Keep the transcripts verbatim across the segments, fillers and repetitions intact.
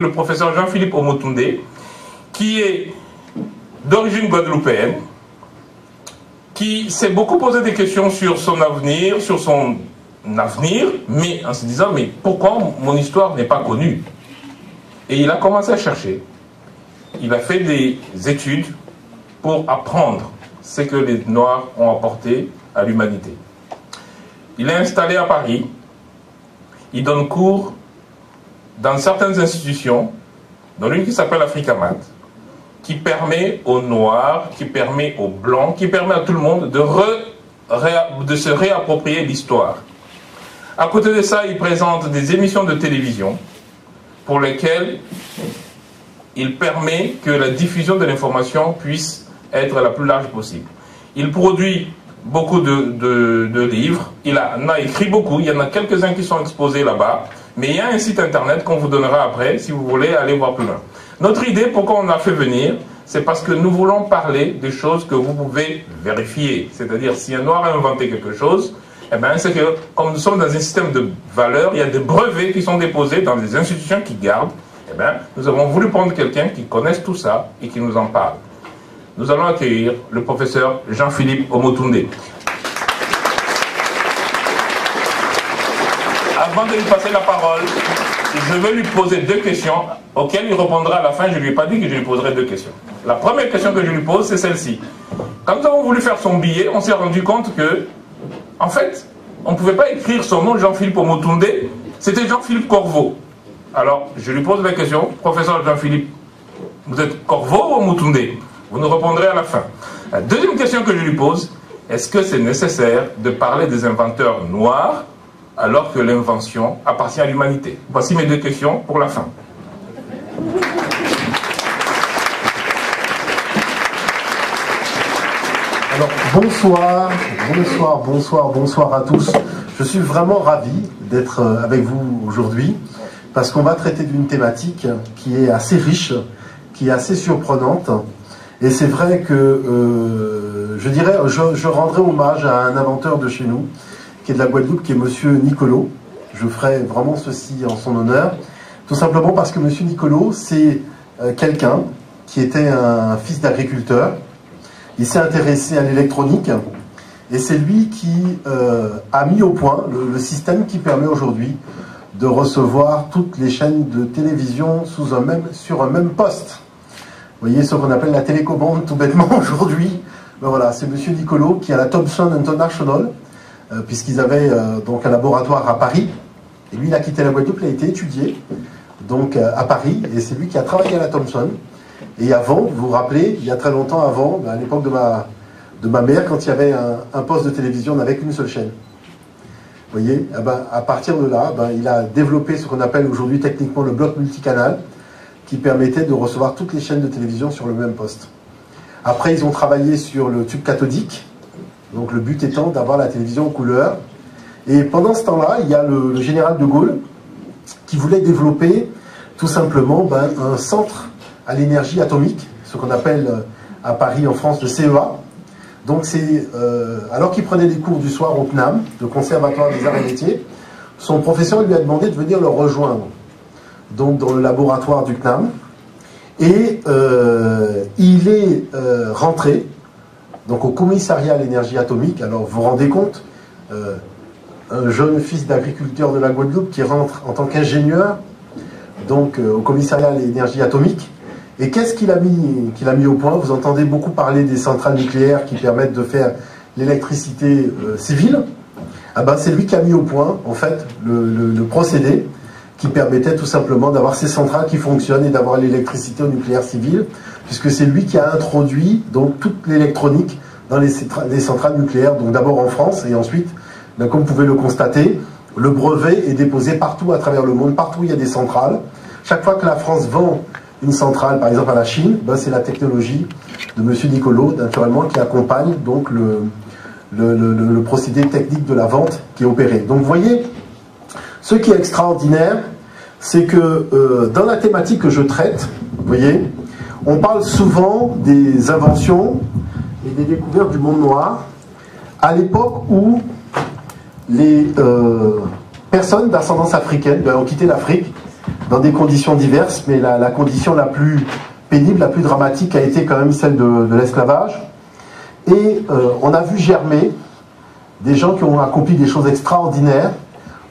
Le professeur Jean-Philippe Omotunde, qui est d'origine guadeloupéenne, qui s'est beaucoup posé des questions sur son avenir, sur son avenir, mais en se disant, mais pourquoi mon histoire n'est pas connue? Et il a commencé à chercher. Il a fait des études pour apprendre ce que les Noirs ont apporté à l'humanité. Il est installé à Paris. Il donne cours dans certaines institutions, dont l'une qui s'appelle Africamat, qui permet aux Noirs, qui permet aux Blancs, qui permet à tout le monde de, re, réa, de se réapproprier l'histoire. À côté de ça, il présente des émissions de télévision pour lesquelles il permet que la diffusion de l'information puisse être la plus large possible. Il produit beaucoup de, de, de livres, il a, en a écrit beaucoup, il y en a quelques-uns qui sont exposés là-bas, mais il y a un site internet qu'on vous donnera après, si vous voulez aller voir plus loin. Notre idée, pourquoi on a fait venir, c'est parce que nous voulons parler de choses que vous pouvez vérifier. C'est-à-dire, si un Noir a inventé quelque chose, eh bien, c'est que, comme nous sommes dans un système de valeurs, il y a des brevets qui sont déposés dans des institutions qui gardent. Eh bien, nous avons voulu prendre quelqu'un qui connaisse tout ça et qui nous en parle. Nous allons accueillir le professeur Jean-Philippe Omotunde. Avant de lui passer la parole, je vais lui poser deux questions auxquelles il répondra à la fin. Je ne lui ai pas dit que je lui poserai deux questions. La première question que je lui pose, c'est celle-ci. Quand nous avons voulu faire son billet, on s'est rendu compte que, en fait, on ne pouvait pas écrire son nom Jean-Philippe Omotunde, c'était Jean-Philippe Corvo. Alors, je lui pose la question, professeur Jean-Philippe, vous êtes Corvo ou Omotunde? Vous nous répondrez à la fin. La deuxième question que je lui pose, est-ce que c'est nécessaire de parler des inventeurs noirs alors que l'invention appartient à l'humanité? Voici mes deux questions pour la fin. Alors, bonsoir, bonsoir, bonsoir, bonsoir à tous. Je suis vraiment ravi d'être avec vous aujourd'hui, parce qu'on va traiter d'une thématique qui est assez riche, qui est assez surprenante, et c'est vrai que, euh, je dirais, je, je rendrai hommage à un inventeur de chez nous, qui est de la Guadeloupe, qui est Monsieur Nicolo. Je ferai vraiment ceci en son honneur, tout simplement parce que Monsieur Nicolo, c'est quelqu'un qui était un fils d'agriculteur. Il s'est intéressé à l'électronique, et c'est lui qui euh, a mis au point le, le système qui permet aujourd'hui de recevoir toutes les chaînes de télévision sous un même, sur un même poste. Vous voyez ce qu'on appelle la télécommande, tout bêtement, aujourd'hui. Ben voilà, c'est Monsieur Nicolo qui a la Thomson International, puisqu'ils avaient euh, donc un laboratoire à Paris, et lui il a quitté la Guadeloupe, il a été étudié donc euh, à Paris, et c'est lui qui a travaillé à la Thomson. Et avant, vous vous rappelez, il y a très longtemps avant, ben, à l'époque de ma, de ma mère, quand il y avait un, un poste de télévision, on n'avait qu'une seule chaîne. Vous voyez, eh ben, à partir de là, ben, il a développé ce qu'on appelle aujourd'hui techniquement le bloc multicanal, qui permettait de recevoir toutes les chaînes de télévision sur le même poste. Après, ils ont travaillé sur le tube cathodique, donc le but étant d'avoir la télévision en couleur. Et pendant ce temps-là, il y a le, le général de Gaulle qui voulait développer tout simplement ben, un centre à l'énergie atomique, ce qu'on appelle à Paris, en France, le C E A. Donc c'est, euh, alors qu'il prenait des cours du soir au CNAM, le Conservatoire des Arts et Métiers, son professeur lui a demandé de venir le rejoindre, donc dans le laboratoire du CNAM. Et euh, il est euh, rentré donc au commissariat à l'énergie atomique. Alors vous vous rendez compte, euh, un jeune fils d'agriculteur de la Guadeloupe qui rentre en tant qu'ingénieur donc euh, au commissariat à l'énergie atomique. Et qu'est-ce qu'il a mis, qu'il a mis au point? Vous entendez beaucoup parler des centrales nucléaires qui permettent de faire l'électricité euh, civile. Ah ben, c'est lui qui a mis au point en fait le, le, le procédé qui permettait tout simplement d'avoir ces centrales qui fonctionnent et d'avoir l'électricité au nucléaire civil, puisque c'est lui qui a introduit donc toute l'électronique dans les, les centrales nucléaires, donc d'abord en France, et ensuite, là, comme vous pouvez le constater, le brevet est déposé partout à travers le monde, partout il y a des centrales. Chaque fois que la France vend une centrale, par exemple à la Chine, ben c'est la technologie de Monsieur Nicolo, naturellement, qui accompagne donc le, le, le, le procédé technique de la vente qui est opéré. Donc vous voyez, ce qui est extraordinaire, c'est que euh, dans la thématique que je traite, vous voyez, on parle souvent des inventions et des découvertes du monde noir à l'époque où les euh, personnes d'ascendance africaine ben, ont quitté l'Afrique dans des conditions diverses, mais la, la condition la plus pénible, la plus dramatique a été quand même celle de, de l'esclavage. Et euh, on a vu germer des gens qui ont accompli des choses extraordinaires,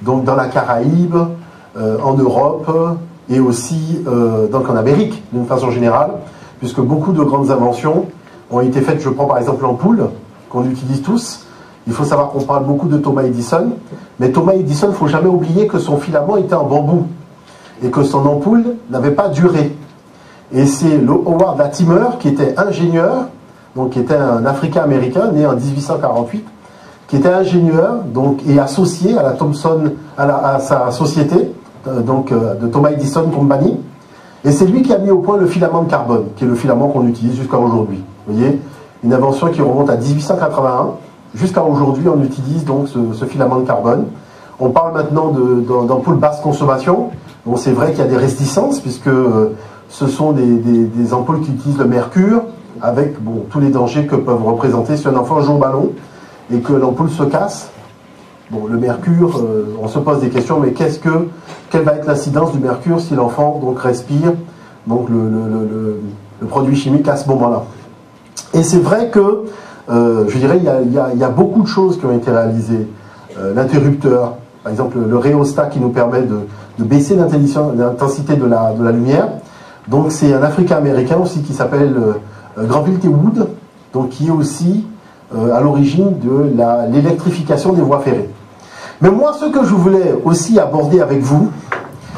donc dans la Caraïbe, euh, en Europe et aussi euh, donc en Amérique d'une façon générale, puisque beaucoup de grandes inventions ont été faites. Je prends par exemple l'ampoule qu'on utilise tous. Il faut savoir qu'on parle beaucoup de Thomas Edison, mais Thomas Edison, il ne faut jamais oublier que son filament était en bambou et que son ampoule n'avait pas duré. Et c'est le Howard Latimer, qui était ingénieur, donc qui était un Africain-Américain né en mille huit cent quarante-huit, qui était ingénieur donc, et associé à la Thomson, à, la, à sa société euh, donc, euh, de Thomas Edison Company. Et c'est lui qui a mis au point le filament de carbone, qui est le filament qu'on utilise jusqu'à aujourd'hui. Vous voyez, une invention qui remonte à mille huit cent quatre-vingt-un. Jusqu'à aujourd'hui, on utilise donc ce, ce filament de carbone. On parle maintenant d'ampoules de, de, basse consommation. Bon, c'est vrai qu'il y a des réticences, puisque euh, ce sont des, des, des ampoules qui utilisent le mercure, avec bon, tous les dangers que peuvent représenter si un enfant joue au ballon et que l'ampoule se casse. Bon, le mercure, euh, on se pose des questions, mais qu'est-ce que, quelle va être l'incidence du mercure si l'enfant donc respire donc le, le, le, le produit chimique à ce moment-là? Et c'est vrai que Euh, je dirais, il y, a, il, y a, il y a beaucoup de choses qui ont été réalisées. Euh, L'interrupteur, par exemple, le rhéostat qui nous permet de, de baisser l'intensité de la, de la lumière. Donc, c'est un Africain-Américain aussi qui s'appelle euh, Granville T. Wood, donc qui est aussi euh, à l'origine de l'électrification des voies ferrées. Mais moi, ce que je voulais aussi aborder avec vous,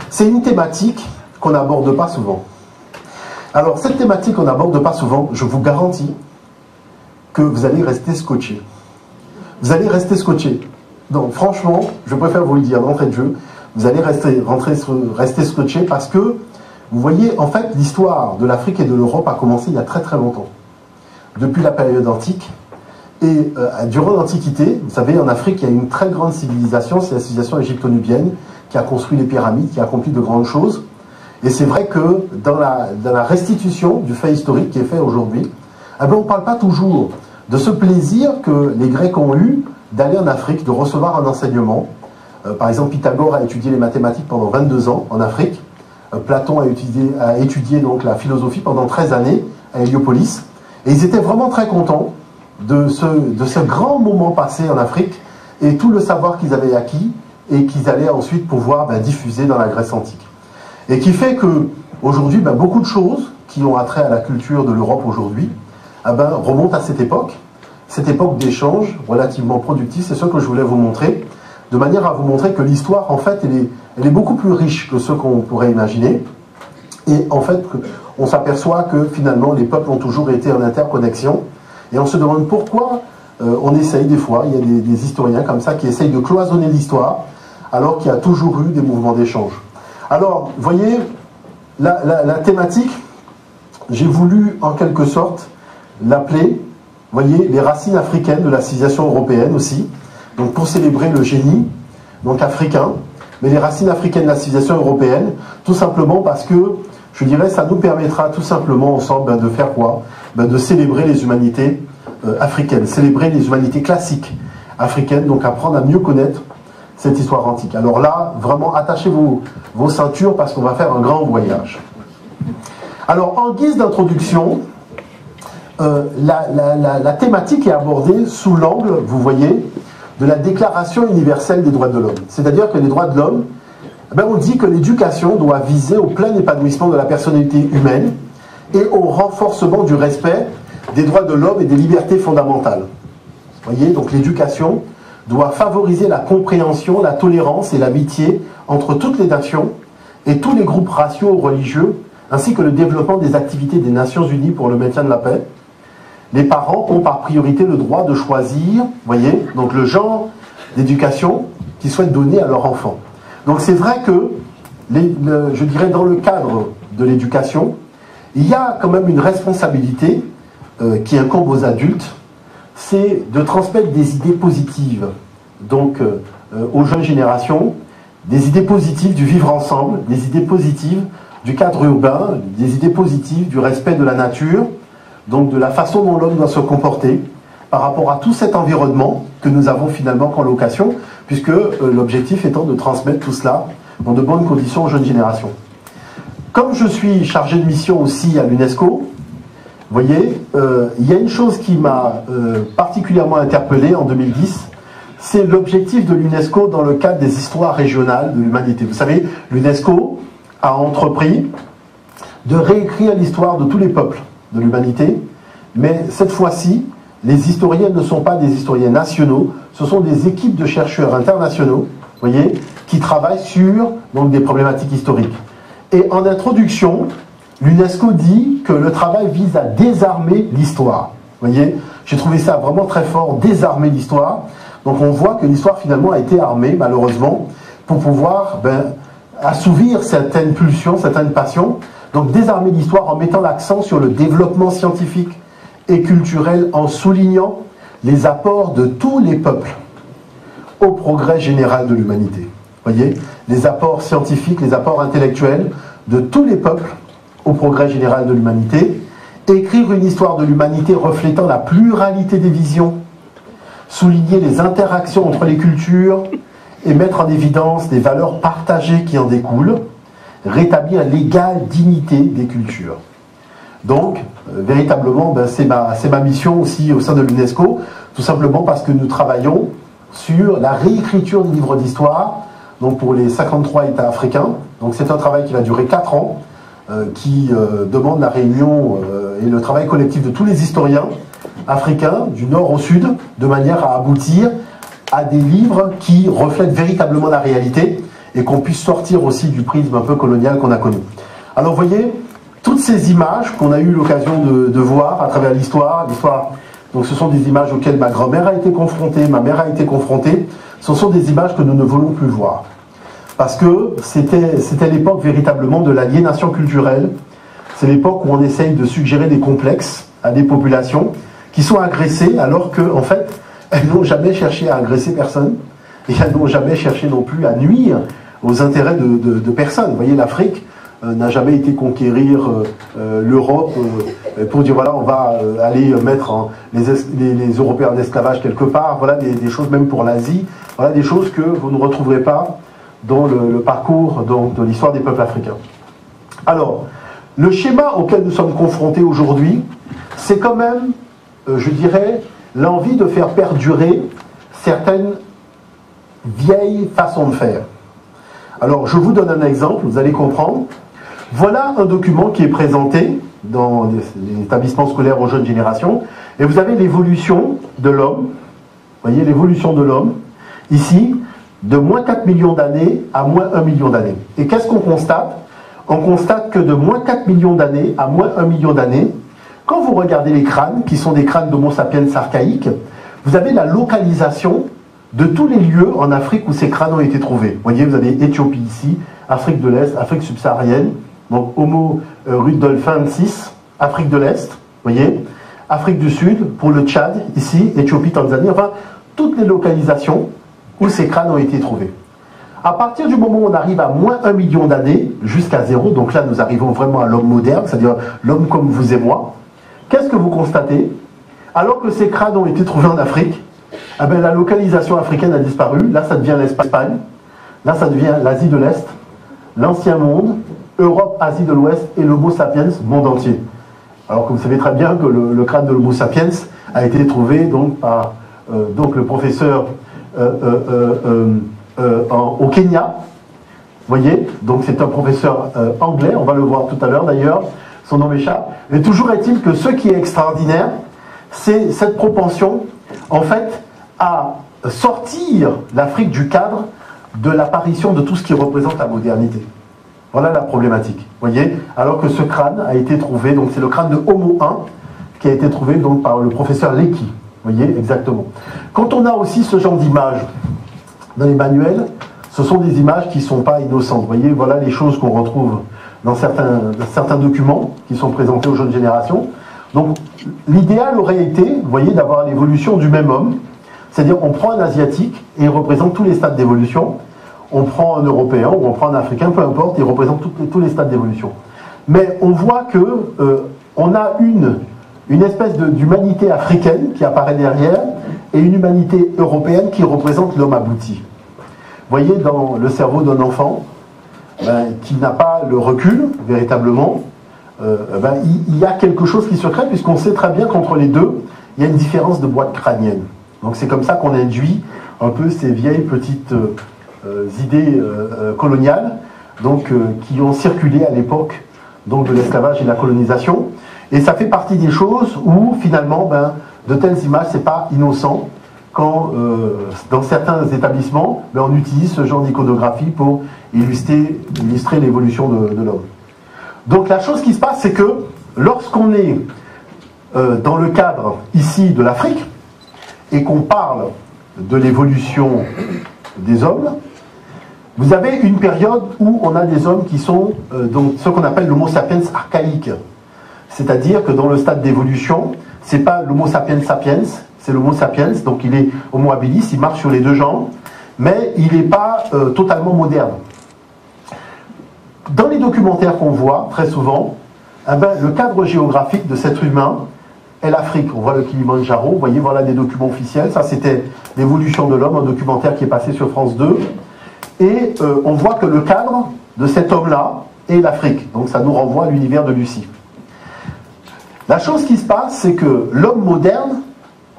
c'est une thématique qu'on n'aborde pas souvent. Alors, cette thématique qu'on n'aborde pas souvent, je vous garantis, que vous allez rester scotché. Vous allez rester scotché. Donc franchement, je préfère vous le dire d'entrée de jeu, vous allez rester, rentrer, rester scotché parce que, vous voyez, en fait, l'histoire de l'Afrique et de l'Europe a commencé il y a très très longtemps. Depuis la période antique. Et euh, durant l'Antiquité, vous savez, en Afrique, il y a une très grande civilisation, c'est la civilisation égypto-nubienne, qui a construit les pyramides, qui a accompli de grandes choses. Et c'est vrai que dans la, dans la restitution du fait historique qui est fait aujourd'hui, eh bien, on ne parle pas toujours de ce plaisir que les Grecs ont eu d'aller en Afrique, de recevoir un enseignement. Euh, par exemple, Pythagore a étudié les mathématiques pendant vingt-deux ans en Afrique. Euh, Platon a étudié, a étudié donc, la philosophie pendant treize années à Héliopolis. Et ils étaient vraiment très contents de ce, de ce grand moment passé en Afrique et tout le savoir qu'ils avaient acquis et qu'ils allaient ensuite pouvoir ben, diffuser dans la Grèce antique. Et qui fait qu'aujourd'hui, ben, beaucoup de choses qui ont attrait à la culture de l'Europe aujourd'hui, Eh ben, remonte à cette époque, cette époque d'échanges relativement productifs, c'est ce que je voulais vous montrer, de manière à vous montrer que l'histoire, en fait, elle est, elle est beaucoup plus riche que ce qu'on pourrait imaginer, et en fait, on s'aperçoit que finalement, les peuples ont toujours été en interconnexion, et on se demande pourquoi euh, on essaye des fois, il y a des, des historiens comme ça qui essayent de cloisonner l'histoire, alors qu'il y a toujours eu des mouvements d'échange. Alors, vous voyez, la, la, la thématique, j'ai voulu, en quelque sorte, l'appeler, vous voyez, les racines africaines de la civilisation européenne aussi, donc pour célébrer le génie, donc africain, mais les racines africaines de la civilisation européenne, tout simplement parce que, je dirais, ça nous permettra tout simplement ensemble ben, de faire quoi ben, de célébrer les humanités euh, africaines, célébrer les humanités classiques africaines, donc apprendre à mieux connaître cette histoire antique. Alors là, vraiment, attachez vos, vos ceintures parce qu'on va faire un grand voyage. Alors, en guise d'introduction, Euh, la, la, la, la thématique est abordée sous l'angle, vous voyez, de la Déclaration universelle des droits de l'homme. C'est-à-dire que les droits de l'homme, eh ben on dit que l'éducation doit viser au plein épanouissement de la personnalité humaine et au renforcement du respect des droits de l'homme et des libertés fondamentales. Vous voyez, donc l'éducation doit favoriser la compréhension, la tolérance et l'amitié entre toutes les nations et tous les groupes raciaux ou religieux, ainsi que le développement des activités des Nations Unies pour le maintien de la paix. Les parents ont par priorité le droit de choisir, voyez, donc le genre d'éducation qu'ils souhaitent donner à leur enfant. Donc c'est vrai que, les, le, je dirais, dans le cadre de l'éducation, il y a quand même une responsabilité euh, qui incombe aux adultes, c'est de transmettre des idées positives donc, euh, aux jeunes générations, des idées positives du vivre ensemble, des idées positives du cadre urbain, des idées positives du respect de la nature, donc de la façon dont l'homme doit se comporter par rapport à tout cet environnement que nous avons finalement qu'en location, puisque euh, l'objectif étant de transmettre tout cela dans de bonnes conditions aux jeunes générations. comme je suis chargé de mission aussi à l'UNESCO, vous voyez, euh, il y a une chose qui m'a euh, particulièrement interpellé en deux mille dix, c'est l'objectif de l'UNESCO dans le cadre des histoires régionales de l'humanité. Vous savez, l'UNESCO a entrepris de réécrire l'histoire de tous les peuples de l'humanité, mais cette fois-ci, les historiens ne sont pas des historiens nationaux, ce sont des équipes de chercheurs internationaux, voyez, qui travaillent sur donc, des problématiques historiques. Et en introduction, l'UNESCO dit que le travail vise à désarmer l'histoire. Voyez, j'ai trouvé ça vraiment très fort, désarmer l'histoire. Donc on voit que l'histoire finalement a été armée, malheureusement, pour pouvoir ben, assouvir certaines pulsions, certaines passions. Donc désarmer l'histoire en mettant l'accent sur le développement scientifique et culturel, en soulignant les apports de tous les peuples au progrès général de l'humanité. Voyez, les apports scientifiques, les apports intellectuels de tous les peuples au progrès général de l'humanité, écrire une histoire de l'humanité reflétant la pluralité des visions, souligner les interactions entre les cultures et mettre en évidence les valeurs partagées qui en découlent, rétablir l'égale dignité des cultures. Donc, euh, véritablement, ben, c'est ma, c'est ma mission aussi au sein de l'UNESCO, tout simplement parce que nous travaillons sur la réécriture des livres d'histoire, donc pour les cinquante-trois États africains. Donc c'est un travail qui va durer quatre ans, euh, qui euh, demande la réunion euh, et le travail collectif de tous les historiens africains, du nord au sud, de manière à aboutir à des livres qui reflètent véritablement la réalité et qu'on puisse sortir aussi du prisme un peu colonial qu'on a connu. Alors vous voyez, toutes ces images qu'on a eu l'occasion de, de voir à travers l'histoire, l'histoire, donc ce sont des images auxquelles ma grand-mère a été confrontée, ma mère a été confrontée, ce sont des images que nous ne voulons plus voir. Parce que c'était l'époque véritablement de l'aliénation culturelle, c'est l'époque où on essaye de suggérer des complexes à des populations qui sont agressées alors qu'en en fait, elles n'ont jamais cherché à agresser personne, et elles n'ont jamais cherché non plus à nuire aux intérêts de, de, de personne. Vous voyez, l'Afrique n'a jamais été conquérir euh, euh, l'Europe euh, pour dire voilà on va euh, aller mettre hein, les, les, les Européens en esclavage quelque part, voilà des, des choses même pour l'Asie, voilà des choses que vous ne retrouverez pas dans le, le parcours donc, de l'histoire des peuples africains. Alors, le schéma auquel nous sommes confrontés aujourd'hui, c'est quand même, euh, je dirais, l'envie de faire perdurer certaines vieilles façons de faire. Alors, je vous donne un exemple, vous allez comprendre. Voilà un document qui est présenté dans les établissements scolaires aux jeunes générations. Et vous avez l'évolution de l'homme. Vous voyez l'évolution de l'homme, ici, de moins quatre millions d'années à moins un million d'années. Et qu'est-ce qu'on constate? On constate que de moins quatre millions d'années à moins un million d'années, quand vous regardez les crânes, qui sont des crânes d'Homo sapiens archaïques, vous avez la localisation de tous les lieux en Afrique où ces crânes ont été trouvés. Vous voyez, vous avez Éthiopie ici, Afrique de l'Est, Afrique subsaharienne, donc Homo rudolfensis, Afrique de l'Est, voyez, Afrique du Sud, pour le Tchad, ici, Éthiopie, Tanzanie, enfin, toutes les localisations où ces crânes ont été trouvés. À partir du moment où on arrive à moins un million d'années, jusqu'à zéro, donc là nous arrivons vraiment à l'homme moderne, c'est-à-dire l'homme comme vous et moi, qu'est-ce que vous constatez? Alors que ces crânes ont été trouvés en Afrique, eh bien, la localisation africaine a disparu. Là, ça devient l'Espagne. Là, ça devient l'Asie de l'Est, l'Ancien Monde, Europe, Asie de l'Ouest et l'Homo sapiens, monde entier. Alors que vous savez très bien que le, le crâne de l'Homo sapiens a été trouvé donc, par euh, donc, le professeur euh, euh, euh, euh, en, au Kenya. Vous voyez, donc c'est un professeur euh, anglais. On va le voir tout à l'heure d'ailleurs. Son nom m'échappe. Mais toujours est-il que ce qui est extraordinaire, c'est cette propension, en fait, à sortir l'Afrique du cadre de l'apparition de tout ce qui représente la modernité. Voilà la problématique, voyez. Alors que ce crâne a été trouvé, donc c'est le crâne de Homo un qui a été trouvé donc par le professeur Lecky, voyez, exactement. Quand on a aussi ce genre d'images dans les manuels, ce sont des images qui ne sont pas innocentes, voyez. Voilà les choses qu'on retrouve dans certains, dans certains documents qui sont présentés aux jeunes générations. Donc l'idéal aurait été, voyez, d'avoir l'évolution du même homme. C'est-à-dire on prend un Asiatique et il représente tous les stades d'évolution. On prend un Européen ou on prend un Africain, peu importe, il représente tout, tous les stades d'évolution. Mais on voit que euh, on a une, une espèce d'humanité africaine qui apparaît derrière et une humanité européenne qui représente l'homme abouti. Vous voyez dans le cerveau d'un enfant, ben, qui n'a pas le recul, véritablement, euh, ben, il y a quelque chose qui se crée, puisqu'on sait très bien qu'entre les deux, il y a une différence de boîte crânienne. Donc c'est comme ça qu'on induit un peu ces vieilles petites euh, idées euh, coloniales donc, euh, qui ont circulé à l'époque donc, de l'esclavage et de la colonisation. Et ça fait partie des choses où, finalement, ben, de telles images, c'est pas innocent. Quand, euh, dans certains établissements, ben, on utilise ce genre d'iconographie pour illustrer, illustrer l'évolution de, de l'homme. Donc la chose qui se passe, c'est que lorsqu'on est euh, dans le cadre ici de l'Afrique, et qu'on parle de l'évolution des hommes, vous avez une période où on a des hommes qui sont euh, donc, ce qu'on appelle l'homo sapiens archaïque. C'est-à-dire que dans le stade d'évolution, ce n'est pas l'homo sapiens sapiens, c'est l'homo sapiens, donc il est homo habilis, il marche sur les deux jambes, mais il n'est pas euh, totalement moderne. Dans les documentaires qu'on voit, très souvent, eh ben, le cadre géographique de cet humain est l'Afrique. On voit le Kilimandjaro, vous voyez, voilà des documents officiels, ça c'était l'évolution de l'homme, un documentaire qui est passé sur France deux, et euh, on voit que le cadre de cet homme-là est l'Afrique, donc ça nous renvoie à l'univers de Lucie. La chose qui se passe, c'est que l'homme moderne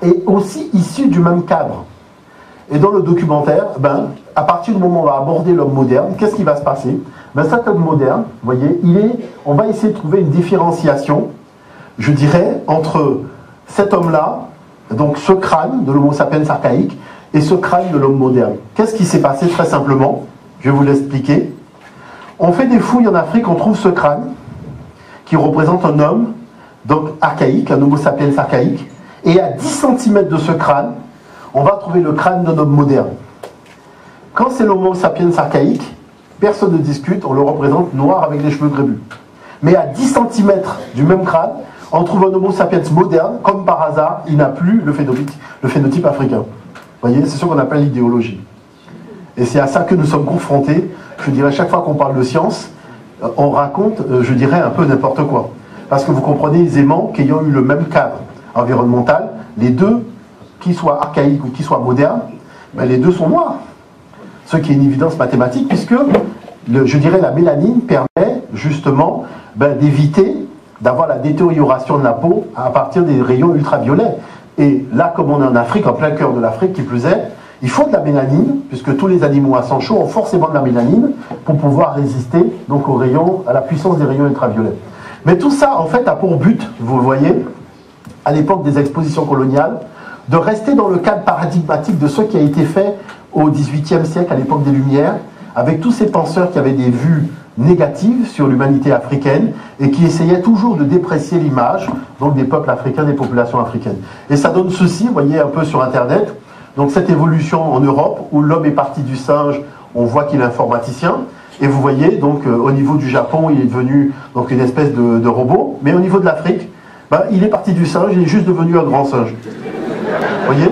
est aussi issu du même cadre. Et dans le documentaire, ben, à partir du moment où on va aborder l'homme moderne, qu'est-ce qui va se passer? Ben, cet homme moderne, vous voyez, il est, on va essayer de trouver une différenciation, je dirais, entre cet homme-là, donc ce crâne de l'homo sapiens archaïque, et ce crâne de l'homme moderne. Qu'est-ce qui s'est passé très simplement? Je vais vous l'expliquer. On fait des fouilles en Afrique, on trouve ce crâne qui représente un homme, donc archaïque, un homo sapiens archaïque, et à dix centimètres de ce crâne, on va trouver le crâne d'un homme moderne. Quand c'est l'homo sapiens archaïque, personne ne discute, on le représente noir avec les cheveux grébus. Mais à dix centimètres du même crâne, on trouve un homo sapiens moderne, comme par hasard, il n'a plus le phénotype, le phénotype africain. Vous voyez, c'est ce qu'on appelle l'idéologie. Et c'est à ça que nous sommes confrontés, je dirais, chaque fois qu'on parle de science, on raconte, je dirais, un peu n'importe quoi. Parce que vous comprenez aisément qu'ayant eu le même cadre environnemental, les deux, qu'ils soient archaïques ou qu'ils soient modernes, ben les deux sont noirs. Ce qui est une évidence mathématique, puisque, le, je dirais, la mélanine permet justement ben, d'éviter d'avoir la détérioration de la peau à partir des rayons ultraviolets. Et là, comme on est en Afrique, en plein cœur de l'Afrique, qui plus est, il faut de la mélanine, puisque tous les animaux à sang chaud ont forcément de la mélanine pour pouvoir résister donc, aux rayons, à la puissance des rayons ultraviolets. Mais tout ça, en fait, a pour but, vous le voyez, à l'époque des expositions coloniales, de rester dans le cadre paradigmatique de ce qui a été fait au dix-huitième siècle, à l'époque des Lumières, avec tous ces penseurs qui avaient des vues négatives sur l'humanité africaine et qui essayaient toujours de déprécier l'image donc des peuples africains, des populations africaines. Et ça donne ceci, vous voyez, un peu sur Internet, donc cette évolution en Europe, où l'homme est parti du singe, on voit qu'il est informaticien. Et vous voyez, donc, euh, au niveau du Japon, il est devenu donc, une espèce de, de robot. Mais au niveau de l'Afrique, ben, il est parti du singe, il est juste devenu un grand singe. Vous voyez?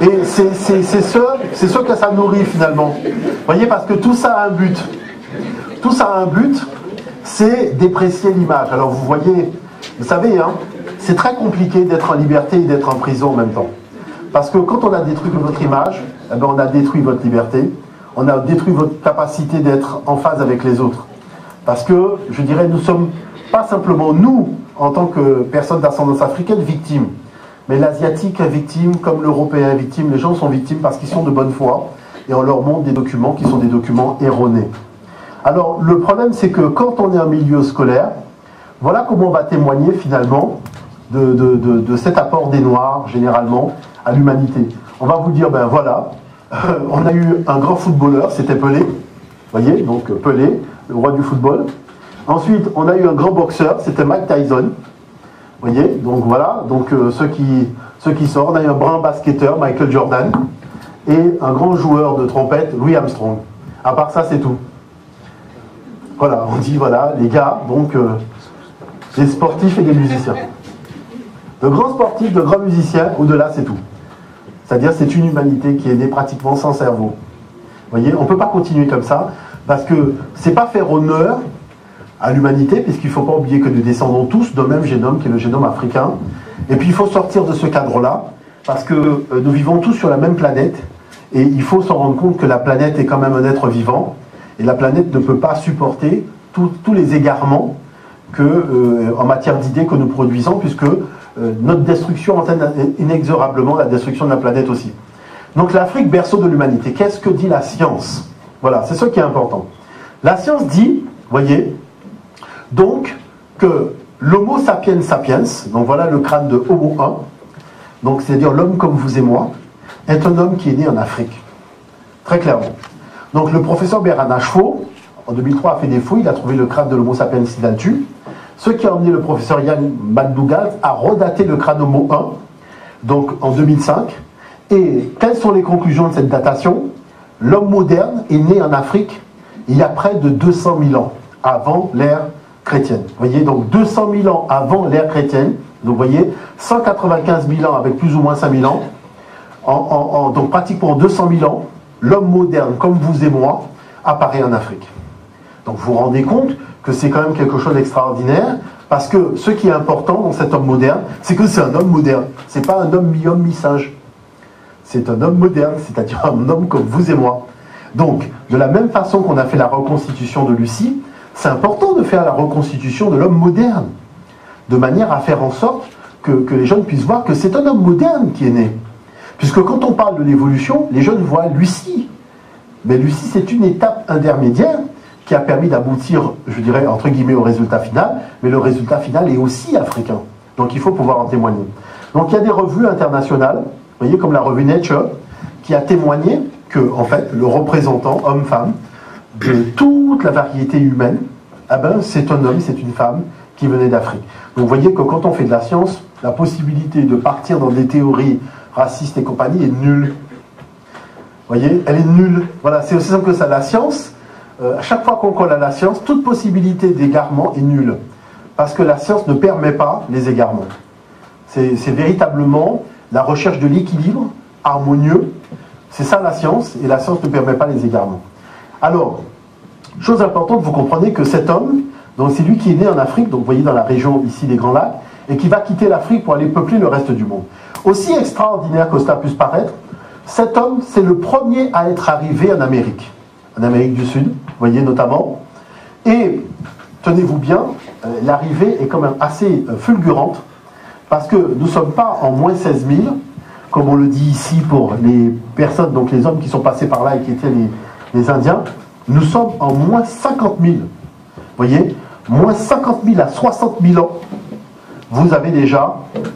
Et c'est, c'est, c'est ce, c'est ce que ça nourrit, finalement. Vous voyez? Parce que tout ça a un but. Tout ça a un but, c'est déprécier l'image. Alors, vous voyez, vous savez, hein, c'est très compliqué d'être en liberté et d'être en prison en même temps. Parce que quand on a détruit votre image, eh ben, on a détruit votre liberté. On a détruit votre capacité d'être en phase avec les autres. Parce que, je dirais, nous ne sommes pas simplement, nous, en tant que personnes d'ascendance africaine, victimes. Mais l'asiatique est victime, comme l'européen est victime, les gens sont victimes parce qu'ils sont de bonne foi, et on leur montre des documents qui sont des documents erronés. Alors, le problème, c'est que quand on est en milieu scolaire, voilà comment on va témoigner, finalement, de, de, de, de cet apport des Noirs, généralement, à l'humanité. On va vous dire, ben voilà, Euh, on a eu un grand footballeur, c'était Pelé, vous voyez, donc Pelé, le roi du football. Ensuite, on a eu un grand boxeur, c'était Mike Tyson, vous voyez, donc voilà, donc euh, ceux qui, ceux qui sortent, on a eu un brun basketteur, Michael Jordan, et un grand joueur de trompette, Louis Armstrong. À part ça, c'est tout. Voilà, on dit, voilà, les gars, donc, euh, les sportifs et les musiciens. De grands sportifs, de grands musiciens, au-delà, c'est tout. C'est-à-dire c'est une humanité qui est née pratiquement sans cerveau. Vous voyez, on ne peut pas continuer comme ça, parce que c'est pas faire honneur à l'humanité, puisqu'il ne faut pas oublier que nous descendons tous d'un même génome, qui est le génome africain. Et puis il faut sortir de ce cadre-là, parce que euh, nous vivons tous sur la même planète, et il faut s'en rendre compte que la planète est quand même un être vivant, et la planète ne peut pas supporter tout, tous les égarements que, euh, en matière d'idées que nous produisons, puisque euh, notre destruction entraîne inexorablement la destruction de la planète aussi. Donc l'Afrique, berceau de l'humanité, qu'est-ce que dit la science? Voilà, c'est ce qui est important. La science dit, voyez, donc que l'homo sapiens sapiens, donc voilà le crâne de Homo un, donc c'est-à-dire l'homme comme vous et moi, est un homme qui est né en Afrique. Très clairement. Donc le professeur Berhan Ashfo, en deux mille trois, a fait des fouilles, il a trouvé le crâne de l'homo sapiens idatu, ce qui a amené le professeur Yann McDougall à redater le crâne Homo un, donc en deux mille cinq. Et quelles sont les conclusions de cette datation? L'homme moderne est né en Afrique il y a près de deux cent mille ans, avant l'ère chrétienne. Vous voyez, donc deux cent mille ans avant l'ère chrétienne, donc vous voyez, cent quatre-vingt-quinze mille ans avec plus ou moins cinq mille ans, en, en, en, donc pratiquement deux cent mille ans, l'homme moderne, comme vous et moi, apparaît en Afrique. Donc vous vous rendez compte que c'est quand même quelque chose d'extraordinaire, parce que ce qui est important dans cet homme moderne, c'est que c'est un homme moderne, c'est pas un homme mi-homme, mi-singe. C'est un homme moderne, c'est-à-dire un homme comme vous et moi. Donc, de la même façon qu'on a fait la reconstitution de Lucie, c'est important de faire la reconstitution de l'homme moderne, de manière à faire en sorte que, que les jeunes puissent voir que c'est un homme moderne qui est né. Puisque quand on parle de l'évolution, les jeunes voient Lucie. Mais Lucie, c'est une étape intermédiaire qui a permis d'aboutir, je dirais, entre guillemets, au résultat final, mais le résultat final est aussi africain. Donc, il faut pouvoir en témoigner. Donc, il y a des revues internationales, vous voyez, comme la revue Nature, qui a témoigné que, en fait, le représentant, homme-femme, de toute la variété humaine, ah ben, c'est un homme, c'est une femme qui venait d'Afrique. Donc vous voyez que quand on fait de la science, la possibilité de partir dans des théories racistes et compagnie est nulle. Vous voyez, elle est nulle. Voilà, c'est aussi simple que ça. La science, euh, à chaque fois qu'on colle à la science, toute possibilité d'égarement est nulle. Parce que la science ne permet pas les égarements. C'est véritablement la recherche de l'équilibre harmonieux, c'est ça la science, et la science ne permet pas les égarements. Alors, chose importante, vous comprenez que cet homme, donc c'est lui qui est né en Afrique, donc vous voyez dans la région ici des Grands Lacs, et qui va quitter l'Afrique pour aller peupler le reste du monde. Aussi extraordinaire que cela puisse paraître, cet homme, c'est le premier à être arrivé en Amérique, en Amérique du Sud, vous voyez notamment, et tenez-vous bien, l'arrivée est quand même assez fulgurante, parce que nous ne sommes pas en moins seize mille, comme on le dit ici pour les personnes, donc les hommes qui sont passés par là et qui étaient les, les Indiens, nous sommes en moins cinquante mille. Vous voyez, moins cinquante mille à soixante mille ans, vous avez déjà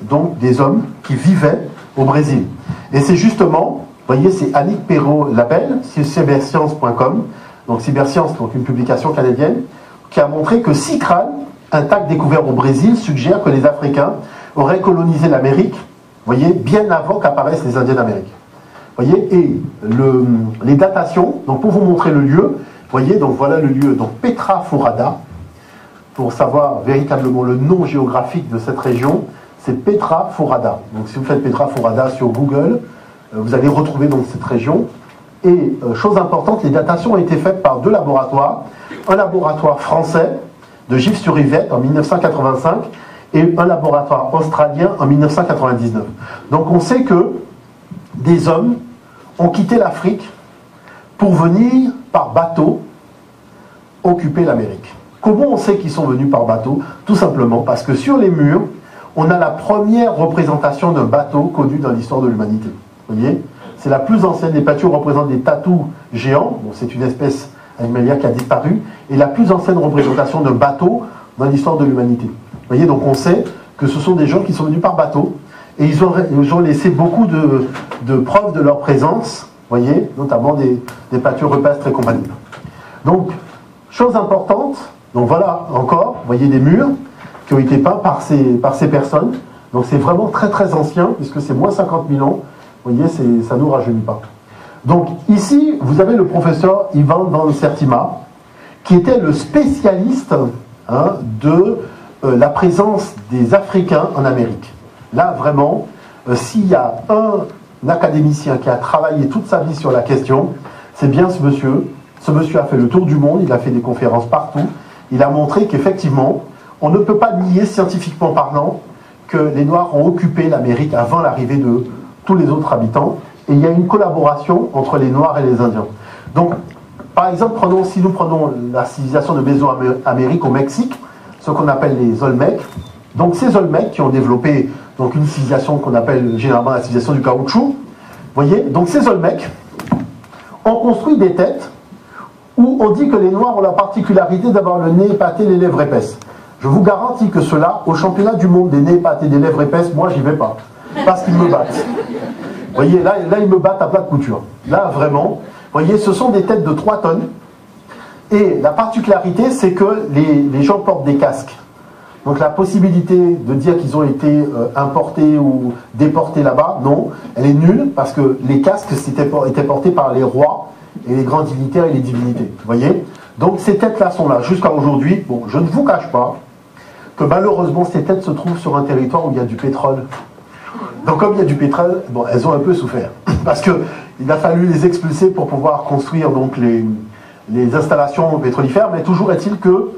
donc des hommes qui vivaient au Brésil. Et c'est justement, vous voyez, c'est Annick Perrault-Labelle, sur cyberscience point com, donc Cyberscience, donc une publication canadienne, qui a montré que six crânes intacts découverts au Brésil suggèrent que les Africains aurait colonisé l'Amérique, voyez, bien avant qu'apparaissent les Indiens d'Amérique. Voyez, et le, les datations, donc pour vous montrer le lieu, voyez, donc voilà le lieu, donc Petra Forada, pour savoir véritablement le nom géographique de cette région, c'est Petra Forada. Donc si vous faites Petra Forada sur Google, vous allez retrouver donc cette région. Et chose importante, les datations ont été faites par deux laboratoires, un laboratoire français de Gif-sur-Yvette en mille neuf cent quatre-vingt-cinq, et un laboratoire australien en mille neuf cent quatre-vingt-dix-neuf. Donc on sait que des hommes ont quitté l'Afrique pour venir par bateau occuper l'Amérique. Comment on sait qu'ils sont venus par bateau? Tout simplement parce que sur les murs, on a la première représentation d'un bateau connu dans l'histoire de l'humanité. Vous voyez, c'est la plus ancienne. Les patous représentent des tatous géants. Bon, c'est une espèce animalière qui a disparu. Et la plus ancienne représentation d'un bateau dans l'histoire de l'humanité. Vous voyez, donc on sait que ce sont des gens qui sont venus par bateau et ils ont, ils ont laissé beaucoup de, de preuves de leur présence, vous voyez, notamment des, des peintures rupestres et compagnie. Donc, chose importante, donc voilà encore, vous voyez des murs qui ont été peints par ces, par ces personnes. Donc c'est vraiment très très ancien puisque c'est moins cinquante mille ans, vous voyez, ça ne nous rajeunit pas. Donc ici, vous avez le professeur Ivan Van Sertima qui était le spécialiste hein, de... Euh, la présence des Africains en Amérique. Là, vraiment, euh, s'il y a un académicien qui a travaillé toute sa vie sur la question, c'est bien ce monsieur. Ce monsieur a fait le tour du monde, il a fait des conférences partout. Il a montré qu'effectivement, on ne peut pas nier scientifiquement parlant que les Noirs ont occupé l'Amérique avant l'arrivée de tous les autres habitants. Et il y a une collaboration entre les Noirs et les Indiens. Donc, Par exemple, prenons, si nous prenons la civilisation de Mésoamérique au Mexique, ce qu'on appelle les Olmecs. Donc ces Olmecs qui ont développé donc, une civilisation qu'on appelle généralement la civilisation du caoutchouc. Voyez, donc ces Olmecs ont construit des têtes où on dit que les Noirs ont la particularité d'avoir le nez épaté, les lèvres épaisses. Je vous garantis que cela, au championnat du monde des nez épatés, des lèvres épaisses, moi j'y vais pas, parce qu'ils me battent. Vous voyez, là, là ils me battent à plat de couture. Là vraiment, vous voyez, ce sont des têtes de trois tonnes. Et la particularité, c'est que les, les gens portent des casques. Donc la possibilité de dire qu'ils ont été euh, importés ou déportés là-bas, non, elle est nulle, parce que les casques étaient, étaient portés par les rois et les grands dignitaires et les divinités. Vous voyez? Donc ces têtes-là sont là jusqu'à aujourd'hui. Bon, je ne vous cache pas que malheureusement ces têtes se trouvent sur un territoire où il y a du pétrole. Donc comme il y a du pétrole, bon, elles ont un peu souffert, parce qu'il a fallu les expulser pour pouvoir construire donc, les, les installations pétrolifères, mais toujours est-il que, vous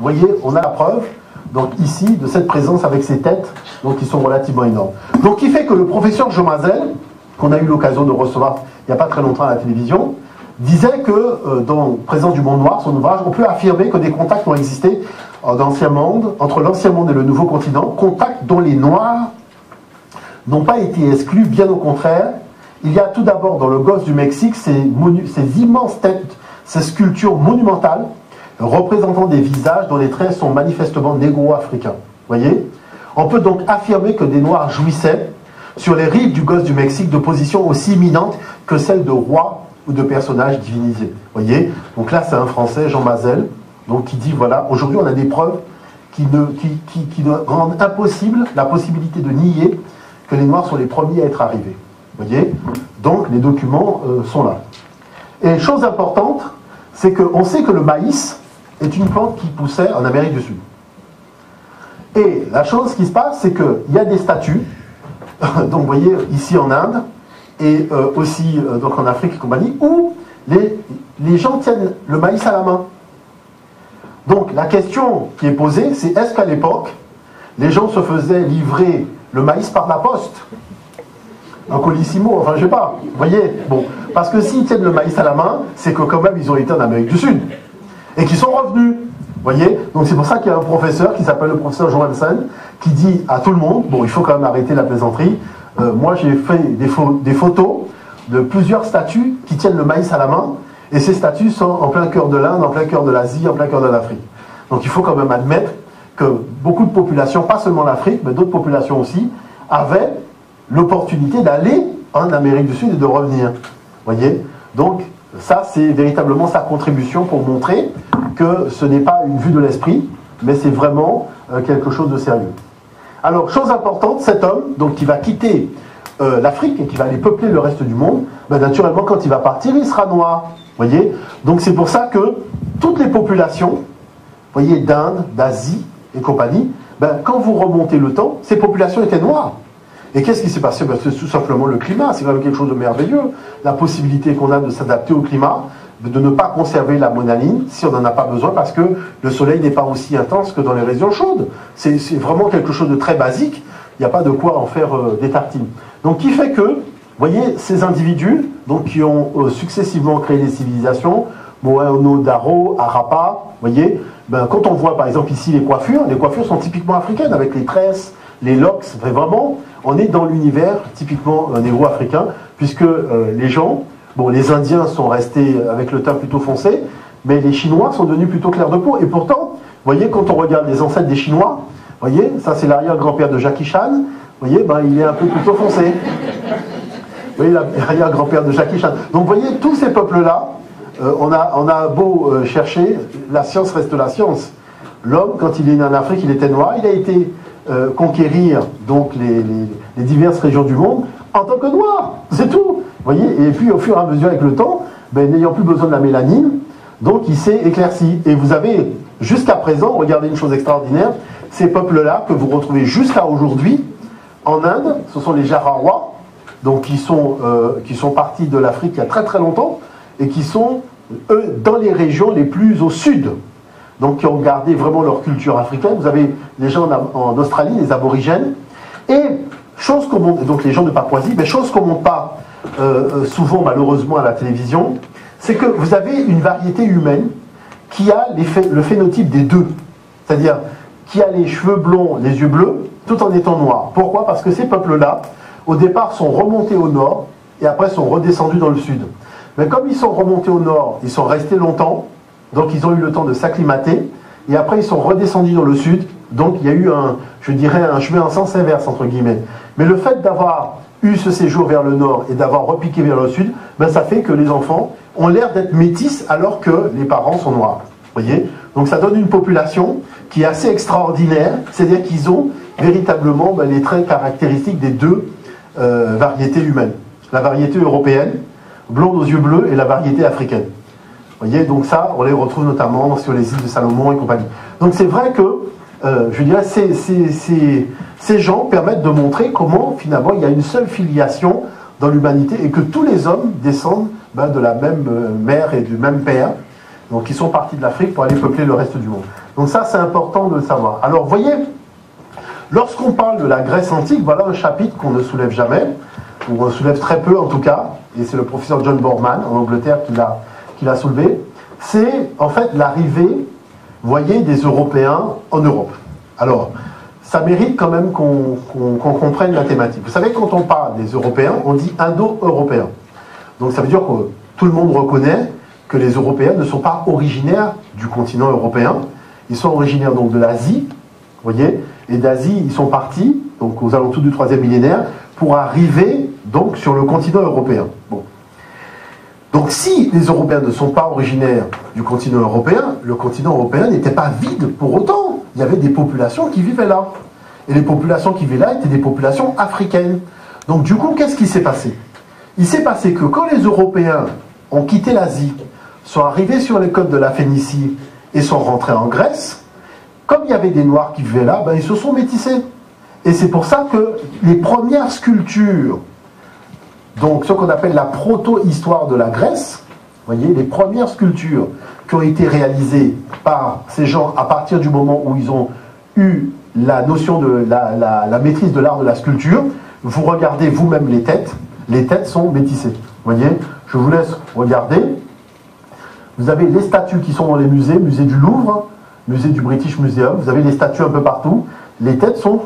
voyez, on a la preuve. Donc ici, de cette présence avec ces têtes, donc qui sont relativement énormes. Donc qui fait que le professeur Jomazel, qu'on a eu l'occasion de recevoir il n'y a pas très longtemps à la télévision, disait que euh, dans Présence du monde noir, son ouvrage, on peut affirmer que des contacts ont existé euh, dans l'ancien monde, entre l'ancien monde et le nouveau continent, contacts dont les Noirs n'ont pas été exclus, bien au contraire. Il y a tout d'abord dans le Golfe du Mexique ces, ces immenses têtes, ces sculptures monumentales, représentant des visages dont les traits sont manifestement négro-africains. Voyez, on peut donc affirmer que des Noirs jouissaient, sur les rives du Golfe du Mexique, de positions aussi imminentes que celles de rois ou de personnages divinisés. Voyez, donc là c'est un Français, Jean Mazel, donc qui dit voilà, aujourd'hui on a des preuves qui, ne, qui, qui, qui ne rendent impossible la possibilité de nier que les Noirs sont les premiers à être arrivés. Voyez, donc les documents euh, sont là. Et chose importante, c'est qu'on sait que le maïs est une plante qui poussait en Amérique du Sud. Et la chose qui se passe, c'est qu'il y a des statues, donc vous voyez ici en Inde, et euh, aussi euh, donc en Afrique et compagnie, où les, les gens tiennent le maïs à la main. Donc la question qui est posée, c'est est-ce qu'à l'époque, les gens se faisaient livrer le maïs par la poste? Un colissimo, enfin je sais pas, vous voyez, bon, parce que s'ils tiennent le maïs à la main, c'est que quand même ils ont été en Amérique du Sud. Et qui sont revenus, voyez. Donc c'est pour ça qu'il y a un professeur qui s'appelle le professeur Johansen qui dit à tout le monde, bon, il faut quand même arrêter la plaisanterie. Euh, moi, j'ai fait des, des photos de plusieurs statues qui tiennent le maïs à la main, et ces statues sont en plein cœur de l'Inde, en plein cœur de l'Asie, en plein cœur de l'Afrique. Donc il faut quand même admettre que beaucoup de populations, pas seulement l'Afrique, mais d'autres populations aussi, avaient l'opportunité d'aller en Amérique du Sud et de revenir, voyez. Donc ça, c'est véritablement sa contribution pour montrer que ce n'est pas une vue de l'esprit, mais c'est vraiment quelque chose de sérieux. Alors, chose importante, cet homme, donc, qui va quitter euh, l'Afrique et qui va aller peupler le reste du monde, ben, naturellement, quand il va partir, il sera noir. Voyez, donc c'est pour ça que toutes les populations, voyez, d'Inde, d'Asie et compagnie, ben, quand vous remontez le temps, ces populations étaient noires. Et qu'est-ce qui s'est passé? Ben, c'est tout simplement le climat, c'est quand même quelque chose de merveilleux. La possibilité qu'on a de s'adapter au climat, de ne pas conserver la monaline si on n'en a pas besoin, parce que le soleil n'est pas aussi intense que dans les régions chaudes. C'est vraiment quelque chose de très basique, il n'y a pas de quoi en faire euh, des tartines. Donc qui fait que, vous voyez, ces individus donc, qui ont euh, successivement créé des civilisations, Mohenjo Daro, Harappa, vous voyez, ben, quand on voit par exemple ici les coiffures, les coiffures sont typiquement africaines, avec les tresses, les locks, vraiment, on est dans l'univers typiquement négro-africain, puisque euh, les gens, bon, les Indiens sont restés avec le teint plutôt foncé, mais les Chinois sont devenus plutôt clairs de peau. Et pourtant, vous voyez, quand on regarde les ancêtres des Chinois, vous voyez, ça c'est l'arrière-grand-père de Jackie Chan, vous voyez, ben, il est un peu plutôt foncé. Vous voyez, l'arrière-grand-père de Jackie Chan. Donc, vous voyez, tous ces peuples-là, euh, on, a, on a beau euh, chercher, la science reste la science. L'homme, quand il est né en Afrique, il était noir, il a été euh, conquérir donc, les, les, les diverses régions du monde en tant que noir, c'est tout. Voyez, et puis au fur et à mesure avec le temps, ben, n'ayant plus besoin de la mélanine, donc il s'est éclairci. Et vous avez jusqu'à présent, regardez une chose extraordinaire, ces peuples-là que vous retrouvez jusqu'à aujourd'hui en Inde, ce sont les Jarawa, donc qui sont, euh, qui sont partis de l'Afrique il y a très très longtemps, et qui sont, eux, dans les régions les plus au sud, donc qui ont gardé vraiment leur culture africaine. Vous avez les gens en Australie, les aborigènes, et chose qu'on monte, donc les gens de Papouasie, mais chose qu'on ne monte pas Euh, souvent malheureusement à la télévision, c'est que vous avez une variété humaine qui a les phé- le phénotype des deux. C'est-à-dire qui a les cheveux blonds, les yeux bleus, tout en étant noir. Pourquoi? Parce que ces peuples-là, au départ, sont remontés au nord et après sont redescendus dans le sud. Mais comme ils sont remontés au nord, ils sont restés longtemps, donc ils ont eu le temps de s'acclimater, et après ils sont redescendus dans le sud, donc il y a eu un, je dirais, un chemin en sens inverse, entre guillemets. Mais le fait d'avoir eu ce séjour vers le nord et d'avoir repiqué vers le sud, ben ça fait que les enfants ont l'air d'être métis alors que les parents sont noirs. Voyez, donc ça donne une population qui est assez extraordinaire, c'est-à-dire qu'ils ont véritablement ben, les traits caractéristiques des deux euh, variétés humaines. La variété européenne, blonde aux yeux bleus, et la variété africaine. Vous voyez, donc ça, on les retrouve notamment sur les îles de Salomon et compagnie. Donc c'est vrai que, euh, je dirais, ces, ces, ces, ces gens permettent de montrer comment, finalement, il y a une seule filiation dans l'humanité et que tous les hommes descendent ben, de la même mère et du même père, donc ils sont partis de l'Afrique pour aller peupler le reste du monde. Donc ça, c'est important de le savoir. Alors, vous voyez, lorsqu'on parle de la Grèce antique, voilà un chapitre qu'on ne soulève jamais, ou on soulève très peu en tout cas, et c'est le professeur John Boorman en Angleterre qui l'a qui l'a soulevé, c'est en fait l'arrivée, vous voyez, des Européens en Europe. Alors, ça mérite quand même qu'on qu'on, qu'on comprenne la thématique. Vous savez, quand on parle des Européens, on dit Indo-Européens. Donc ça veut dire que tout le monde reconnaît que les Européens ne sont pas originaires du continent européen, ils sont originaires donc de l'Asie, vous voyez, et d'Asie ils sont partis, donc aux alentours du troisième millénaire, pour arriver donc sur le continent européen. Bon. Donc si les Européens ne sont pas originaires du continent européen, le continent européen n'était pas vide pour autant, il y avait des populations qui vivaient là, et les populations qui vivaient là étaient des populations africaines. Donc du coup, qu'est-ce qui s'est passé? Il s'est passé que quand les Européens ont quitté l'Asie, sont arrivés sur les côtes de la Phénicie et sont rentrés en Grèce, comme il y avait des Noirs qui vivaient là, ben ils se sont métissés. Et c'est pour ça que les premières sculptures, donc ce qu'on appelle la proto-histoire de la Grèce, voyez, les premières sculptures qui ont été réalisées par ces gens à partir du moment où ils ont eu la notion de la, la, la maîtrise de l'art de la sculpture, vous regardez vous-même les têtes, les têtes sont métissées. Voyez, je vous laisse regarder. Vous avez les statues qui sont dans les musées, musée du Louvre, musée du British Museum, vous avez les statues un peu partout, les têtes sont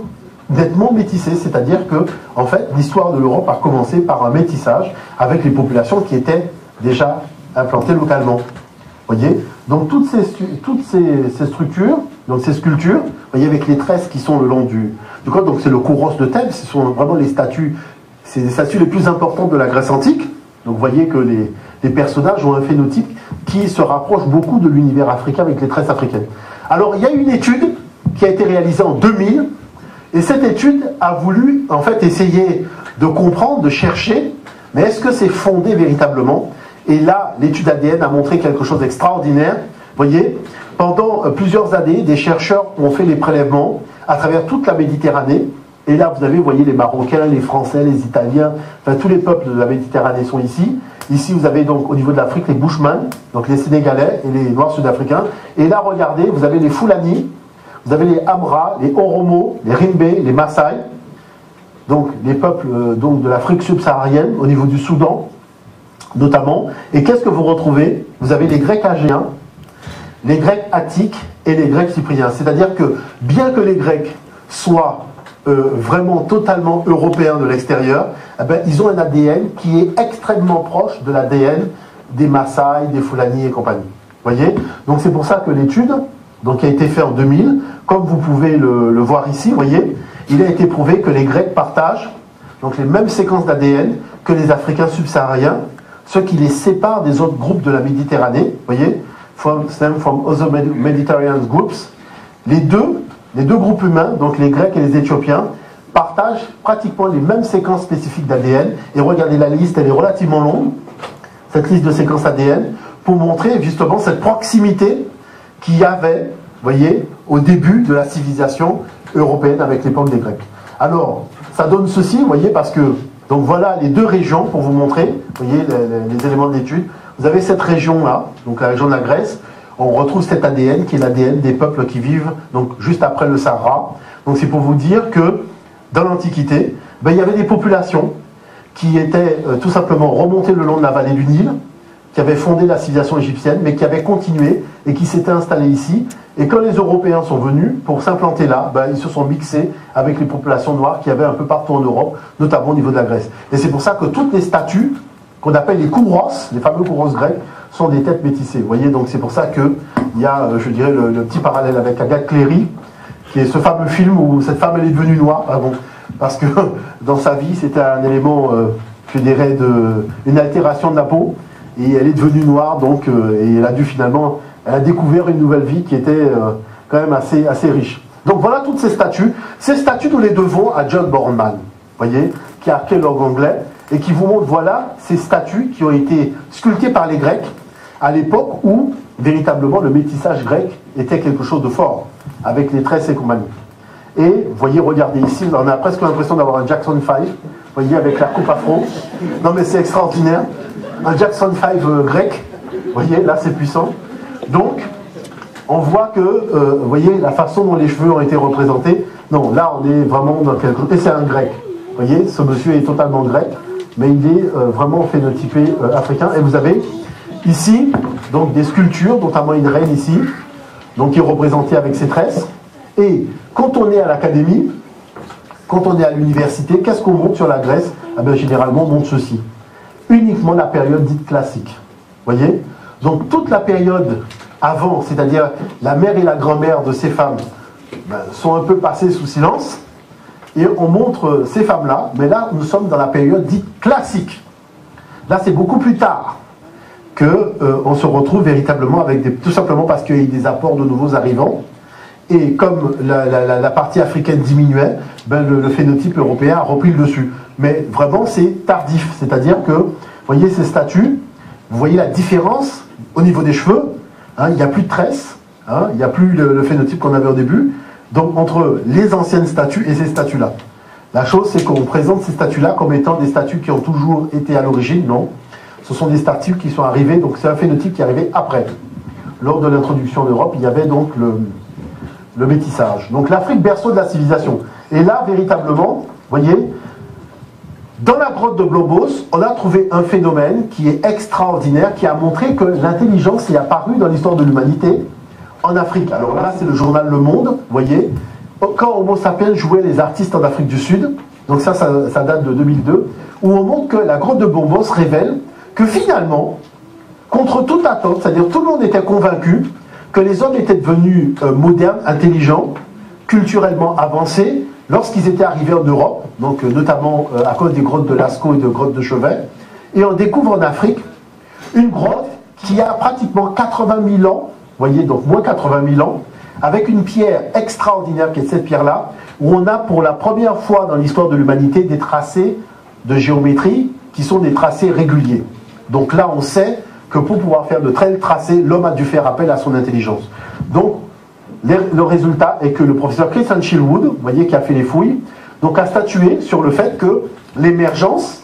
nettement métissées, c'est-à-dire que, en fait, l'histoire de l'Europe a commencé par un métissage avec les populations qui étaient déjà implantées localement. Voyez, donc toutes ces, toutes ces, ces structures, donc ces sculptures, voyez, avec les tresses qui sont le long du, du corps, donc c'est le Kouros de Thèbes, ce sont vraiment les statues, c'est les statues les plus importantes de la Grèce antique. Donc vous voyez que les, les personnages ont un phénotype qui se rapproche beaucoup de l'univers africain avec les tresses africaines. Alors il y a une étude qui a été réalisée en deux mille, et cette étude a voulu en fait essayer de comprendre, de chercher, mais est-ce que c'est fondé véritablement? Et là, l'étude A D N a montré quelque chose d'extraordinaire. Vous voyez, pendant plusieurs années, des chercheurs ont fait les prélèvements à travers toute la Méditerranée. Et là, vous avez, vous voyez, les Marocains, les Français, les Italiens, enfin tous les peuples de la Méditerranée sont ici. Ici, vous avez donc au niveau de l'Afrique les Bushman, donc les Sénégalais et les Noirs sud-africains. Et là, regardez, vous avez les Fulani, vous avez les Amra, les Oromo, les Rimbe, les Maasai, donc les peuples euh, donc, de l'Afrique subsaharienne, au niveau du Soudan notamment. Et qu'est-ce que vous retrouvez? Vous avez les Grecs Agéens, les Grecs Attiques et les Grecs Cypriens. C'est-à-dire que bien que les Grecs soient Euh, vraiment totalement européens de l'extérieur, eh ben, ils ont un A D N qui est extrêmement proche de l'A D N des Maasai, des Fulani et compagnie. Voyez, donc c'est pour ça que l'étude donc, a été faite en deux mille, comme vous pouvez le, le voir ici, voyez, il a été prouvé que les Grecs partagent donc, les mêmes séquences d'A D N que les Africains subsahariens, ce qui les sépare des autres groupes de la Méditerranée, voyez, from, from other Mediterranean groups. Les deux Les deux groupes humains, donc les Grecs et les Éthiopiens, partagent pratiquement les mêmes séquences spécifiques d'A D N. Et regardez la liste, elle est relativement longue, cette liste de séquences A D N, pour montrer justement cette proximité qu'il y avait, voyez, au début de la civilisation européenne avec l'époque des Grecs. Alors, ça donne ceci, vous voyez, parce que, donc voilà les deux régions pour vous montrer, vous voyez, les, les éléments de l'étude. Vous avez cette région-là, donc la région de la Grèce. On retrouve cet A D N qui est l'A D N des peuples qui vivent donc juste après le Sahara. Donc c'est pour vous dire que dans l'Antiquité, ben, il y avait des populations qui étaient euh, tout simplement remontées le long de la vallée du Nil, qui avait fondé la civilisation égyptienne, mais qui avait continué et qui s'était installé ici. Et quand les Européens sont venus pour s'implanter là, ben, ils se sont mixés avec les populations noires qu'il y avait un peu partout en Europe, notamment au niveau de la Grèce. Et c'est pour ça que toutes les statues qu'on appelle les kouros, les fameux kouros grecs, sont des têtes métissées. Vous voyez, donc c'est pour ça qu'il y a, je dirais, le, le petit parallèle avec Agathe Cléry, qui est ce fameux film où cette femme, elle est devenue noire. Ah bon, parce que dans sa vie, c'était un élément, euh, je dirais, de, une altération de la peau. Et elle est devenue noire, donc, euh, et elle a dû finalement, elle a découvert une nouvelle vie qui était euh, quand même assez, assez riche. Donc voilà toutes ces statues. Ces statues, nous les devons à John Boardman, voyez, qui est archéologue anglais, et qui vous montre, voilà, ces statues qui ont été sculptées par les Grecs, à l'époque où, véritablement, le métissage grec était quelque chose de fort, avec les tresses et compagnie. Et, vous voyez, regardez ici, on a presque l'impression d'avoir un Jackson cinq, vous voyez, avec la coupe afro. Non mais c'est extraordinaire. Un Jackson cinq euh, grec, vous voyez, là c'est puissant. Donc, on voit que, euh, vous voyez, la façon dont les cheveux ont été représentés, non, là on est vraiment dans quelque chose, et c'est un grec, vous voyez, ce monsieur est totalement grec, mais il est euh, vraiment phénotypé euh, africain. Et vous avez ici, donc, des sculptures, notamment une reine ici, donc qui est représentée avec ses tresses. Et quand on est à l'académie, quand on est à l'université, qu'est-ce qu'on montre sur la Grèce? Eh bien, généralement, on montre ceci. Uniquement la période dite classique. Voyez? Donc toute la période avant, c'est-à-dire la mère et la grand-mère de ces femmes, ben, sont un peu passées sous silence, et on montre ces femmes-là, mais là nous sommes dans la période dite classique. Là c'est beaucoup plus tard qu'on euh, se retrouve véritablement avec des... tout simplement parce qu'il y a eu des apports de nouveaux arrivants, et comme la, la, la partie africaine diminuait, ben, le, le phénotype européen a repris le dessus. Mais vraiment, c'est tardif. C'est-à-dire que, vous voyez ces statues, vous voyez la différence au niveau des cheveux. Hein, il n'y a plus de tresses, hein, il n'y a plus le, le phénotype qu'on avait au début. Donc, entre les anciennes statues et ces statues-là. La chose, c'est qu'on présente ces statues-là comme étant des statues qui ont toujours été à l'origine. Non, ce sont des statues qui sont arrivées. Donc, c'est un phénotype qui est arrivé après. Lors de l'introduction en Europe, il y avait donc le, le métissage. Donc, l'Afrique, berceau de la civilisation. Et là, véritablement, vous voyez... Dans la grotte de Blobos, on a trouvé un phénomène qui est extraordinaire, qui a montré que l'intelligence est apparue dans l'histoire de l'humanité en Afrique. Alors là, c'est le journal Le Monde, vous voyez. Quand Homo sapiens jouait les artistes en Afrique du Sud, donc ça, ça, ça date de deux mille deux, où on montre que la grotte de Blobos révèle que finalement, contre toute attente, c'est-à-dire tout le monde était convaincu que les hommes étaient devenus euh, modernes, intelligents, culturellement avancés, lorsqu'ils étaient arrivés en Europe, donc notamment à cause des grottes de Lascaux et de grottes de Chevet, et on découvre en Afrique une grotte qui a pratiquement quatre-vingt mille ans, voyez, donc moins quatre-vingt mille ans, avec une pierre extraordinaire qui est cette pierre-là, où on a pour la première fois dans l'histoire de l'humanité des tracés de géométrie qui sont des tracés réguliers. Donc là, on sait que pour pouvoir faire de tels tracés, l'homme a dû faire appel à son intelligence. Donc, le résultat est que le professeur Christian Chilwood, vous voyez, qui a fait les fouilles, donc a statué sur le fait que l'émergence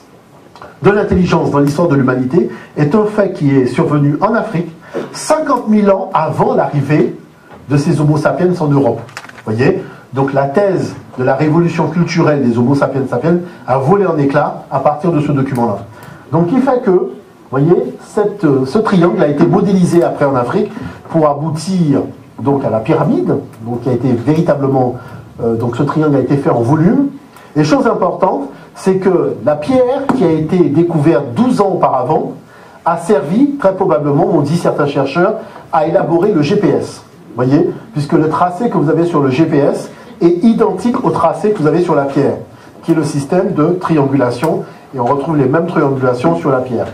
de l'intelligence dans l'histoire de l'humanité est un fait qui est survenu en Afrique cinquante mille ans avant l'arrivée de ces Homo sapiens en Europe. Vous voyez, donc la thèse de la révolution culturelle des Homo sapiens sapiens a volé en éclats à partir de ce document-là. Donc il fait que, vous voyez, cette, ce triangle a été modélisé après en Afrique pour aboutir... donc à la pyramide, donc qui a été véritablement, euh, donc ce triangle a été fait en volume. Et chose importante, c'est que la pierre qui a été découverte douze ans auparavant a servi, très probablement, on dit certains chercheurs, à élaborer le G P S. Voyez, puisque le tracé que vous avez sur le G P S est identique au tracé que vous avez sur la pierre, qui est le système de triangulation, et on retrouve les mêmes triangulations sur la pierre.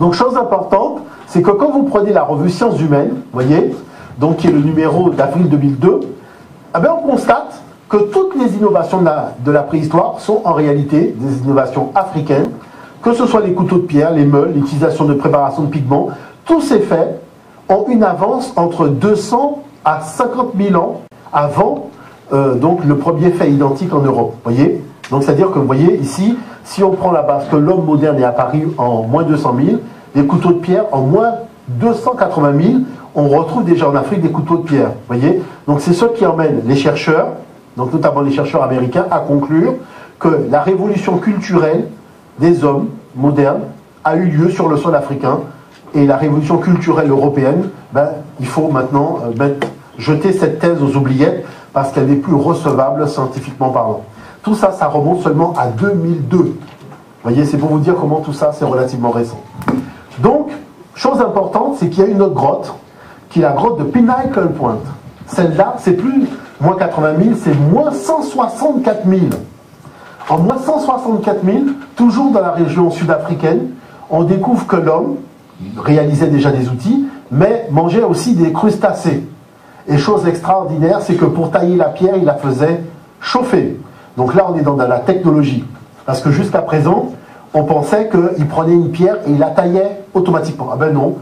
Donc chose importante, c'est que quand vous prenez la revue Sciences humaines, voyez, donc qui est le numéro d'avril deux mille deux, eh bien on constate que toutes les innovations de la, de la préhistoire sont en réalité des innovations africaines, que ce soit les couteaux de pierre, les meules, l'utilisation de préparation de pigments, tous ces faits ont une avance entre deux cents à cinquante mille ans avant euh, donc le premier fait identique en Europe. Voyez, donc c'est-à-dire que vous voyez ici, si on prend la base que l'homme moderne est apparu en moins deux cent mille, les couteaux de pierre en moins deux cent quatre-vingt mille, on retrouve déjà en Afrique des couteaux de pierre, voyez. Donc c'est ce qui emmène les chercheurs, donc notamment les chercheurs américains, à conclure que la révolution culturelle des hommes modernes a eu lieu sur le sol africain, et la révolution culturelle européenne, ben, il faut maintenant ben, jeter cette thèse aux oubliettes parce qu'elle n'est plus recevable scientifiquement parlant. Tout ça, ça remonte seulement à deux mille deux. Vous voyez, c'est pour vous dire comment tout ça, c'est relativement récent. Donc, chose importante, c'est qu'il y a une autre grotte, qui est la grotte de Pinnacle Point. Celle-là, c'est plus moins quatre-vingt mille, c'est moins cent soixante-quatre mille. En moins cent soixante-quatre mille, toujours dans la région sud-africaine, on découvre que l'homme réalisait déjà des outils, mais mangeait aussi des crustacés. Et chose extraordinaire, c'est que pour tailler la pierre, il la faisait chauffer. Donc là, on est dans la technologie. Parce que jusqu'à présent, on pensait qu'il prenait une pierre et il la taillait automatiquement. Ah ben non,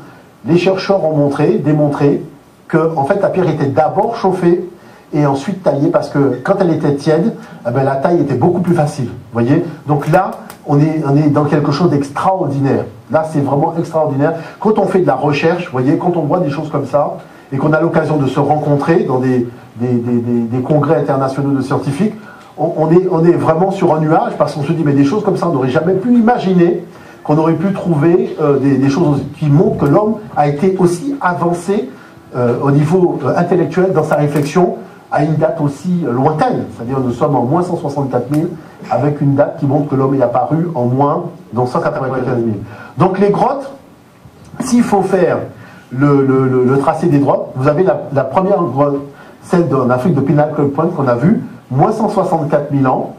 les chercheurs ont montré, démontré, que en fait, la pierre était d'abord chauffée et ensuite taillée, parce que quand elle était tiède, eh ben, la taille était beaucoup plus facile. Voyez, donc là, on est, on est dans quelque chose d'extraordinaire. Là, c'est vraiment extraordinaire. Quand on fait de la recherche, voyez, quand on voit des choses comme ça, et qu'on a l'occasion de se rencontrer dans des, des, des, des, des congrès internationaux de scientifiques, on, on, est, on est vraiment sur un nuage, parce qu'on se dit, mais des choses comme ça, on n'aurait jamais pu imaginer qu'on aurait pu trouver euh, des, des choses qui montrent que l'homme a été aussi avancé euh, au niveau euh, intellectuel dans sa réflexion à une date aussi lointaine. C'est-à-dire nous sommes en moins cent soixante-quatre mille avec une date qui montre que l'homme est apparu en moins dans cent quatre-vingt-quinze mille. Donc les grottes, s'il faut faire le, le, le, le tracé des grottes, vous avez la, la première grotte, celle en Afrique de Pinnacle Point qu'on a vue, moins cent soixante-quatre mille ans.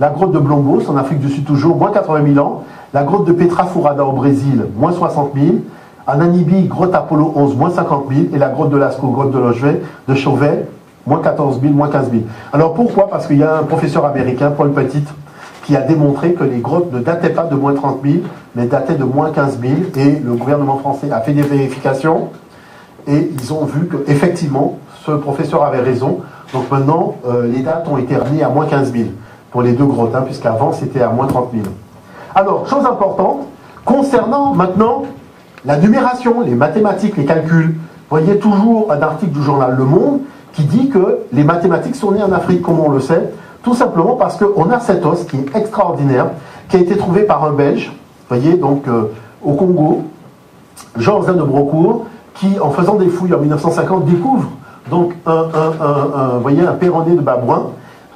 La grotte de Blombos en Afrique du Sud toujours, moins quatre-vingt mille ans. La grotte de Petra Furada au Brésil, moins soixante mille. En Namibie, grotte Apollo onze, moins cinquante mille. Et la grotte de Lascaux, grotte de Chauvet, moins quatorze mille, moins quinze mille. Alors pourquoi? Parce qu'il y a un professeur américain, Paul Petit, qui a démontré que les grottes ne dataient pas de moins trente mille, mais dataient de moins quinze mille. Et le gouvernement français a fait des vérifications. Et ils ont vu qu'effectivement, ce professeur avait raison. Donc maintenant, euh, les dates ont été remises à moins quinze mille pour les deux grottes, hein, puisqu'avant, c'était à moins trente mille. Alors, chose importante, concernant maintenant la numération, les mathématiques, les calculs, vous voyez toujours un article du journal Le Monde qui dit que les mathématiques sont nées en Afrique, comme on le sait, tout simplement parce qu'on a cet os qui est extraordinaire, qui a été trouvé par un Belge, vous voyez, donc euh, au Congo, Georges de Brocourt, qui, en faisant des fouilles en mille neuf cent cinquante, découvre donc un, un, un, un, vous voyez, un péroné de babouin,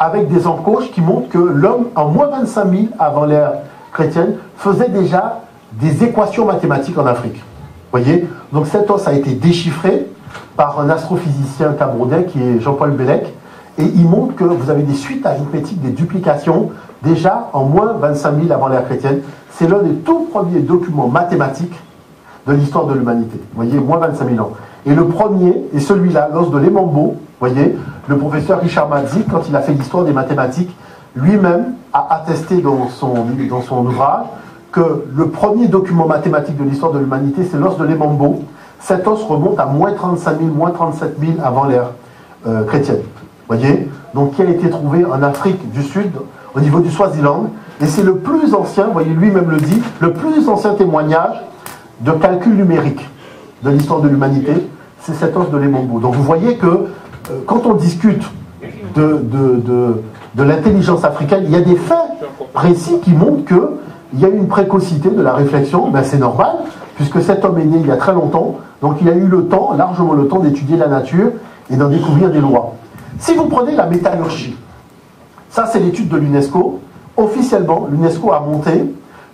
avec des encoches qui montrent que l'homme, en moins vingt-cinq mille avant l'ère chrétienne, faisait déjà des équations mathématiques en Afrique. Voyez, donc cet os a été déchiffré par un astrophysicien camerounais qui est Jean-Paul Bellec, et il montre que vous avez des suites arithmétiques, des duplications, déjà en moins vingt-cinq mille avant l'ère chrétienne. C'est l'un des tout premiers documents mathématiques de l'histoire de l'humanité. Voyez, moins vingt-cinq mille ans. Et le premier est celui-là, l'os de Lemambo. Voyez, le professeur Richard Mazik, quand il a fait l'histoire des mathématiques, lui-même a attesté dans son, dans son ouvrage que le premier document mathématique de l'histoire de l'humanité, c'est l'os de Lemambo. Cet os remonte à moins trente-cinq mille, moins trente-sept mille avant l'ère euh, chrétienne. Voyez, donc qui a été trouvé en Afrique du Sud, au niveau du Swaziland. Et c'est le plus ancien, voyez, lui-même le dit, le plus ancien témoignage de calcul numérique de l'histoire de l'humanité, c'est cet os de Lemambo. Donc vous voyez que euh, quand on discute de... de, de de l'intelligence africaine, il y a des faits précis qui montrent qu'il y a eu une précocité de la réflexion, ben c'est normal, puisque cet homme est né il y a très longtemps, donc il a eu le temps, largement le temps d'étudier la nature et d'en découvrir des lois. Si vous prenez la métallurgie, ça c'est l'étude de l'UNESCO, officiellement l'UNESCO a monté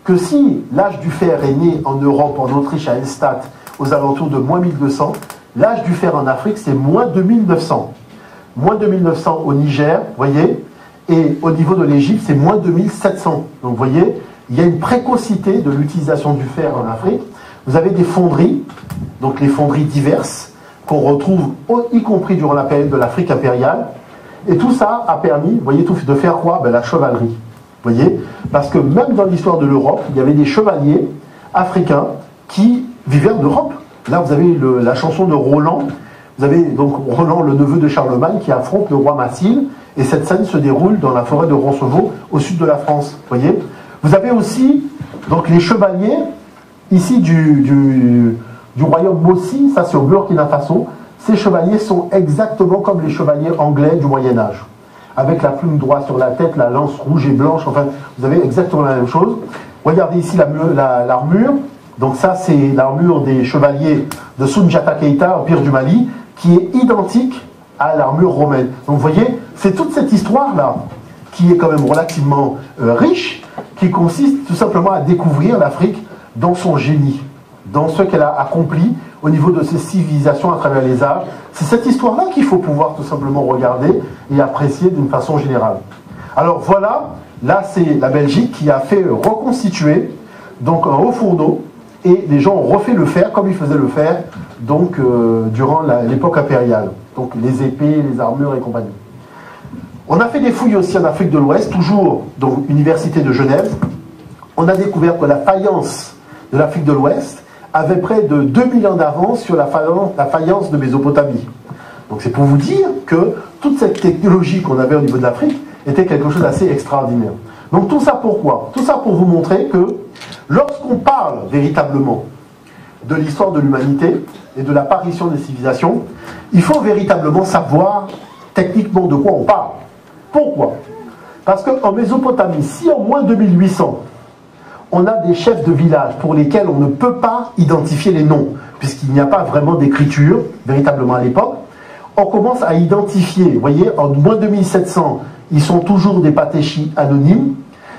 que si l'âge du fer est né en Europe, en Autriche, à Elstadt, aux alentours de moins mille deux cents, l'âge du fer en Afrique c'est moins deux mille neuf cents. Moins deux mille neuf cents au Niger, voyez. Et au niveau de l'Égypte, c'est moins deux mille sept cents. Donc vous voyez, il y a une précocité de l'utilisation du fer en Afrique. Vous avez des fonderies, donc les fonderies diverses, qu'on retrouve y compris durant la période de l'Afrique impériale. Et tout ça a permis, vous voyez, de faire quoi? Ben, la chevalerie. Vous voyez, parce que même dans l'histoire de l'Europe, il y avait des chevaliers africains qui vivaient en Europe. Là, vous avez le, la chanson de Roland. Vous avez donc Roland, le neveu de Charlemagne, qui affronte le roi Massile. Et cette scène se déroule dans la forêt de Roncevaux, au sud de la France. Voyez, vous avez aussi donc, les chevaliers, ici du, du, du royaume Mossi, ça c'est au Burkina Faso. Ces chevaliers sont exactement comme les chevaliers anglais du Moyen-Âge. Avec la plume droite sur la tête, la lance rouge et blanche, enfin, vous avez exactement la même chose. Regardez ici l'armure. Donc ça, c'est l'armure des chevaliers de Sunjata Keita, empire du Mali, qui est identique à l'armure romaine. Donc vous voyez, c'est toute cette histoire-là, qui est quand même relativement euh, riche, qui consiste tout simplement à découvrir l'Afrique dans son génie, dans ce qu'elle a accompli au niveau de ses civilisations à travers les âges. C'est cette histoire-là qu'il faut pouvoir tout simplement regarder et apprécier d'une façon générale. Alors voilà, là c'est la Belgique qui a fait reconstituer donc un haut fourneau, et les gens ont refait le fer comme ils faisaient le fer donc, euh, durant l'époque impériale. Donc les épées, les armures et compagnie. On a fait des fouilles aussi en Afrique de l'Ouest, toujours dans l'université de Genève. On a découvert que la faïence de l'Afrique de l'Ouest avait près de deux mille ans d'avance sur la faïence, la faïence de Mésopotamie. Donc c'est pour vous dire que toute cette technologie qu'on avait au niveau de l'Afrique était quelque chose d'assez extraordinaire. Donc tout ça pourquoi? Tout ça pour vous montrer que lorsqu'on parle véritablement de l'histoire de l'humanité et de l'apparition des civilisations, il faut véritablement savoir techniquement de quoi on parle. Pourquoi? Parce qu'en Mésopotamie, si en moins deux mille huit cents, on a des chefs de village pour lesquels on ne peut pas identifier les noms, puisqu'il n'y a pas vraiment d'écriture, véritablement à l'époque, on commence à identifier, vous voyez, en moins deux mille sept cents, ils sont toujours des patéchis anonymes,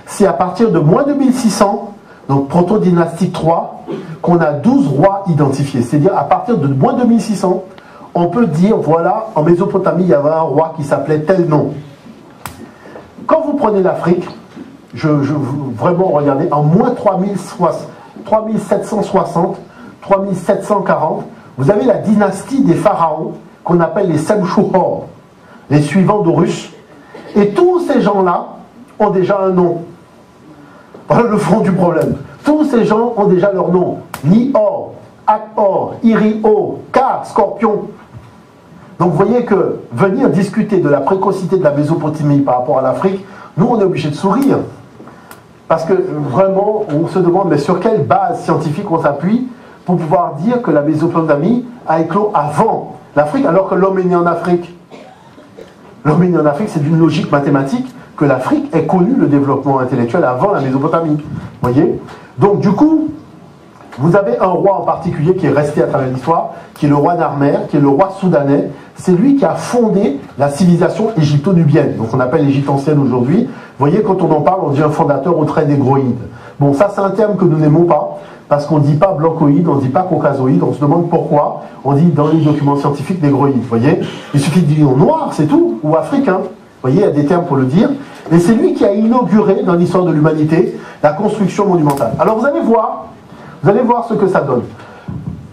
c'est à partir de moins deux mille six cents, donc proto-dynastique trois, qu'on a douze rois identifiés, c'est-à-dire à partir de moins deux mille six cents, on peut dire, voilà, en Mésopotamie, il y avait un roi qui s'appelait tel nom. Quand vous prenez l'Afrique, je, je, vraiment regardez, en moins trois mille sept cent soixante, trois mille sept cent quarante, vous avez la dynastie des pharaons qu'on appelle les Semchouhor, les suivants d'Horus. Et tous ces gens-là ont déjà un nom. Voilà le fond du problème. Tous ces gens ont déjà leur nom. Ni-Hor, Ak-Hor, Iri-Hor, Ka, Scorpion. Donc vous voyez que venir discuter de la précocité de la Mésopotamie par rapport à l'Afrique, nous on est obligé de sourire. Parce que vraiment, on se demande mais sur quelle base scientifique on s'appuie pour pouvoir dire que la Mésopotamie a éclos avant l'Afrique, alors que l'homme est né en Afrique. L'homme est né en Afrique, c'est d'une logique mathématique que l'Afrique ait connu le développement intellectuel avant la Mésopotamie. Vous voyez? Donc du coup, vous avez un roi en particulier qui est resté à travers l'histoire, qui est le roi d'Armer, qui est le roi soudanais. C'est lui qui a fondé la civilisation égypto-nubienne, donc on appelle l'Égypte ancienne aujourd'hui. Vous voyez, quand on en parle, on dit un fondateur au trait négroïde. Bon, ça c'est un terme que nous n'aimons pas, parce qu'on ne dit pas blancoïde, on ne dit pas caucasoïde, on se demande pourquoi on dit dans les documents scientifiques négroïde. Vous voyez, il suffit de dire noir, c'est tout, ou africain. Vous voyez, il y a des termes pour le dire. Et c'est lui qui a inauguré dans l'histoire de l'humanité la construction monumentale. Alors vous allez voir... Vous allez voir ce que ça donne.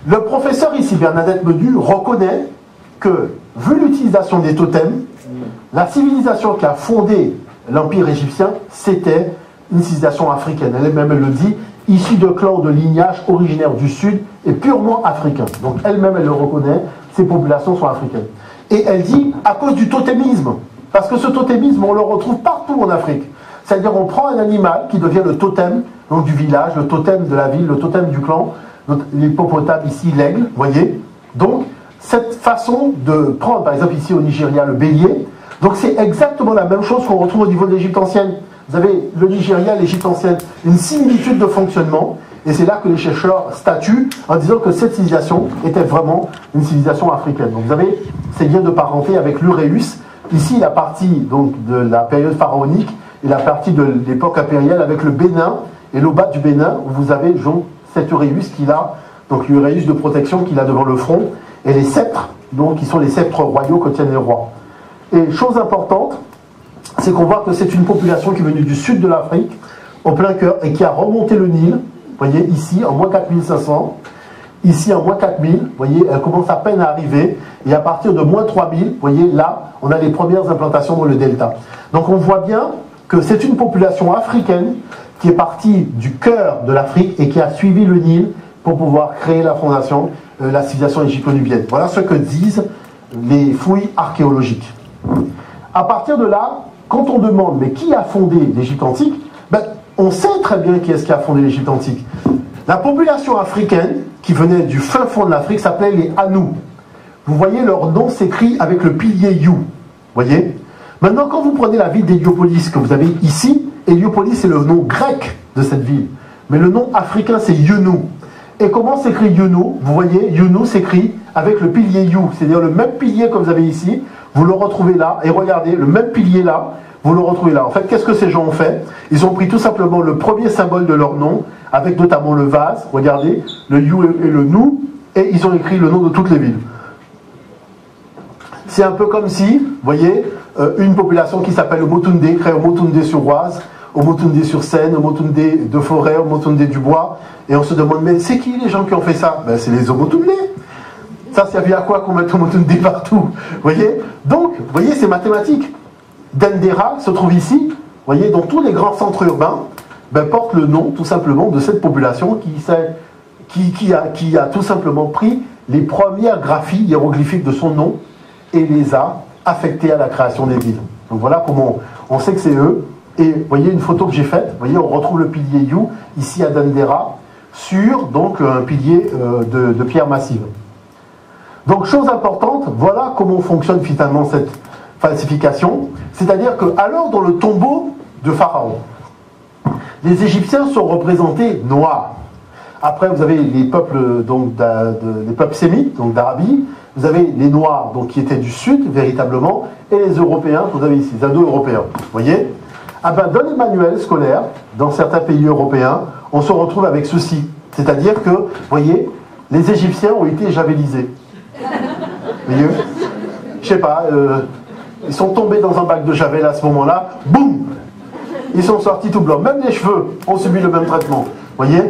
Le professeur ici, Bernadette Medu, reconnaît que, vu l'utilisation des totems, la civilisation qui a fondé l'Empire égyptien, c'était une civilisation africaine. Elle elle-même elle le dit, issue de clans de lignages originaires du Sud et purement africains. Donc elle-même, elle le reconnaît, ces populations sont africaines. Et elle dit, à cause du totémisme, parce que ce totémisme, on le retrouve partout en Afrique. C'est-à-dire, on prend un animal qui devient le totem donc du village, le totem de la ville, le totem du clan, l'hippopotame ici, l'aigle, vous voyez. Donc, cette façon de prendre, par exemple ici au Nigeria, le bélier, donc c'est exactement la même chose qu'on retrouve au niveau de l'Égypte ancienne. Vous avez le Nigeria, l'Égypte ancienne, une similitude de fonctionnement, et c'est là que les chercheurs statuent en disant que cette civilisation était vraiment une civilisation africaine. Donc vous avez ces liens de parenté avec l'Uréus, ici la partie donc, de la période pharaonique, et la partie de l'époque impériale avec le Bénin et l'Oba du Bénin, où vous avez donc, cet Uréus qu'il a, donc l'Uréus de protection qu'il a devant le front, et les sceptres, donc qui sont les sceptres royaux que tiennent les rois. Et chose importante, c'est qu'on voit que c'est une population qui est venue du sud de l'Afrique, au plein cœur, et qui a remonté le Nil, vous voyez, ici, en moins quatre mille cinq cents, ici, en moins quatre mille, vous voyez, elle commence à peine à arriver, et à partir de moins trois mille, vous voyez, là, on a les premières implantations dans le delta. Donc on voit bien que c'est une population africaine qui est partie du cœur de l'Afrique et qui a suivi le Nil pour pouvoir créer la fondation, euh, la civilisation égypto-nubienne. Voilà ce que disent les fouilles archéologiques. À partir de là, quand on demande mais qui a fondé l'Égypte antique, ben, on sait très bien qui est-ce qui a fondé l'Égypte antique. La population africaine qui venait du fin fond de l'Afrique s'appelait les Hanou. Vous voyez, leur nom s'écrit avec le pilier You. Vous voyez ? Maintenant, quand vous prenez la ville d'Héliopolis que vous avez ici, Héliopolis c'est le nom grec de cette ville. Mais le nom africain, c'est Yeuno. Et comment s'écrit Yeuno? Vous voyez, Yeuno s'écrit avec le pilier You, c'est-à-dire le même pilier que vous avez ici, vous le retrouvez là, et regardez, le même pilier là, vous le retrouvez là. En fait, qu'est-ce que ces gens ont fait? Ils ont pris tout simplement le premier symbole de leur nom, avec notamment le vase, regardez, le You et le Nou, et ils ont écrit le nom de toutes les villes. C'est un peu comme si, vous voyez, une population qui s'appelle Omotunde, créée Omotunde sur Oise, Omotunde sur Seine, Omotunde de Forêt, Omotunde du Bois, et on se demande, mais c'est qui les gens qui ont fait ça? Ben, c'est les Omotunde. Ça, ça vient à quoi qu'on mette Omotunde partout? Vous voyez? Donc, vous voyez, c'est mathématique. Dendera se trouve ici, vous voyez, dans tous les grands centres urbains, ben, porte le nom, tout simplement, de cette population qui, qui, qui, a, qui a tout simplement pris les premières graphies hiéroglyphiques de son nom et les a affectées à la création des villes. Donc voilà comment on, on sait que c'est eux. Et vous voyez une photo que j'ai faite, vous voyez, on retrouve le pilier You, ici à Dendera, sur donc un pilier euh, de, de pierre massive. Donc chose importante, voilà comment fonctionne finalement cette falsification, c'est-à-dire que alors dans le tombeau de Pharaon, les Égyptiens sont représentés noirs. Après vous avez les peuples, donc, de, les peuples sémites, donc d'Arabie, vous avez les noirs donc, qui étaient du sud véritablement, et les Européens, vous avez ici, les Indo-Européens, vous voyez. Ah ben, dans les manuels scolaires, dans certains pays européens, on se retrouve avec ceci, c'est-à-dire que, vous voyez, les Égyptiens ont été javelisés. Vous voyez, je sais pas, euh, ils sont tombés dans un bac de javel à ce moment-là, boum, ils sont sortis tout blancs. Même les cheveux ont subi le même traitement. Vous voyez,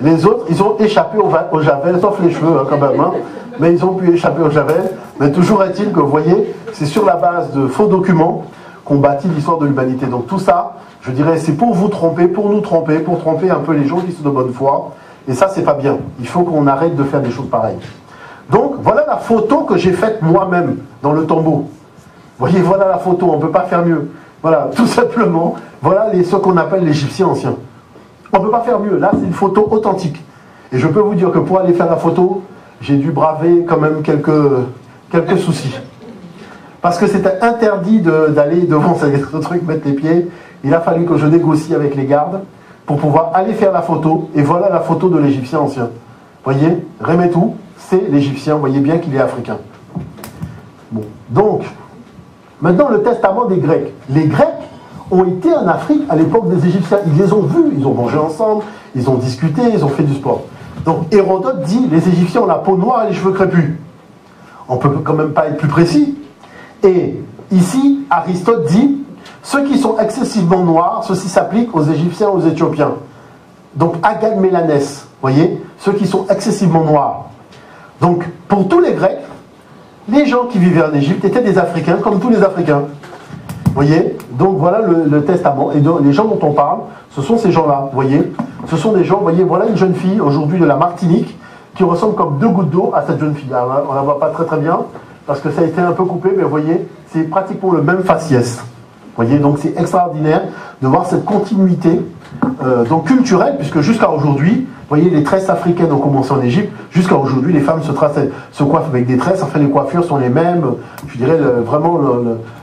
les autres, ils ont échappé au, au javel, sauf les cheveux hein, quand même, hein, mais ils ont pu échapper au javel. Mais toujours est-il que, vous voyez, c'est sur la base de faux documents qu'on bâtit l'histoire de l'humanité. Donc tout ça, je dirais, c'est pour vous tromper, pour nous tromper, pour tromper un peu les gens qui sont de bonne foi. Et ça, c'est pas bien. Il faut qu'on arrête de faire des choses pareilles. Donc, voilà la photo que j'ai faite moi-même dans le tombeau. Vous voyez, voilà la photo, on ne peut pas faire mieux. Voilà, tout simplement, voilà les, ce qu'on appelle l'Égyptien ancien. On ne peut pas faire mieux. Là, c'est une photo authentique. Et je peux vous dire que pour aller faire la photo, j'ai dû braver quand même quelques, quelques soucis. Parce que c'était interdit d'aller de, devant ce truc, mettre les pieds. Il a fallu que je négocie avec les gardes pour pouvoir aller faire la photo. Et voilà la photo de l'Égyptien ancien. Voyez, Remetou, c'est l'Égyptien. Vous voyez bien qu'il est africain. Bon, donc, maintenant le testament des Grecs. Les Grecs ont été en Afrique à l'époque des Égyptiens. Ils les ont vus, ils ont mangé ensemble, ils ont discuté, ils ont fait du sport. Donc, Hérodote dit, les Égyptiens ont la peau noire et les cheveux crépus. On ne peut quand même pas être plus précis. Et ici, Aristote dit, ceux qui sont excessivement noirs, ceci s'applique aux Égyptiens, aux Éthiopiens. Donc, Agamemnanès, voyez, ceux qui sont excessivement noirs. Donc, pour tous les Grecs, les gens qui vivaient en Égypte étaient des Africains, comme tous les Africains. Voyez, donc voilà le, le testament. Et donc, les gens dont on parle, ce sont ces gens-là, voyez. Ce sont des gens, voyez, voilà une jeune fille, aujourd'hui de la Martinique, qui ressemble comme deux gouttes d'eau à cette jeune fille. Alors, on ne la voit pas très très bien, parce que ça a été un peu coupé, mais vous voyez, c'est pratiquement le même faciès. Vous voyez, donc c'est extraordinaire de voir cette continuité euh, donc culturelle, puisque jusqu'à aujourd'hui, vous voyez, les tresses africaines ont commencé en Égypte, jusqu'à aujourd'hui, les femmes se, se coiffent avec des tresses, enfin les coiffures sont les mêmes, je dirais le, vraiment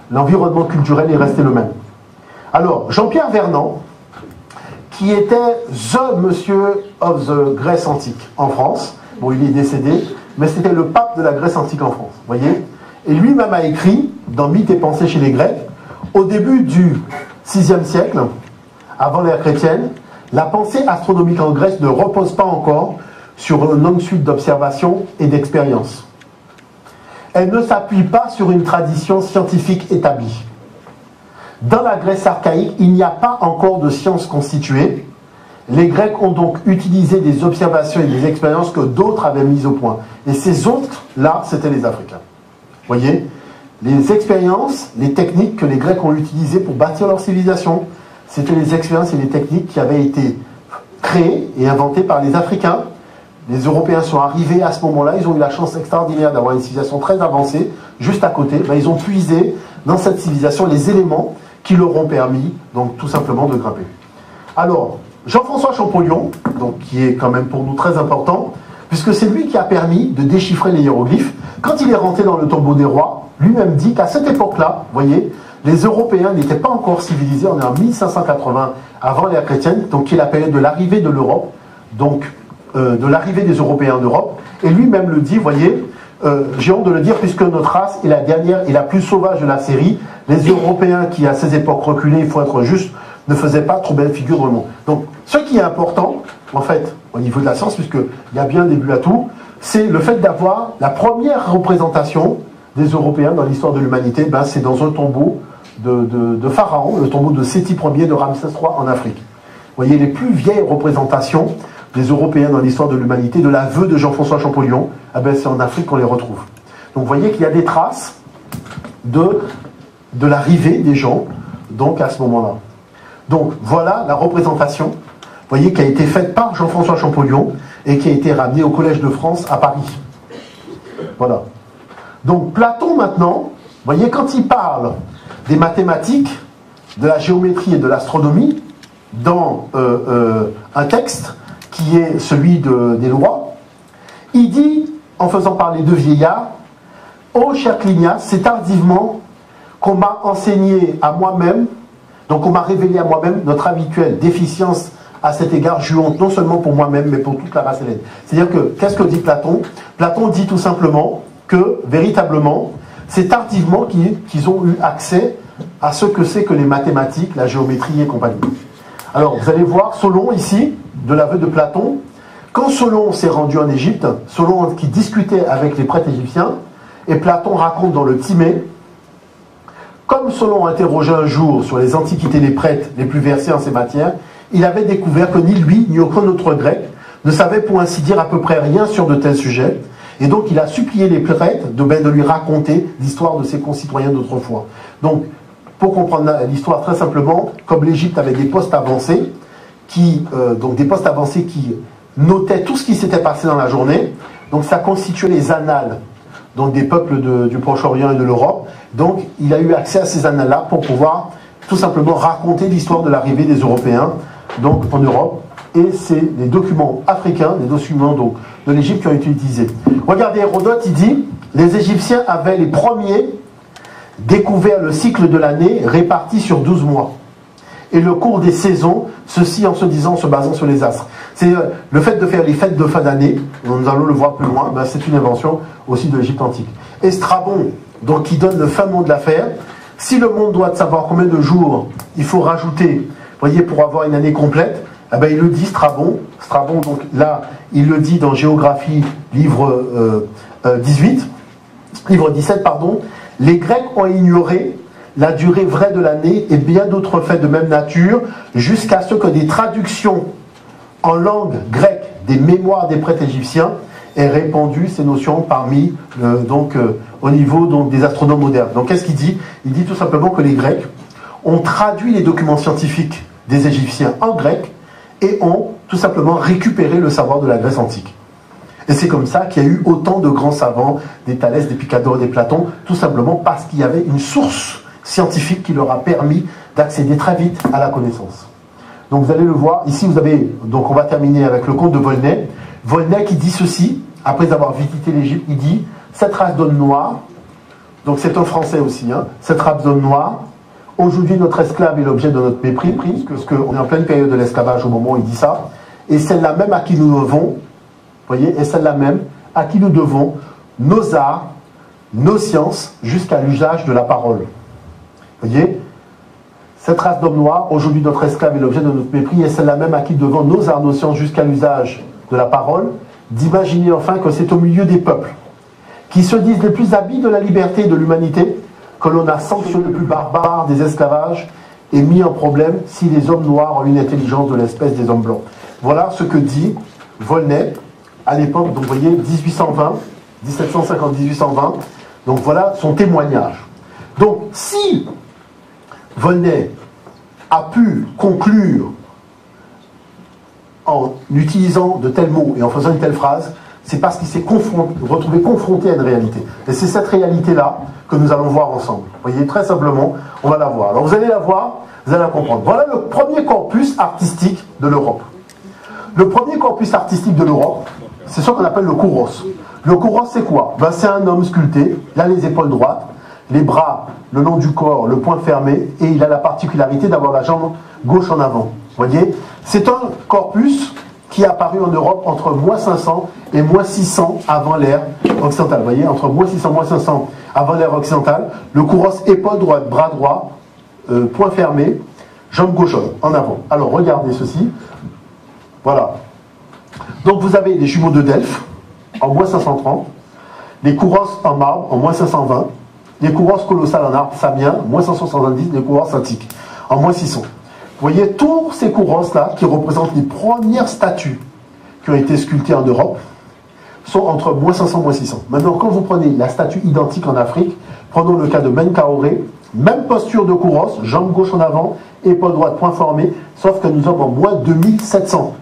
l'environnement le, le, culturel est resté le même. Alors, Jean-Pierre Vernant, qui était the monsieur of the Grèce antique en France, bon, il est décédé, mais c'était le pape de la Grèce antique en France, voyez. Et lui-même a écrit, dans Mythes et Pensées chez les Grecs, au début du sixième siècle, avant l'ère chrétienne, la pensée astronomique en Grèce ne repose pas encore sur une longue suite d'observations et d'expériences. Elle ne s'appuie pas sur une tradition scientifique établie. Dans la Grèce archaïque, il n'y a pas encore de science constituée. Les Grecs ont donc utilisé des observations et des expériences que d'autres avaient mises au point. Et ces autres-là, c'étaient les Africains. Vous voyez, les expériences, les techniques que les Grecs ont utilisées pour bâtir leur civilisation, c'étaient les expériences et les techniques qui avaient été créées et inventées par les Africains. Les Européens sont arrivés à ce moment-là, ils ont eu la chance extraordinaire d'avoir une civilisation très avancée, juste à côté. Ben, ils ont puisé dans cette civilisation les éléments qui leur ont permis, donc tout simplement, de grimper. Alors, Jean-François Champollion, donc, qui est quand même pour nous très important, puisque c'est lui qui a permis de déchiffrer les hiéroglyphes. Quand il est rentré dans le tombeau des rois, lui-même dit qu'à cette époque-là, vous voyez, les Européens n'étaient pas encore civilisés, on est en mille cinq cent quatre-vingts avant l'ère chrétienne, donc qui est la période de l'arrivée de l'Europe, donc euh, de l'arrivée des Européens en Europe, et lui-même le dit, vous voyez, euh, j'ai honte de le dire, puisque notre race est la dernière et la plus sauvage de la série, les Européens qui à ces époques reculées, il faut être juste, ne faisaient pas trop belle figure dans le monde. Donc ce qui est important, en fait, au niveau de la science, puisqu'il y a bien un début à tout, c'est le fait d'avoir la première représentation des Européens dans l'histoire de l'humanité, ben, c'est dans un tombeau de, de, de Pharaon, le tombeau de Séti Ier de Ramsès trois en Afrique. Vous voyez, les plus vieilles représentations des Européens dans l'histoire de l'humanité, de l'aveu de Jean-François Champollion, eh ben, c'est en Afrique qu'on les retrouve. Donc vous voyez qu'il y a des traces de, de l'arrivée des gens, donc à ce moment-là. Donc voilà la représentation, vous voyez, qui a été faite par Jean-François Champollion et qui a été ramenée au Collège de France à Paris. Voilà. Donc Platon maintenant, vous voyez, quand il parle des mathématiques, de la géométrie et de l'astronomie, dans euh, euh, un texte qui est celui de, des lois, il dit, en faisant parler deux vieillards, « Ô cher Clignas, c'est tardivement qu'on m'a enseigné à moi-même, donc on m'a révélé à moi-même notre habituelle déficience à cet égard, j'eus honte non seulement pour moi-même, mais pour toute la race hellène. » C'est-à-dire que, qu'est-ce que dit Platon? Platon dit tout simplement que, véritablement, c'est tardivement qu'ils ont eu accès à ce que c'est que les mathématiques, la géométrie et compagnie. Alors, vous allez voir Solon ici, de l'aveu de Platon. Quand Solon s'est rendu en Égypte, Solon qui discutait avec les prêtres égyptiens, et Platon raconte dans le Timée, comme Solon interrogeait un jour sur les antiquités des prêtres les plus versés en ces matières, il avait découvert que ni lui, ni aucun autre grec, ne savait pour ainsi dire à peu près rien sur de tels sujets. Et donc, il a supplié les prêtres de, ben, de lui raconter l'histoire de ses concitoyens d'autrefois. Donc, pour comprendre l'histoire, très simplement, comme l'Égypte avait des postes avancés, qui, euh, donc des postes avancés qui notaient tout ce qui s'était passé dans la journée, donc ça constituait les annales donc des peuples de, du Proche-Orient et de l'Europe. Donc, il a eu accès à ces annales-là pour pouvoir tout simplement raconter l'histoire de l'arrivée des Européens donc, en Europe. Et c'est les documents africains, les documents donc, de l'Égypte qui ont été utilisés. Regardez Hérodote, il dit, les Égyptiens avaient les premiers découvert le cycle de l'année réparti sur douze mois. Et le cours des saisons, ceci en se disant, se basant sur les astres. C'est euh, le fait de faire les fêtes de fin d'année, nous allons le voir plus loin, ben c'est une invention aussi de l'Égypte antique. Et Strabon, donc, qui donne le fin mot de l'affaire, si le monde doit savoir combien de jours il faut rajouter, voyez, pour avoir une année complète, eh ben, il le dit, Strabon, Strabon, donc là, il le dit dans Géographie, livre euh, euh, dix-huit, livre dix-sept, pardon, les Grecs ont ignoré la durée vraie de l'année et bien d'autres faits de même nature, jusqu'à ce que des traductions en langue grecque des mémoires des prêtres égyptiens aient répandu ces notions parmi, euh, donc, euh, au niveau donc, des astronomes modernes. Donc, qu'est-ce qu'il dit? Il dit tout simplement que les Grecs ont traduit les documents scientifiques des Égyptiens en grec, et ont tout simplement récupéré le savoir de la Grèce antique. Et c'est comme ça qu'il y a eu autant de grands savants, des Thalès, des Picador, des Platons, tout simplement parce qu'il y avait une source scientifique qui leur a permis d'accéder très vite à la connaissance. Donc vous allez le voir, ici vous avez, donc on va terminer avec le conte de Volney. Volney qui dit ceci, après avoir visité l'Égypte, il dit, cette race d'hommes noirs, donc c'est un français aussi, hein, cette race d'hommes noirs, aujourd'hui, notre esclave est l'objet de notre mépris, parce qu'on est en pleine période de l'esclavage au moment où il dit ça, et celle-là même à qui nous devons, voyez, et celle-là même à qui nous devons nos arts, nos sciences, jusqu'à l'usage de la parole. Voyez, cette race d'hommes noirs, aujourd'hui notre esclave est l'objet de notre mépris, et celle-là même à qui nous devons nos arts, nos sciences, jusqu'à l'usage de la parole, d'imaginer enfin que c'est au milieu des peuples, qui se disent les plus habiles de la liberté et de l'humanité, que l'on a sanctionné le plus barbare des esclavages et mis en problème si les hommes noirs ont une intelligence de l'espèce des hommes blancs. Voilà ce que dit Volney à l'époque, donc vous voyez, mille huit cent vingt, mille sept cent cinquante, mille huit cent vingt, donc voilà son témoignage. Donc si Volney a pu conclure en utilisant de tels mots et en faisant une telle phrase, c'est parce qu'il s'est confronté, retrouvé confronté à une réalité. Et c'est cette réalité-là que nous allons voir ensemble. Vous voyez, très simplement, on va la voir. Alors vous allez la voir, vous allez la comprendre. Voilà le premier corpus artistique de l'Europe. Le premier corpus artistique de l'Europe, c'est ce qu'on appelle le kouros. Le kouros, c'est quoi? Ben, c'est un homme sculpté, il a les épaules droites, les bras le long du corps, le poing fermé, et il a la particularité d'avoir la jambe gauche en avant. Vous voyez, c'est un corpus qui est apparu en Europe entre moins cinq cents et moins six cents avant l'ère occidentale. Vous voyez, entre moins six cents et moins cinq cents avant l'ère occidentale, le kouros épaule droite, bras droit, euh, poing fermé, jambe gauche en avant. Alors regardez ceci. Voilà. Donc vous avez les jumeaux de Delphes en moins cinq cent trente, les kouros en marbre en moins cinq cent vingt, les kouros colossales en arbre samien, moins cent soixante-dix, les kouros synthiques en moins six cents. Vous voyez, tous ces kouros-là, qui représentent les premières statues qui ont été sculptées en Europe, sont entre moins cinq cents et moins six cents. Maintenant, quand vous prenez la statue identique en Afrique, prenons le cas de Menkaoré, même posture de kouros, jambe gauche en avant, épaule droite, poing formé, sauf que nous sommes en moins deux mille sept cents,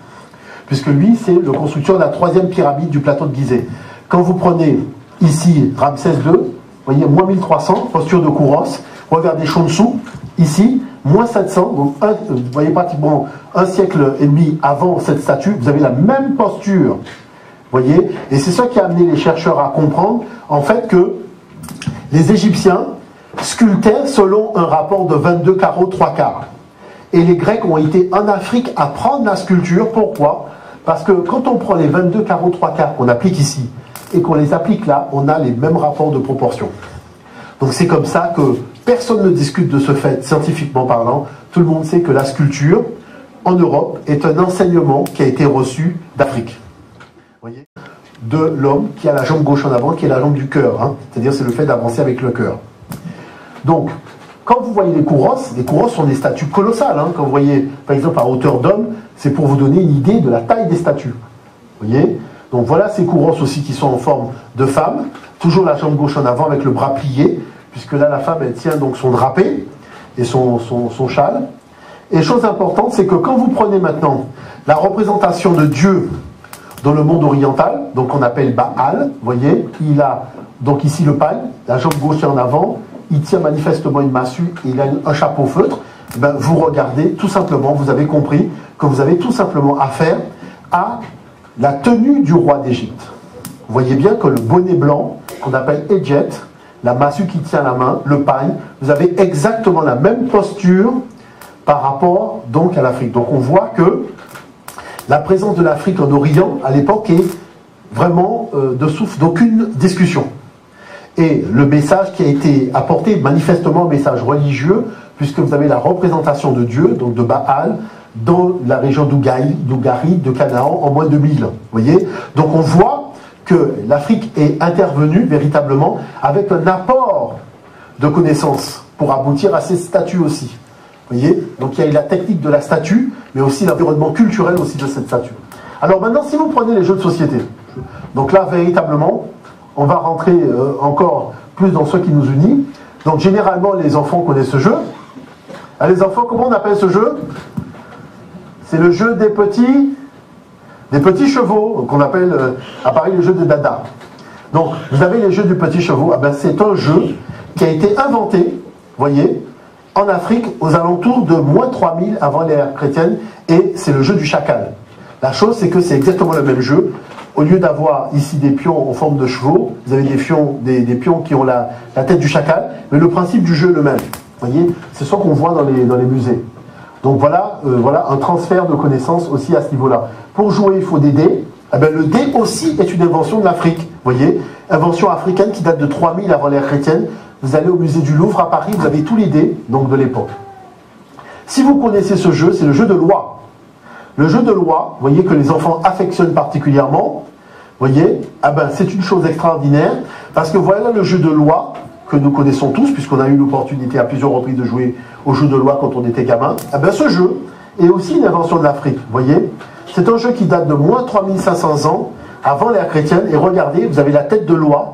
puisque lui, c'est le constructeur de la troisième pyramide du plateau de Gizeh. Quand vous prenez ici Ramsès deux, vous voyez, moins mille trois cents, posture de kouros, regardez Chonsu, ici, moins sept cents, donc un, vous voyez pratiquement un siècle et demi avant cette statue, vous avez la même posture. Voyez, et c'est ça qui a amené les chercheurs à comprendre, en fait, que les Égyptiens sculptaient selon un rapport de vingt-deux carreaux, trois quarts. Et les Grecs ont été en Afrique à prendre la sculpture. Pourquoi? Parce que quand on prend les vingt-deux carreaux, trois quarts qu'on applique ici, et qu'on les applique là, on a les mêmes rapports de proportion. Donc c'est comme ça que personne ne discute de ce fait, scientifiquement parlant. Tout le monde sait que la sculpture, en Europe, est un enseignement qui a été reçu d'Afrique. De l'homme qui a la jambe gauche en avant, qui est la jambe du cœur. Hein. C'est-à-dire, c'est le fait d'avancer avec le cœur. Donc, quand vous voyez les kouros, les kouros sont des statues colossales. Hein. Quand vous voyez, par exemple, à hauteur d'homme, c'est pour vous donner une idée de la taille des statues. Vous voyez? Donc, voilà ces kouros aussi qui sont en forme de femme. Toujours la jambe gauche en avant avec le bras plié, puisque là, la femme, elle tient donc son drapé et son, son, son châle. Et chose importante, c'est que quand vous prenez maintenant la représentation de Dieu dans le monde oriental, donc on appelle Baal, vous voyez, il a donc ici le palme, la jambe gauche est en avant, il tient manifestement une massue, et il a un chapeau feutre. Et bien, vous regardez, tout simplement, vous avez compris que vous avez tout simplement affaire à la tenue du roi d'Égypte. Vous voyez bien que le bonnet blanc, qu'on appelle Edjet, la massue qui tient la main, le pagne, vous avez exactement la même posture par rapport donc à l'Afrique. Donc on voit que la présence de l'Afrique en Orient, à l'époque, est vraiment euh, de souffle d'aucune discussion. Et le message qui a été apporté, manifestement un message religieux, puisque vous avez la représentation de Dieu, donc de Baal, dans la région d'Ougarit, de Canaan, en moins deux mille. Vous voyez? Donc on voit que l'Afrique est intervenue véritablement avec un apport de connaissances pour aboutir à ces statues aussi. Vous voyez, donc il y a eu la technique de la statue, mais aussi l'environnement culturel aussi de cette statue. Alors maintenant, si vous prenez les jeux de société, donc là, véritablement, on va rentrer euh, encore plus dans ce qui nous unit. Donc généralement, les enfants connaissent ce jeu. Ah, les enfants, comment on appelle ce jeu? C'est le jeu des petits... des petits chevaux, qu'on appelle euh, à Paris le jeu des dadas. Donc, vous avez les jeux du petit chevaux. Ah ben, c'est un jeu qui a été inventé, voyez, en Afrique, aux alentours de moins trois mille avant l'ère chrétienne, et c'est le jeu du chacal. La chose, c'est que c'est exactement le même jeu. Au lieu d'avoir ici des pions en forme de chevaux, vous avez des pions, des, des pions qui ont la, la tête du chacal, mais le principe du jeu est le même. Voyez, c'est ce qu'on voit dans les, dans les musées. Donc voilà, euh, voilà un transfert de connaissances aussi à ce niveau-là. Pour jouer, il faut des dés. Eh bien, le dé aussi est une invention de l'Afrique. Voyez, invention africaine qui date de trois mille avant l'ère chrétienne. Vous allez au musée du Louvre à Paris, vous avez tous les dés donc de l'époque. Si vous connaissez ce jeu, c'est le jeu de loi. Le jeu de loi, vous voyez que les enfants affectionnent particulièrement. Voyez, eh ben, c'est une chose extraordinaire parce que voilà le jeu de loi que nous connaissons tous, puisqu'on a eu l'opportunité à plusieurs reprises de jouer au jeu de loi quand on était gamin. Eh bien, ce jeu est aussi une invention de l'Afrique, vous voyez. C'est un jeu qui date de moins trois mille cinq cents ans avant l'ère chrétienne. Et regardez, vous avez la tête de loi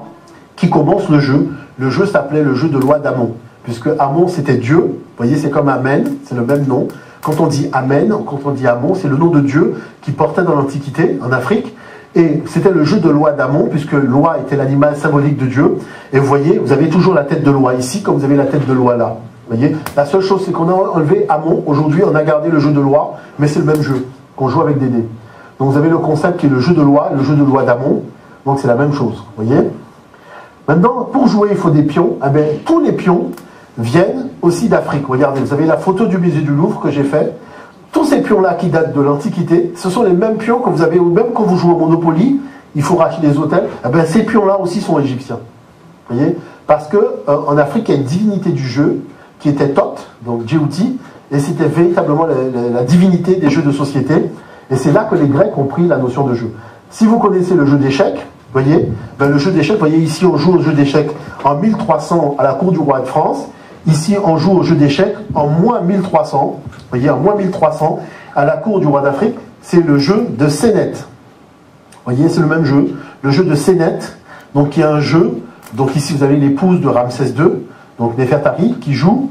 qui commence le jeu. Le jeu s'appelait le jeu de loi d'Amon, puisque Amon, c'était Dieu. Vous voyez, c'est comme Amen, c'est le même nom. Quand on dit Amen, quand on dit Amon, c'est le nom de Dieu qui portait dans l'Antiquité, en Afrique. Et c'était le jeu de loi d'Amon, puisque loi était l'animal symbolique de Dieu. Et vous voyez, vous avez toujours la tête de loi ici, comme vous avez la tête de loi là. Vous voyez, la seule chose, c'est qu'on a enlevé Amon. Aujourd'hui, on a gardé le jeu de loi, mais c'est le même jeu qu'on joue avec des dés. Donc vous avez le concept qui est le jeu de loi, le jeu de loi d'Amon. Donc c'est la même chose, vous voyez. Maintenant, pour jouer, il faut des pions. Eh bien, tous les pions viennent aussi d'Afrique. Regardez, vous avez la photo du musée du Louvre que j'ai fait. Tous ces pions-là qui datent de l'Antiquité, ce sont les mêmes pions que vous avez, ou même quand vous jouez au Monopoly, il faut racheter des hôtels. Eh bien, ces pions-là aussi sont égyptiens. Vous voyez? Parce qu'en euh, Afrique, il y a une divinité du jeu qui était Thoth, donc Djéouti, et c'était véritablement la, la, la divinité des jeux de société. Et c'est là que les Grecs ont pris la notion de jeu. Si vous connaissez le jeu d'échecs, voyez, ben le jeu d'échecs, vous voyez ici on joue au jeu d'échecs en mille trois cents à la cour du roi de France, ici on joue au jeu d'échecs en moins mille trois cents, voyez, en moins mille trois cents à la cour du roi d'Afrique, c'est le jeu de Sénète. Vous voyez, c'est le même jeu, le jeu de Sénète, donc il y a un jeu, donc ici vous avez l'épouse de Ramsès deux, donc Néfertari, qui joue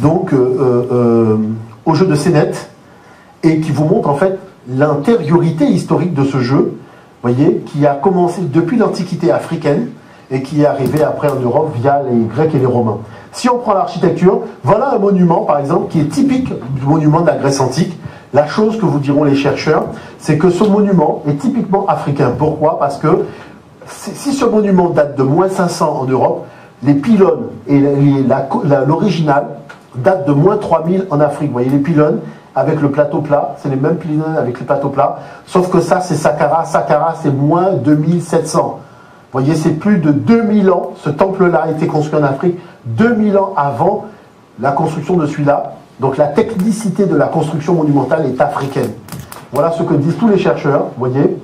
donc, euh, euh, au jeu de Sénète, et qui vous montre en fait l'intériorité historique de ce jeu, voyez, qui a commencé depuis l'Antiquité africaine et qui est arrivé après en Europe via les Grecs et les Romains. Si on prend l'architecture, voilà un monument par exemple qui est typique du monument de la Grèce antique. La chose que vous diront les chercheurs, c'est que ce monument est typiquement africain. Pourquoi? Parce que si ce monument date de moins cinq cents en Europe, les pylônes et l'original datent de moins trois mille en Afrique. Voyez, les pylônes avec le plateau plat, c'est les mêmes pylônes avec les plateaux plats, sauf que ça c'est Saqqara, Saqqara c'est moins deux mille sept cents. Vous voyez, c'est plus de deux mille ans, ce temple-là a été construit en Afrique, deux mille ans avant la construction de celui-là, donc la technicité de la construction monumentale est africaine. Voilà ce que disent tous les chercheurs, vous voyez,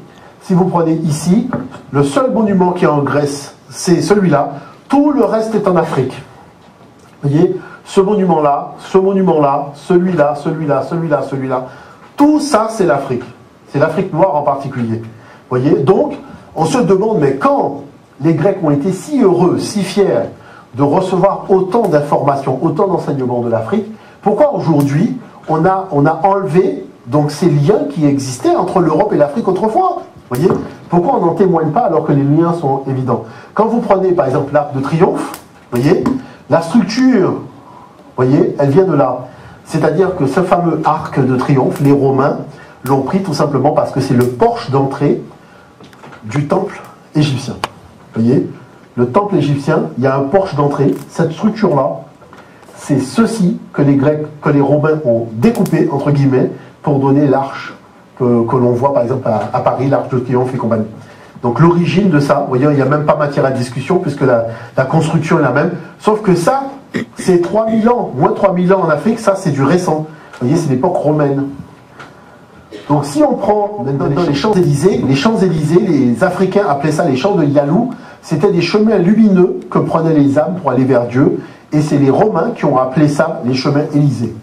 si vous prenez ici, le seul monument qui est en Grèce, c'est celui-là, tout le reste est en Afrique, vous voyez. Ce monument-là, ce monument-là, celui-là, celui-là, celui-là, celui-là. Tout ça, c'est l'Afrique. C'est l'Afrique noire en particulier. Voyez, donc, on se demande, mais quand les Grecs ont été si heureux, si fiers de recevoir autant d'informations, autant d'enseignements de l'Afrique, pourquoi aujourd'hui, on a, on a enlevé donc, ces liens qui existaient entre l'Europe et l'Afrique autrefois? Voyez, pourquoi on n'en témoigne pas alors que les liens sont évidents? Quand vous prenez, par exemple, l'Arc de Triomphe, voyez, la structure... Vous voyez, elle vient de là. C'est-à-dire que ce fameux arc de triomphe, les Romains l'ont pris tout simplement parce que c'est le porche d'entrée du temple égyptien. Vous voyez, le temple égyptien, il y a un porche d'entrée. Cette structure-là, c'est ceci que les Grecs, que les Romains ont découpé, entre guillemets, pour donner l'arche que, que l'on voit par exemple à, à Paris, l'arc de triomphe et compagnie. Donc l'origine de ça, vous voyez, il n'y a même pas matière à discussion puisque la, la construction est la même. Sauf que ça, c'est trois mille ans, moins trois mille ans en Afrique, ça c'est du récent. Vous voyez, c'est l'époque romaine. Donc si on prend maintenant les Champs-Élysées, les Champs-Élysées, les Africains appelaient ça les champs de Yalou, c'était des chemins lumineux que prenaient les âmes pour aller vers Dieu, et c'est les Romains qui ont appelé ça les chemins Élysées.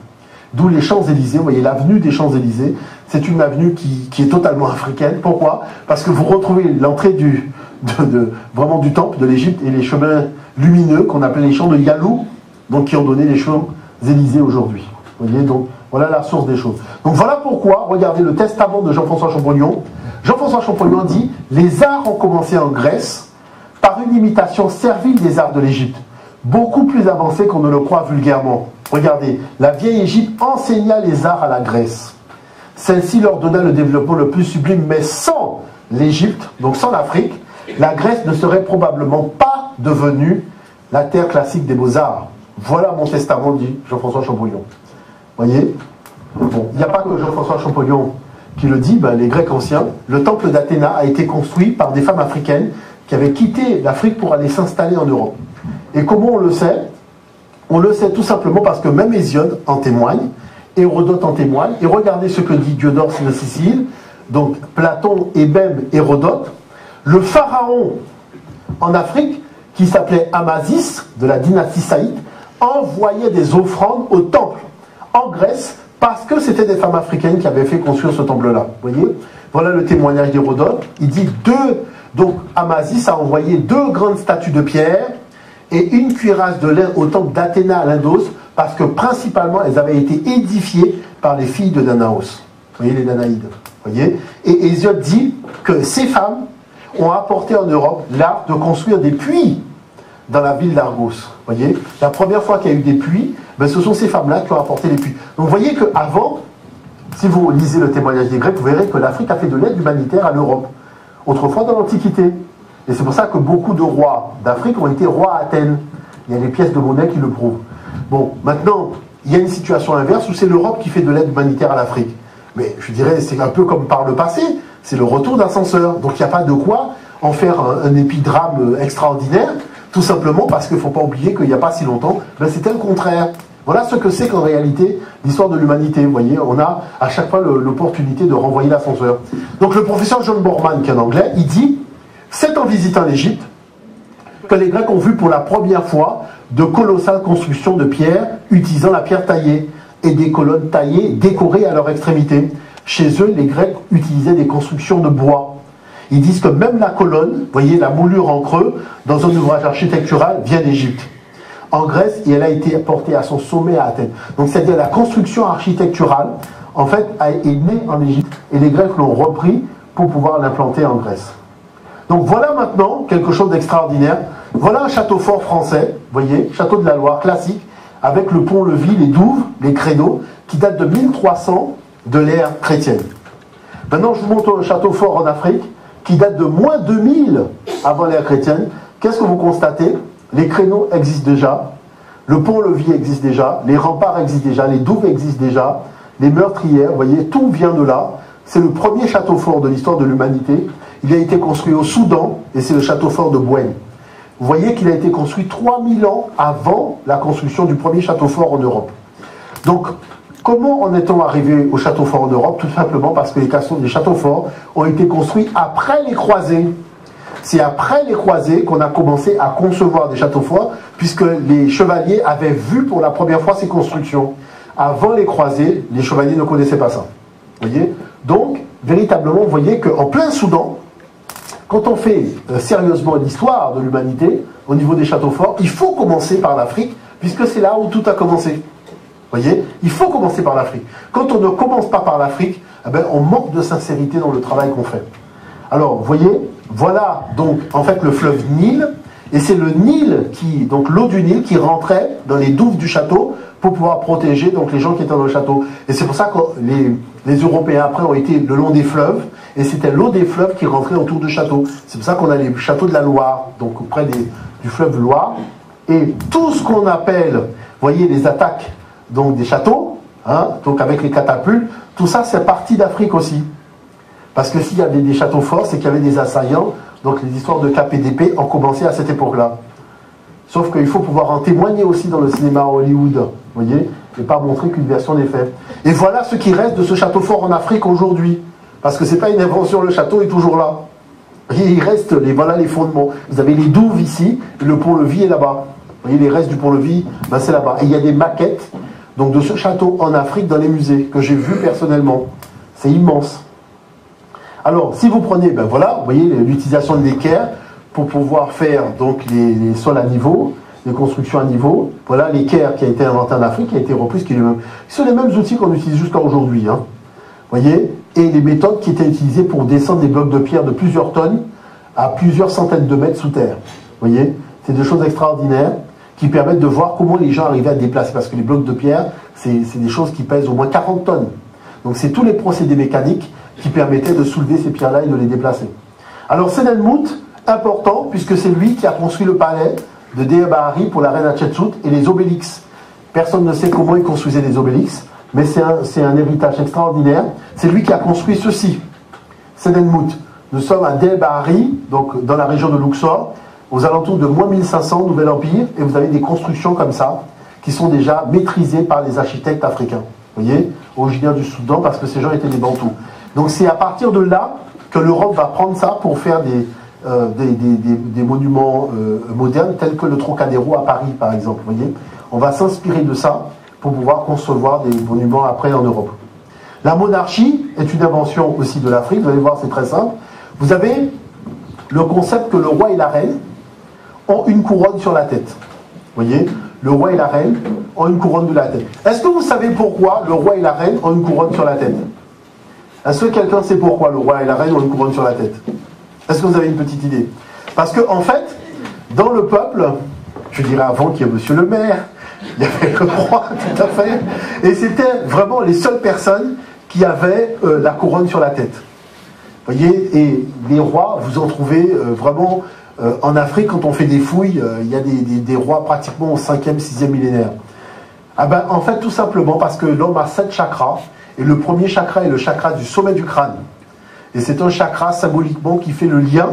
D'où les Champs-Élysées, vous voyez, l'avenue des Champs-Élysées, c'est une avenue qui, qui est totalement africaine. Pourquoi? Parce que vous retrouvez l'entrée du, de, de, vraiment du temple de l'Égypte et les chemins lumineux qu'on appelait les champs de Yalou, donc qui ont donné les Champs-Élysées aujourd'hui. Vous voyez, donc voilà la source des choses. Donc voilà pourquoi, regardez le testament de Jean-François Champollion. Jean-François Champollion dit « Les arts ont commencé en Grèce par une imitation servile des arts de l'Égypte, beaucoup plus avancée qu'on ne le croit vulgairement. » Regardez, la vieille Égypte enseigna les arts à la Grèce. Celle-ci leur donna le développement le plus sublime, mais sans l'Égypte, donc sans l'Afrique, la Grèce ne serait probablement pas devenue la terre classique des beaux-arts. Voilà mon testament, dit Jean-François Champollion. Vous voyez, bon, il n'y a pas que Jean-François Champollion qui le dit, ben, les Grecs anciens. Le temple d'Athéna a été construit par des femmes africaines qui avaient quitté l'Afrique pour aller s'installer en Europe. Et comment on le sait? On le sait tout simplement parce que même Hésiode en témoigne, et Hérodote en témoigne. Et regardez ce que dit Diodore de Sicile, donc Platon et même Hérodote. Le pharaon en Afrique, qui s'appelait Amasis, de la dynastie saïde, envoyait des offrandes au temple en Grèce parce que c'était des femmes africaines qui avaient fait construire ce temple-là. Voyez, voilà le témoignage d'Hérodote. Il dit deux, donc Amasis a envoyé deux grandes statues de pierre et une cuirasse de lin au temple d'Athéna à l'Indos parce que principalement elles avaient été édifiées par les filles de Danaos. Voyez, les Danaïdes. Voyez, et Hésiode dit que ces femmes ont apporté en Europe l'art de construire des puits dans la ville d'Argos. Voyez, la première fois qu'il y a eu des puits, ben ce sont ces femmes-là qui ont apporté les puits. Donc vous voyez qu'avant, si vous lisez le témoignage des Grecs, vous verrez que l'Afrique a fait de l'aide humanitaire à l'Europe. Autrefois dans l'Antiquité. Et c'est pour ça que beaucoup de rois d'Afrique ont été rois à Athènes. Il y a des pièces de monnaie qui le prouvent. Bon, maintenant, il y a une situation inverse où c'est l'Europe qui fait de l'aide humanitaire à l'Afrique. Mais je dirais, c'est un peu comme par le passé, c'est le retour d'ascenseur. Donc il n'y a pas de quoi en faire un, un épidrame extraordinaire, tout simplement parce qu'il ne faut pas oublier qu'il n'y a pas si longtemps, ben c'était le contraire. Voilà ce que c'est qu'en réalité l'histoire de l'humanité. Vous voyez, on a à chaque fois l'opportunité de renvoyer l'ascenseur. Donc le professeur John Borman, qui est un Anglais, il dit, c'est en visitant l'Égypte que les Grecs ont vu pour la première fois de colossales constructions de pierre utilisant la pierre taillée et des colonnes taillées décorées à leur extrémité. Chez eux, les Grecs utilisaient des constructions de bois. Ils disent que même la colonne, voyez la moulure en creux, dans un ouvrage architectural, vient d'Égypte. En Grèce, et elle a été portée à son sommet à Athènes. Donc c'est-à-dire la construction architecturale, en fait, est née en Égypte, et les Grecs l'ont repris pour pouvoir l'implanter en Grèce. Donc voilà maintenant quelque chose d'extraordinaire. Voilà un château fort français, voyez, château de la Loire, classique, avec le pont-levis, les douves, les créneaux, qui datent de mille trois cents de l'ère chrétienne. Maintenant, je vous montre un château fort en Afrique, qui date de moins deux mille avant l'ère chrétienne. Qu'est-ce que vous constatez? Les créneaux existent déjà, le pont-levis existe déjà, les remparts existent déjà, les douves existent déjà, les meurtrières, vous voyez, tout vient de là. C'est le premier château fort de l'histoire de l'humanité. Il a été construit au Soudan, et c'est le château fort de Bouaine. Vous voyez qu'il a été construit trois mille ans avant la construction du premier château fort en Europe. Donc, comment en est-on arrivé au château fort en Europe? Tout simplement parce que les châteaux forts ont été construits après les croisés. C'est après les croisés qu'on a commencé à concevoir des châteaux forts, puisque les chevaliers avaient vu pour la première fois ces constructions. Avant les croisés, les chevaliers ne connaissaient pas ça. Vous voyez? Donc, véritablement, vous voyez qu'en plein Soudan, quand on fait euh, sérieusement l'histoire de l'humanité, au niveau des châteaux forts, il faut commencer par l'Afrique, puisque c'est là où tout a commencé. Vous voyez, il faut commencer par l'Afrique. Quand on ne commence pas par l'Afrique, eh ben, on manque de sincérité dans le travail qu'on fait. Alors, vous voyez, voilà donc en fait le fleuve Nil, et c'est le Nil qui, donc l'eau du Nil qui rentrait dans les douves du château pour pouvoir protéger donc les gens qui étaient dans le château. Et c'est pour ça que les, les Européens après ont été le long des fleuves, et c'était l'eau des fleuves qui rentrait autour du château. C'est pour ça qu'on a les châteaux de la Loire, donc près des, du fleuve Loire, et tout ce qu'on appelle, voyez, les attaques donc des châteaux, hein, donc avec les catapultes, tout ça c'est parti d'Afrique aussi. Parce que s'il y avait des châteaux forts, c'est qu'il y avait des assaillants, donc les histoires de cap et d'épée ont commencé à cette époque-là. Sauf qu'il faut pouvoir en témoigner aussi dans le cinéma à Hollywood, vous voyez, et pas montrer qu'une version n'est faite. Et voilà ce qui reste de ce château fort en Afrique aujourd'hui. Parce que ce n'est pas une invention, le château est toujours là. Il reste, les, voilà les fondements. Vous avez les douves ici, et le pont-levis est là-bas. Vous voyez, les restes du pont-levis, ben c'est là-bas. Et il y a des maquettes donc, de ce château en Afrique dans les musées, que j'ai vu personnellement. C'est immense. Alors, si vous prenez, ben voilà, vous voyez l'utilisation de l'équerre pour pouvoir faire donc les, les sols à niveau, les constructions à niveau. Voilà l'équerre qui a été inventé en Afrique, qui a été reprise, qui sont les mêmes outils qu'on utilise jusqu'à aujourd'hui. Hein. Voyez, et les méthodes qui étaient utilisées pour descendre des blocs de pierre de plusieurs tonnes à plusieurs centaines de mètres sous terre. Voyez, c'est des choses extraordinaires qui permettent de voir comment les gens arrivaient à déplacer, parce que les blocs de pierre, c'est des choses qui pèsent au moins quarante tonnes. Donc c'est tous les procédés mécaniques qui permettait de soulever ces pierres-là et de les déplacer. Alors Senenmut, important, puisque c'est lui qui a construit le palais de Dehébahari pour la reine Hatshepsut et les obélix. Personne ne sait comment il construisait les obélix, mais c'est un, un héritage extraordinaire. C'est lui qui a construit ceci, Senenmut. Nous sommes à Dehébahari, donc dans la région de Luxor, aux alentours de moins mille cinq cents, Nouvel Empire, et vous avez des constructions comme ça, qui sont déjà maîtrisées par les architectes africains. Vous voyez, originaires du Soudan, parce que ces gens étaient des Bantous. Donc c'est à partir de là que l'Europe va prendre ça pour faire des, euh, des, des, des, des monuments euh, modernes tels que le Trocadéro à Paris, par exemple. Vous voyez, on va s'inspirer de ça pour pouvoir concevoir des monuments après en Europe. La monarchie est une invention aussi de l'Afrique. Vous allez voir, c'est très simple. Vous avez le concept que le roi et la reine ont une couronne sur la tête. Vous voyez, le roi et la reine ont une couronne de la tête. Est-ce que vous savez pourquoi le roi et la reine ont une couronne sur la tête ? Est-ce que quelqu'un sait pourquoi le roi et la reine ont une couronne sur la tête? Est-ce que vous avez une petite idée? Parce que, en fait, dans le peuple, je dirais avant qu'il y ait monsieur le maire, il y avait le roi, tout à fait, et c'était vraiment les seules personnes qui avaient euh, la couronne sur la tête. voyez, et les rois, vous en trouvez euh, vraiment euh, en Afrique, quand on fait des fouilles, euh, il y a des, des, des rois pratiquement au cinquième, sixième millénaire. Ah ben, en fait, tout simplement parce que l'homme a sept chakras, et le premier chakra est le chakra du sommet du crâne. Et c'est un chakra symboliquement qui fait le lien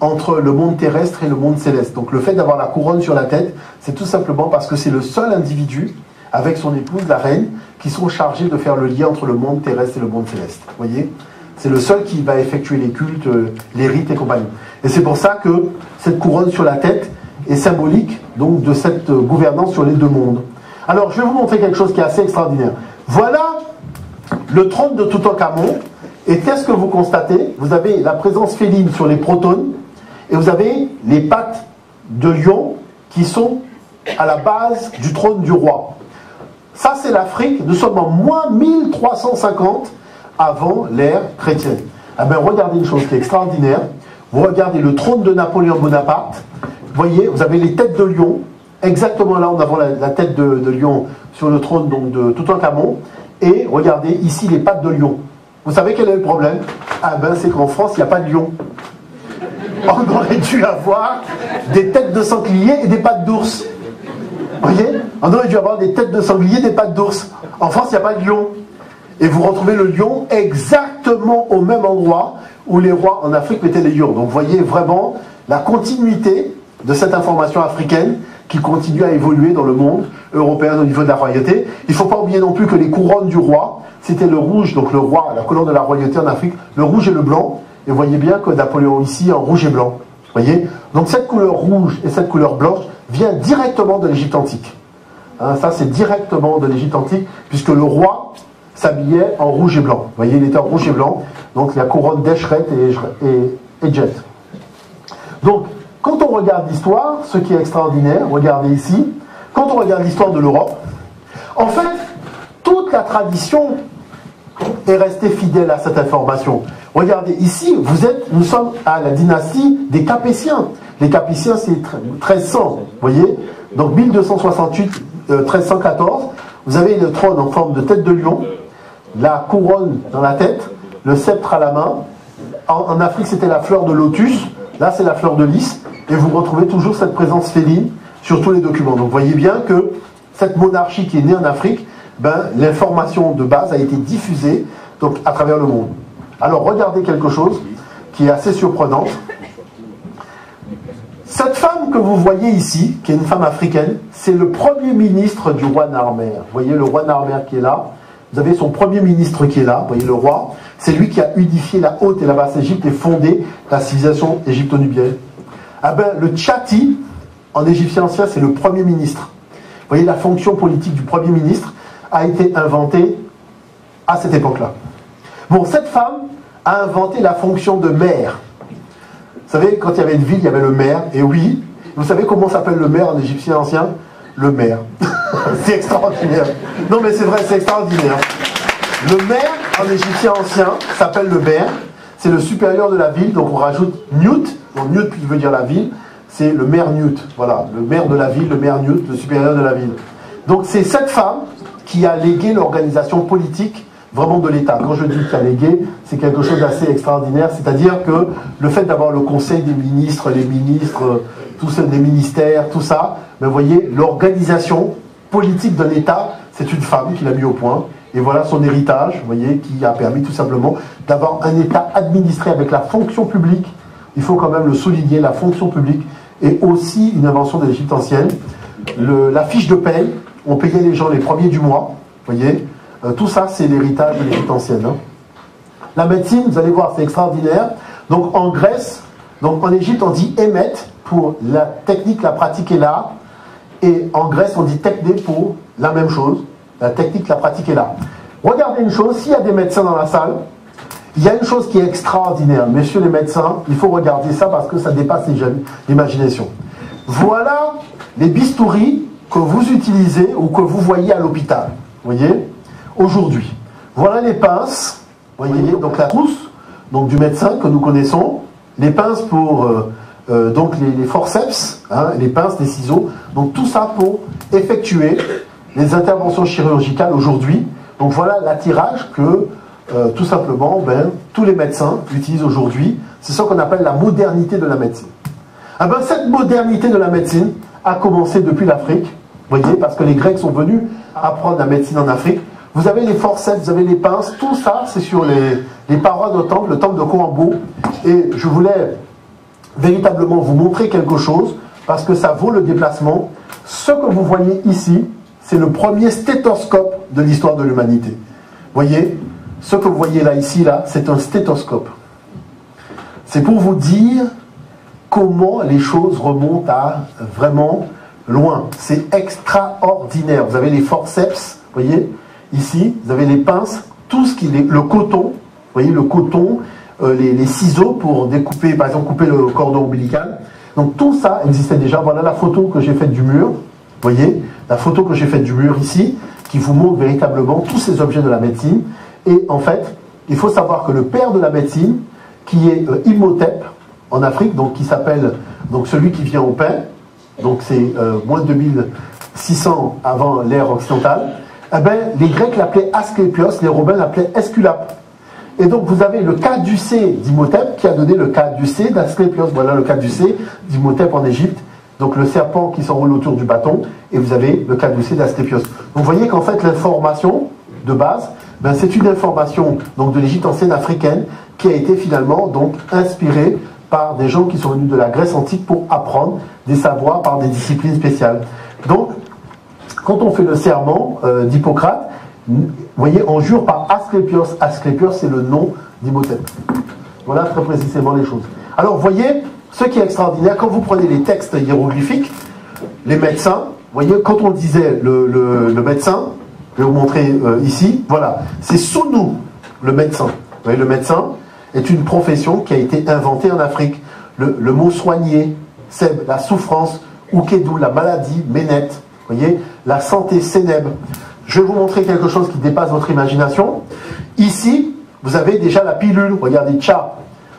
entre le monde terrestre et le monde céleste. Donc le fait d'avoir la couronne sur la tête, c'est tout simplement parce que c'est le seul individu, avec son épouse, la reine, qui sont chargés de faire le lien entre le monde terrestre et le monde céleste. Vous voyez, c'est le seul qui va effectuer les cultes, les rites et compagnie. Et c'est pour ça que cette couronne sur la tête est symbolique donc de cette gouvernance sur les deux mondes. Alors je vais vous montrer quelque chose qui est assez extraordinaire. Voilà le trône de Toutankhamon. Et qu'est-ce que vous constatez? Vous avez la présence féline sur les protones et vous avez les pattes de lion qui sont à la base du trône du roi. Ça, c'est l'Afrique. Nous sommes en moins mille trois cent cinquante avant l'ère chrétienne. Eh bien, regardez une chose qui est extraordinaire. Vous regardez le trône de Napoléon Bonaparte. Vous voyez, vous avez les têtes de lion. Exactement là, on a la, la tête de, de lion sur le trône donc, de Toutankhamon. Et regardez ici les pattes de lion. Vous savez quel est le problème? Ah ben, c'est qu'en France, il n'y a pas de lion. On aurait dû avoir des têtes de sanglier et des pattes d'ours. Vous voyez, on aurait dû avoir des têtes de sanglier, des pattes d'ours. En France, il n'y a pas de lion. Et vous retrouvez le lion exactement au même endroit où les rois en Afrique mettaient les lions. Donc vous voyez vraiment la continuité de cette information africaine qui continue à évoluer dans le monde européen au niveau de la royauté. Il ne faut pas oublier non plus que les couronnes du roi, c'était le rouge, donc le roi, la couleur de la royauté en Afrique, le rouge et le blanc. Et vous voyez bien que Napoléon ici en rouge et blanc. Vous voyez, donc cette couleur rouge et cette couleur blanche vient directement de l'Égypte antique. Hein, ça, c'est directement de l'Égypte antique, puisque le roi s'habillait en rouge et blanc. Vous voyez, il était en rouge et blanc, donc la couronne d'Eshret et Edjet. Donc, quand on regarde l'histoire, ce qui est extraordinaire, regardez ici, quand on regarde l'histoire de l'Europe, en fait, toute la tradition est restée fidèle à cette information. Regardez, ici, vous êtes, nous sommes à la dynastie des Capétiens. Les Capétiens, c'est mille trois cents, vous voyez. Donc mille deux cent soixante-huit, euh, mille trois cent quatorze, vous avez le trône en forme de tête de lion, la couronne dans la tête, le sceptre à la main. En, en Afrique, c'était la fleur de lotus. Là, c'est la fleur de lys. Et vous retrouvez toujours cette présence féline sur tous les documents. Donc, vous voyez bien que cette monarchie qui est née en Afrique, ben, l'information de base a été diffusée donc, à travers le monde. Alors, regardez quelque chose qui est assez surprenant. Cette femme que vous voyez ici, qui est une femme africaine, c'est le premier ministre du roi Narmer. Vous voyez le roi Narmer qui est là. Vous avez son premier ministre qui est là. Vous voyez le roi. C'est lui qui a unifié la haute et la basse Égypte et fondé la civilisation égypto-nubienne. Ah ben, le Tchati, en égyptien ancien, c'est le premier ministre. Vous voyez, la fonction politique du premier ministre a été inventée à cette époque-là. Bon, cette femme a inventé la fonction de maire. Vous savez, quand il y avait une ville, il y avait le maire, et oui, vous savez comment s'appelle le maire en égyptien ancien? Le maire. C'est extraordinaire. Non mais c'est vrai, c'est extraordinaire. Le maire en égyptien ancien s'appelle le maire, c'est le supérieur de la ville, donc on rajoute Newt, donc Newt qui veut dire la ville, c'est le maire Newt, voilà, le maire de la ville, le maire Newt, le supérieur de la ville. Donc c'est cette femme qui a légué l'organisation politique vraiment de l'État. Quand je dis qu'il y a légué, c'est quelque chose d'assez extraordinaire, c'est-à-dire que le fait d'avoir le conseil des ministres, les ministres, tous les ministères, tout ça, ben vous voyez, l'organisation politique d'un État, c'est une femme qui l'a mis au point, et voilà son héritage, vous voyez, qui a permis tout simplement d'avoir un État administré avec la fonction publique, il faut quand même le souligner, la fonction publique, et aussi une invention de l'Égypte ancienne, le, la fiche de paie, on payait les gens les premiers du mois, vous voyez. Tout ça, c'est l'héritage de l'Égypte ancienne. Hein. La médecine, vous allez voir, c'est extraordinaire. Donc en Grèce, donc en Égypte, on dit émet pour la technique, la pratique et l'art. Et en Grèce, on dit techné pour la même chose, la technique, la pratique et l'art. Regardez une chose, s'il y a des médecins dans la salle, il y a une chose qui est extraordinaire. Messieurs les médecins, il faut regarder ça parce que ça dépasse les jeunes, l'imagination. Voilà les bistouris que vous utilisez ou que vous voyez à l'hôpital. Vous voyez ? Aujourd'hui, voilà les pinces, voyez, donc la trousse donc du médecin que nous connaissons, les pinces pour euh, euh, donc les, les forceps, hein, les pinces, les ciseaux, donc tout ça pour effectuer les interventions chirurgicales aujourd'hui. Donc voilà l'attirage que euh, tout simplement, ben, tous les médecins l'utilisent aujourd'hui. C'est ce qu'on appelle la modernité de la médecine. Ah ben, cette modernité de la médecine a commencé depuis l'Afrique, vous voyez, parce que les Grecs sont venus apprendre la médecine en Afrique. Vous avez les forceps, vous avez les pinces, tout ça, c'est sur les, les parois de nos temples, le temple de Kohambo. Et je voulais véritablement vous montrer quelque chose, parce que ça vaut le déplacement. Ce que vous voyez ici, c'est le premier stéthoscope de l'histoire de l'humanité. Voyez, ce que vous voyez là, ici, là, c'est un stéthoscope. C'est pour vous dire comment les choses remontent à vraiment loin. C'est extraordinaire. Vous avez les forceps, voyez. Ici, vous avez les pinces, tout ce qui est le coton, voyez le coton, euh, les, les ciseaux pour découper, par exemple couper le cordon ombilical. Donc tout ça existait déjà. Voilà la photo que j'ai faite du mur, voyez, la photo que j'ai faite du mur ici, qui vous montre véritablement tous ces objets de la médecine. Et en fait, il faut savoir que le père de la médecine, qui est euh, Imhotep en Afrique, donc qui s'appelle donc celui qui vient au paix, donc c'est euh, moins de deux mille six cents avant l'ère occidentale. Eh bien, les Grecs l'appelaient Asclepios, les Romains l'appelaient Esculape. Et donc vous avez le caducée d'Imhotep qui a donné le caducée d'Asclepios. Voilà le caducée d'Imhotep en Égypte. Donc le serpent qui s'enroule autour du bâton. Et vous avez le caducée d'Asclepios. Donc vous voyez qu'en fait l'information de base, ben, c'est une information donc, de l'Égypte ancienne africaine qui a été finalement donc, inspirée par des gens qui sont venus de la Grèce antique pour apprendre des savoirs par des disciplines spéciales. Donc, quand on fait le serment euh, d'Hippocrate, vous voyez, on jure par Asclepios. Asclepios, c'est le nom d'Imhotep. Voilà très précisément les choses. Alors, vous voyez, ce qui est extraordinaire, quand vous prenez les textes hiéroglyphiques, les médecins, vous voyez, quand on disait le, le, le médecin, je vais vous montrer euh, ici, voilà, c'est Sunu, le médecin. Vous voyez, le médecin est une profession qui a été inventée en Afrique. Le, le mot soigner, c'est la souffrance, Ukedu, la maladie, Menet. Vous voyez, la santé Sénèbe. Je vais vous montrer quelque chose qui dépasse votre imagination. Ici, vous avez déjà la pilule. Regardez, tcha.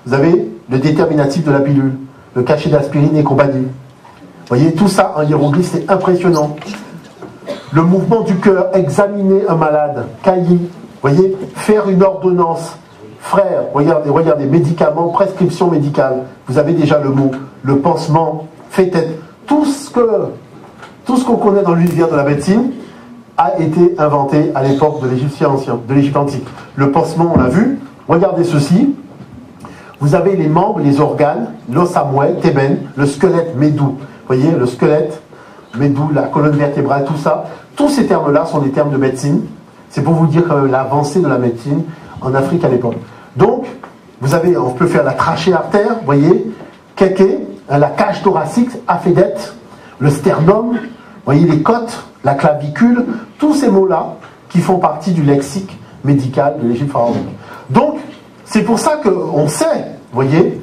Vous avez le déterminatif de la pilule, le cachet d'aspirine et compagnie. Vous voyez, tout ça en hiéroglyphe, c'est impressionnant. Le mouvement du cœur, examiner un malade, cahier. Vous voyez, faire une ordonnance. Frère, regardez, regardez, médicaments, prescription médicale. Vous avez déjà le mot, le pansement, fait tête. Tout ce que... Tout ce qu'on connaît dans l'univers de la médecine a été inventé à l'époque de l'Égyptien ancien, de l'Égypte antique. Le pansement, on l'a vu. Regardez ceci. Vous avez les membres, les organes, l'os à moelle, thémen, le squelette médou. Voyez, le squelette médou, la colonne vertébrale, tout ça. Tous ces termes-là sont des termes de médecine. C'est pour vous dire euh, l'avancée de la médecine en Afrique à l'époque. Donc, vous avez, on peut faire la trachée artère, voyez, kéké, la cage thoracique, aphédète, le sternum. Vous voyez les côtes, la clavicule, tous ces mots-là qui font partie du lexique médical de l'Égypte pharaonique. Donc, c'est pour ça qu'on sait, vous voyez,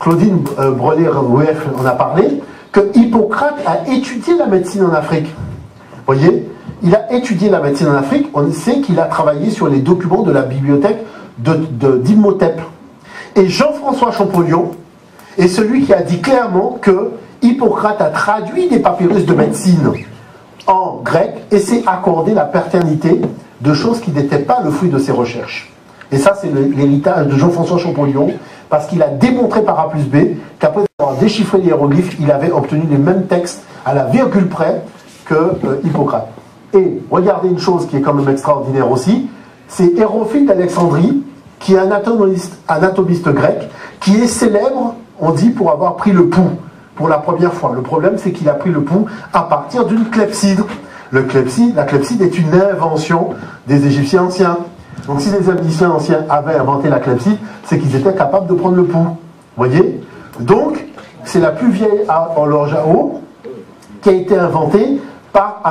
Claudine euh, Breuler-Roueff en a parlé, que Hippocrate a étudié la médecine en Afrique. Vous voyez, il a étudié la médecine en Afrique, on sait qu'il a travaillé sur les documents de la bibliothèque d'Imhotep. Et Jean-François Champollion est celui qui a dit clairement que Hippocrate a traduit des papyrus de médecine en grec et s'est accordé la paternité de choses qui n'étaient pas le fruit de ses recherches. Et ça, c'est l'héritage de Jean-François Champollion, parce qu'il a démontré par A plus B qu'après avoir déchiffré les hiéroglyphes, il avait obtenu les mêmes textes à la virgule près que euh, Hippocrate. Et regardez une chose qui est quand même extraordinaire aussi, c'est Hérophile d'Alexandrie, qui est un anatomiste, anatomiste grec, qui est célèbre, on dit, pour avoir pris le pouls. Pour la première fois. Le problème, c'est qu'il a pris le pouls à partir d'une clepsydre. Le clepsydre, la clepsydre est une invention des Égyptiens anciens. Donc si les Égyptiens anciens avaient inventé la clepsydre, c'est qu'ils étaient capables de prendre le pouls. Vous voyez? Donc, c'est la plus vieille horloge à eau qui a été inventée par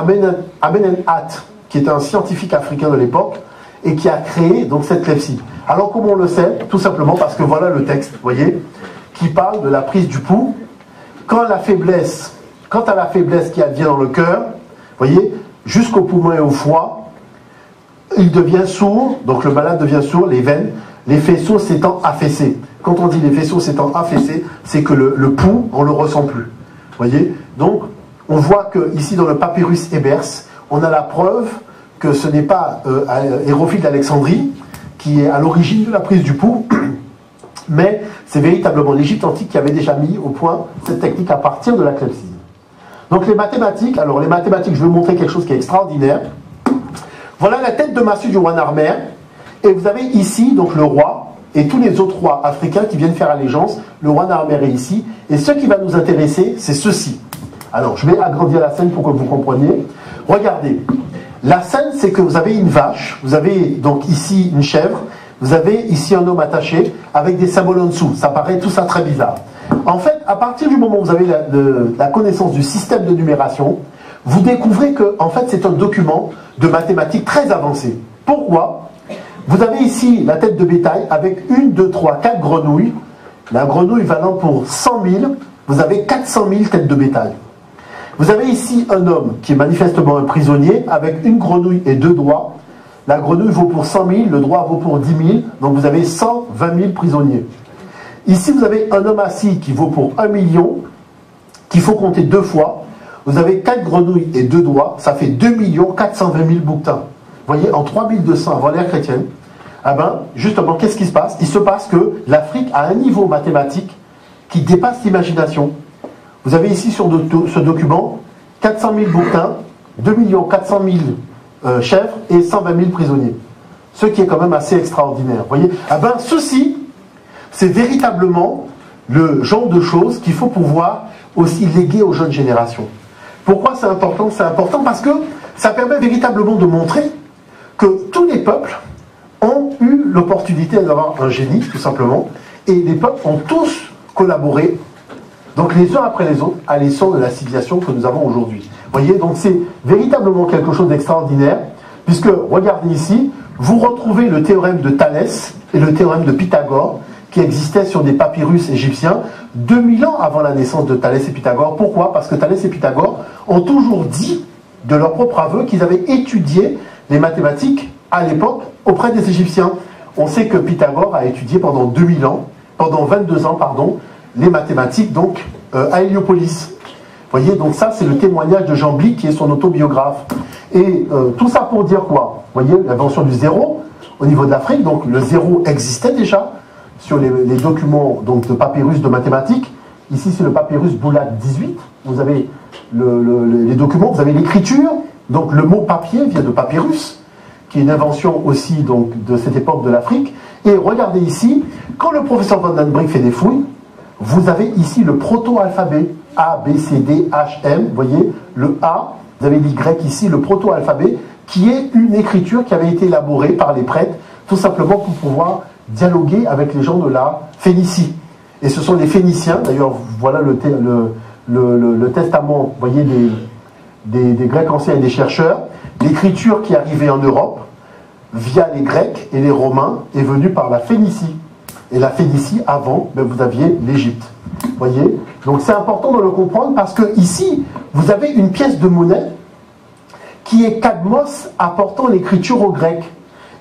Amenemhat, qui est un scientifique africain de l'époque, et qui a créé donc cette clepsydre. Alors comment on le sait? Tout simplement parce que voilà le texte, vous voyez, qui parle de la prise du pouls. Quand la faiblesse, quant à la faiblesse qui advient dans le cœur, voyez, jusqu'au poumon et au foie, il devient sourd, donc le malade devient sourd, les veines, les faisceaux s'étant affaissés. Quand on dit les faisceaux s'étant affaissés, c'est que le, le pouls, on ne le ressent plus. Voyez, donc, on voit qu'ici dans le papyrus Ebers, on a la preuve que ce n'est pas euh, Hérophile d'Alexandrie qui est à l'origine de la prise du pouls, mais c'est véritablement l'Égypte antique qui avait déjà mis au point cette technique à partir de la clepsydre. Donc les mathématiques, alors les mathématiques, je vais vous montrer quelque chose qui est extraordinaire. Voilà la tête de massue du roi Narmer, et vous avez ici donc le roi et tous les autres rois africains qui viennent faire allégeance. Le roi Narmer est ici, et ce qui va nous intéresser, c'est ceci. Alors je vais agrandir la scène pour que vous compreniez. Regardez, la scène c'est que vous avez une vache, vous avez donc ici une chèvre, vous avez ici un homme attaché avec des symboles en dessous. Ça paraît tout ça très bizarre. En fait, à partir du moment où vous avez la, de, la connaissance du système de numération, vous découvrez que en fait, c'est un document de mathématiques très avancé. Pourquoi? Vous avez ici la tête de bétail avec une, deux, trois, quatre grenouilles. La grenouille valant pour cent mille, vous avez quatre cent mille têtes de bétail. Vous avez ici un homme qui est manifestement un prisonnier avec une grenouille et deux doigts. La grenouille vaut pour cent mille, le doigt vaut pour dix mille, donc vous avez cent vingt mille prisonniers. Ici, vous avez un homme assis qui vaut pour un million, qu'il faut compter deux fois. Vous avez quatre grenouilles et deux doigts, ça fait deux millions quatre cent vingt mille bouquetins. Vous voyez, en trois mille deux cents avant l'ère chrétienne, eh ben, justement, qu'est-ce qui se passe? Il se passe que l'Afrique a un niveau mathématique qui dépasse l'imagination. Vous avez ici sur ce document quatre cent mille bouquetins, deux millions quatre cent mille euh, chèvres et cent vingt mille prisonniers. Ce qui est quand même assez extraordinaire. Vous voyez, eh ben, ceci... c'est véritablement le genre de choses qu'il faut pouvoir aussi léguer aux jeunes générations. Pourquoi c'est important? C'est important parce que ça permet véritablement de montrer que tous les peuples ont eu l'opportunité d'avoir un génie, tout simplement, et les peuples ont tous collaboré, donc les uns après les autres, à l'essor de la civilisation que nous avons aujourd'hui. Vous voyez, donc c'est véritablement quelque chose d'extraordinaire, puisque, regardez ici, vous retrouvez le théorème de Thalès et le théorème de Pythagore, qui existait sur des papyrus égyptiens deux mille ans avant la naissance de Thalès et Pythagore. Pourquoi? Parce que Thalès et Pythagore ont toujours dit, de leur propre aveu, qu'ils avaient étudié les mathématiques à l'époque auprès des Égyptiens. On sait que Pythagore a étudié pendant deux mille ans, pendant vingt-deux ans, pardon, les mathématiques donc euh, à Héliopolis. Vous voyez, donc ça c'est le témoignage de Jean Blic qui est son autobiographe. Et euh, tout ça pour dire quoi? Vous voyez, l'invention du zéro au niveau de l'Afrique, donc le zéro existait déjà sur les, les documents donc, de papyrus de mathématiques. Ici, c'est le papyrus Boulat dix-huit. Vous avez le, le, les documents, vous avez l'écriture. Donc, le mot papier vient de papyrus, qui est une invention aussi donc, de cette époque de l'Afrique. Et regardez ici, quand le professeur Van den Brink fait des fouilles, vous avez ici le proto-alphabet. A, B, C, D, H, M. Vous voyez, le A, vous avez l'Y ici, le proto-alphabet, qui est une écriture qui avait été élaborée par les prêtres, tout simplement pour pouvoir dialoguer avec les gens de la Phénicie. Et ce sont les Phéniciens, d'ailleurs, voilà le, te, le, le, le, le testament, vous voyez, des, des, des Grecs anciens et des chercheurs. L'écriture qui arrivait en Europe, via les Grecs et les Romains, est venue par la Phénicie. Et la Phénicie, avant, ben, vous aviez l'Égypte. Vous voyez? Donc c'est important de le comprendre parce que ici, vous avez une pièce de monnaie qui est Cadmos apportant l'écriture aux Grecs.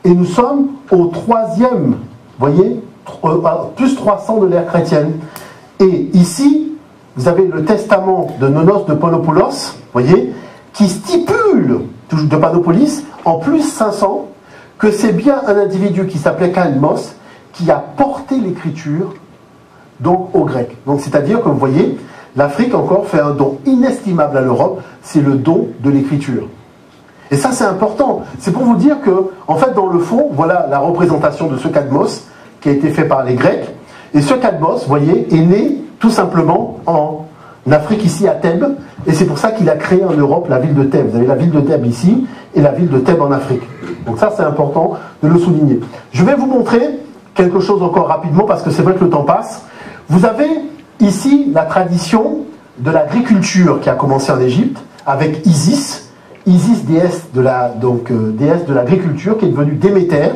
Et nous sommes au troisième, voyez, plus trois cents de l'ère chrétienne. Et ici, vous avez le testament de Nonnos de Panopoulos, voyez, qui stipule, de Panopolis, en plus cinq cents, que c'est bien un individu qui s'appelait Cadmos qui a porté l'écriture donc aux Grecs. Donc c'est-à-dire que vous voyez, l'Afrique encore fait un don inestimable à l'Europe, c'est le don de l'écriture. Et ça, c'est important. C'est pour vous dire que, en fait, dans le fond, voilà la représentation de ce Cadmos qui a été fait par les Grecs. Et ce Cadmos, vous voyez, est né tout simplement en Afrique, ici, à Thèbes. Et c'est pour ça qu'il a créé en Europe la ville de Thèbes. Vous avez la ville de Thèbes ici et la ville de Thèbes en Afrique. Donc ça, c'est important de le souligner. Je vais vous montrer quelque chose encore rapidement parce que c'est vrai que le temps passe. Vous avez ici la tradition de l'agriculture qui a commencé en Égypte avec Isis. Isis, déesse de la, donc, euh, déesse de l'agriculture, qui est devenue Déméter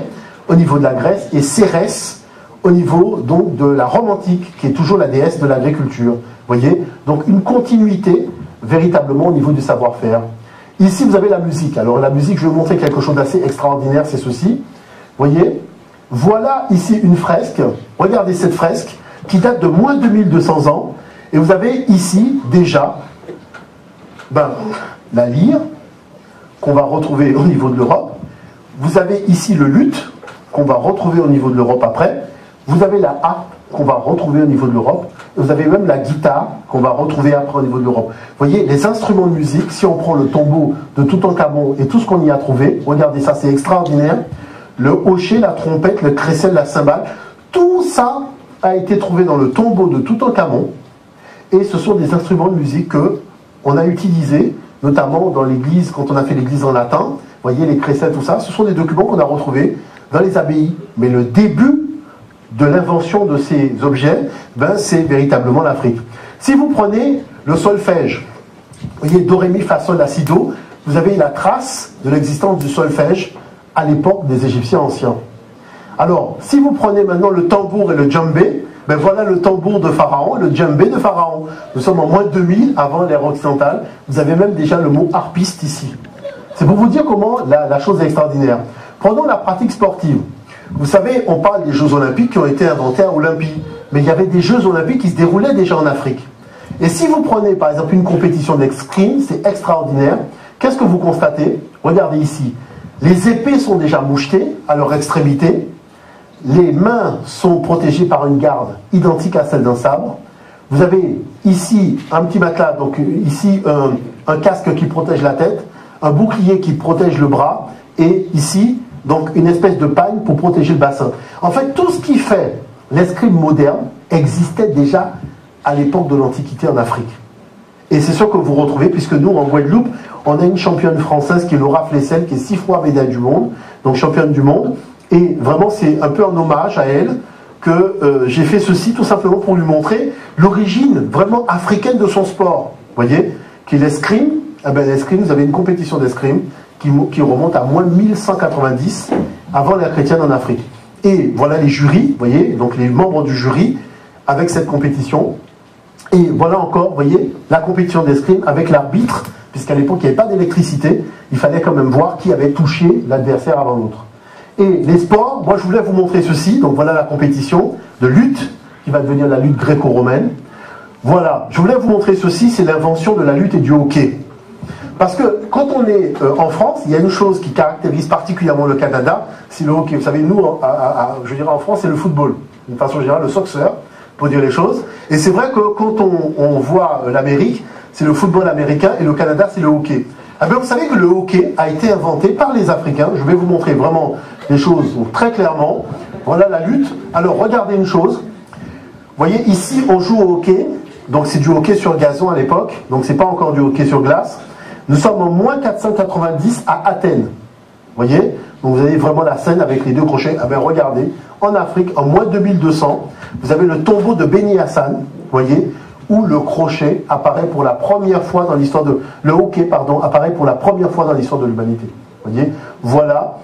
au niveau de la Grèce, et Cérès au niveau donc, de la Rome antique, qui est toujours la déesse de l'agriculture. Voyez, donc une continuité véritablement au niveau du savoir-faire. Ici, vous avez la musique. Alors la musique, je vais vous montrer quelque chose d'assez extraordinaire, c'est ceci. Voyez, voilà ici une fresque. Regardez cette fresque qui date de moins de mille deux cents ans. Et vous avez ici déjà ben, la lyre, qu'on va retrouver au niveau de l'Europe. Vous avez ici le luth, qu'on va retrouver au niveau de l'Europe après, vous avez la harpe qu'on va retrouver au niveau de l'Europe, vous avez même la guitare qu'on va retrouver après au niveau de l'Europe. Vous voyez, les instruments de musique, si on prend le tombeau de Toutankhamon et tout ce qu'on y a trouvé, regardez ça, c'est extraordinaire, le hochet, la trompette, le crécelle, la cymbale, tout ça a été trouvé dans le tombeau de Toutankhamon, et ce sont des instruments de musique qu'on a utilisés, notamment dans l'église, quand on a fait l'église en latin, vous voyez, les crécelles, tout ça, ce sont des documents qu'on a retrouvés dans les abbayes. Mais le début de l'invention de ces objets, ben, c'est véritablement l'Afrique. Si vous prenez le solfège, vous voyez, do, ré, mi, fa, sol, la, si, do, vous avez la trace de l'existence du solfège à l'époque des Égyptiens anciens. Alors, si vous prenez maintenant le tambour et le djembé, ben voilà le tambour de Pharaon et le djembé de Pharaon. Nous sommes en moins de deux mille avant l'ère occidentale. Vous avez même déjà le mot harpiste ici. C'est pour vous dire comment la, la chose est extraordinaire. Prenons la pratique sportive. Vous savez, on parle des Jeux Olympiques qui ont été inventés à Olympie, mais il y avait des Jeux Olympiques qui se déroulaient déjà en Afrique. Et si vous prenez par exemple une compétition d'escrime, c'est extraordinaire, qu'est-ce que vous constatez? Regardez ici, les épées sont déjà mouchetées à leur extrémité, les mains sont protégées par une garde identique à celle d'un sabre, vous avez ici un petit matelas, donc ici un, un casque qui protège la tête, un bouclier qui protège le bras, et ici, donc, une espèce de pagne pour protéger le bassin. En fait, tout ce qui fait l'escrime moderne existait déjà à l'époque de l'Antiquité en Afrique. Et c'est ce que vous retrouvez, puisque nous, en Guadeloupe, on a une championne française qui est Laura Flessel, qui est six fois médaille du monde, donc championne du monde. Et vraiment, c'est un peu un hommage à elle que euh, j'ai fait ceci tout simplement pour lui montrer l'origine vraiment africaine de son sport. Vous voyez, qui est l'escrime. Eh bien, l'escrime, vous avez une compétition d'escrime qui, qui remonte à moins mille cent quatre-vingt-dix avant l'ère chrétienne en Afrique. Et voilà les jurys, vous voyez, donc les membres du jury avec cette compétition. Et voilà encore, vous voyez, la compétition d'escrime avec l'arbitre, puisqu'à l'époque, il n'y avait pas d'électricité, il fallait quand même voir qui avait touché l'adversaire avant l'autre. Et les sports, moi je voulais vous montrer ceci, donc voilà la compétition de lutte, qui va devenir la lutte gréco-romaine. Voilà, je voulais vous montrer ceci, c'est l'invention de la lutte et du hockey. Parce que quand on est euh, en France, il y a une chose qui caractérise particulièrement le Canada, c'est le hockey. Vous savez, nous, à, à, à, je dirais en France, c'est le football. D'une façon générale, le soccer, pour dire les choses. Et c'est vrai que quand on, on voit l'Amérique, c'est le football américain, et le Canada, c'est le hockey. Ah bien, vous savez que le hockey a été inventé par les Africains. Je vais vous montrer vraiment les choses donc, très clairement. Voilà la lutte. Alors, regardez une chose. Vous voyez, ici, on joue au hockey. Donc, c'est du hockey sur gazon à l'époque. Donc, c'est pas encore du hockey sur glace. Nous sommes en moins quatre cent quatre-vingt-dix à Athènes. Vous voyez? Donc vous avez vraiment la scène avec les deux crochets. Ah ben regardez, en Afrique, en moins deux mille deux cents, vous avez le tombeau de Beni Hassan, vous voyez, où le crochet apparaît pour la première fois dans l'histoire de... Le hockey, pardon, apparaît pour la première fois dans l'histoire de l'humanité. Vous voyez? Voilà,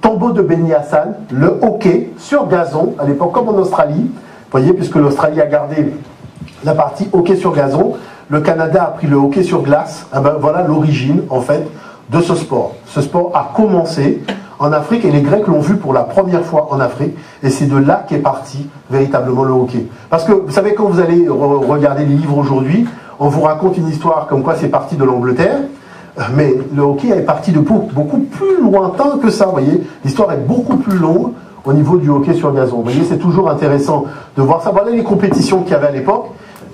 tombeau de Beni Hassan, le hockey sur gazon, à l'époque comme en Australie. Vous voyez, puisque l'Australie a gardé la partie hockey sur gazon, le Canada a pris le hockey sur glace, eh ben voilà l'origine en fait de ce sport. Ce sport a commencé en Afrique et les Grecs l'ont vu pour la première fois en Afrique et c'est de là qu'est parti véritablement le hockey. Parce que vous savez quand vous allez re regarder les livres aujourd'hui, on vous raconte une histoire comme quoi c'est parti de l'Angleterre, mais le hockey est parti de beaucoup plus lointain que ça, vous voyez. L'histoire est beaucoup plus longue au niveau du hockey sur gazon. Vous voyez, c'est toujours intéressant de voir ça. Voilà les compétitions qu'il y avait à l'époque.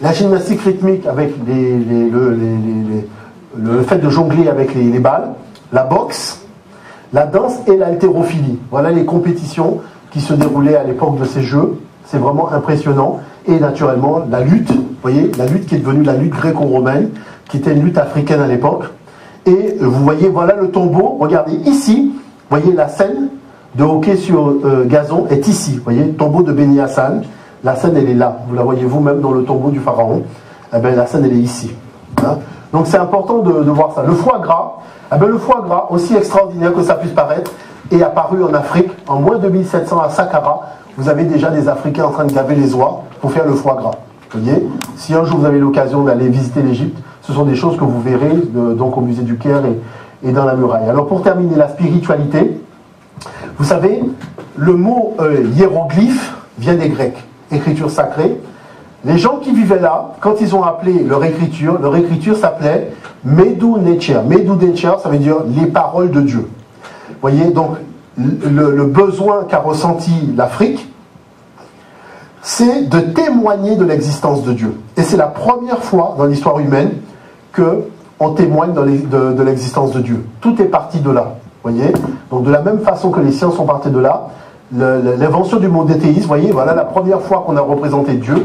La gymnastique rythmique avec les, les, les, les, les, le fait de jongler avec les, les balles, la boxe, la danse et l'haltérophilie. Voilà les compétitions qui se déroulaient à l'époque de ces jeux. C'est vraiment impressionnant. Et naturellement, la lutte, vous voyez, la lutte qui est devenue la lutte gréco-romaine, qui était une lutte africaine à l'époque. Et vous voyez, voilà le tombeau. Regardez ici, vous voyez la scène de hockey sur euh, gazon est ici. Vous voyez, le tombeau de Beni Hassan. La scène, elle est là. Vous la voyez vous-même dans le tombeau du pharaon. Eh bien, la scène, elle est ici. Hein? Donc, c'est important de, de voir ça. Le foie gras, eh bien, le foie gras, aussi extraordinaire que ça puisse paraître, est apparu en Afrique en moins deux mille sept cents à Saqqara. Vous avez déjà des Africains en train de gaver les oies pour faire le foie gras. Vous voyez? Si un jour vous avez l'occasion d'aller visiter l'Égypte, ce sont des choses que vous verrez de, donc au musée du Caire et, et dans la muraille. Alors, pour terminer, la spiritualité. Vous savez, le mot euh, hiéroglyphe vient des Grecs. Écriture sacrée, les gens qui vivaient là, quand ils ont appelé leur écriture, leur écriture s'appelait Medou Necher. Medou Necher, ça veut dire les paroles de Dieu. Vous voyez, donc le, le besoin qu'a ressenti l'Afrique, c'est de témoigner de l'existence de Dieu. Et c'est la première fois dans l'histoire humaine qu'on témoigne de, de l'existence de Dieu. Tout est parti de là, voyez. Donc de la même façon que les sciences sont parties de là, l'invention du mot détéisme, voyez, voilà la première fois qu'on a représenté Dieu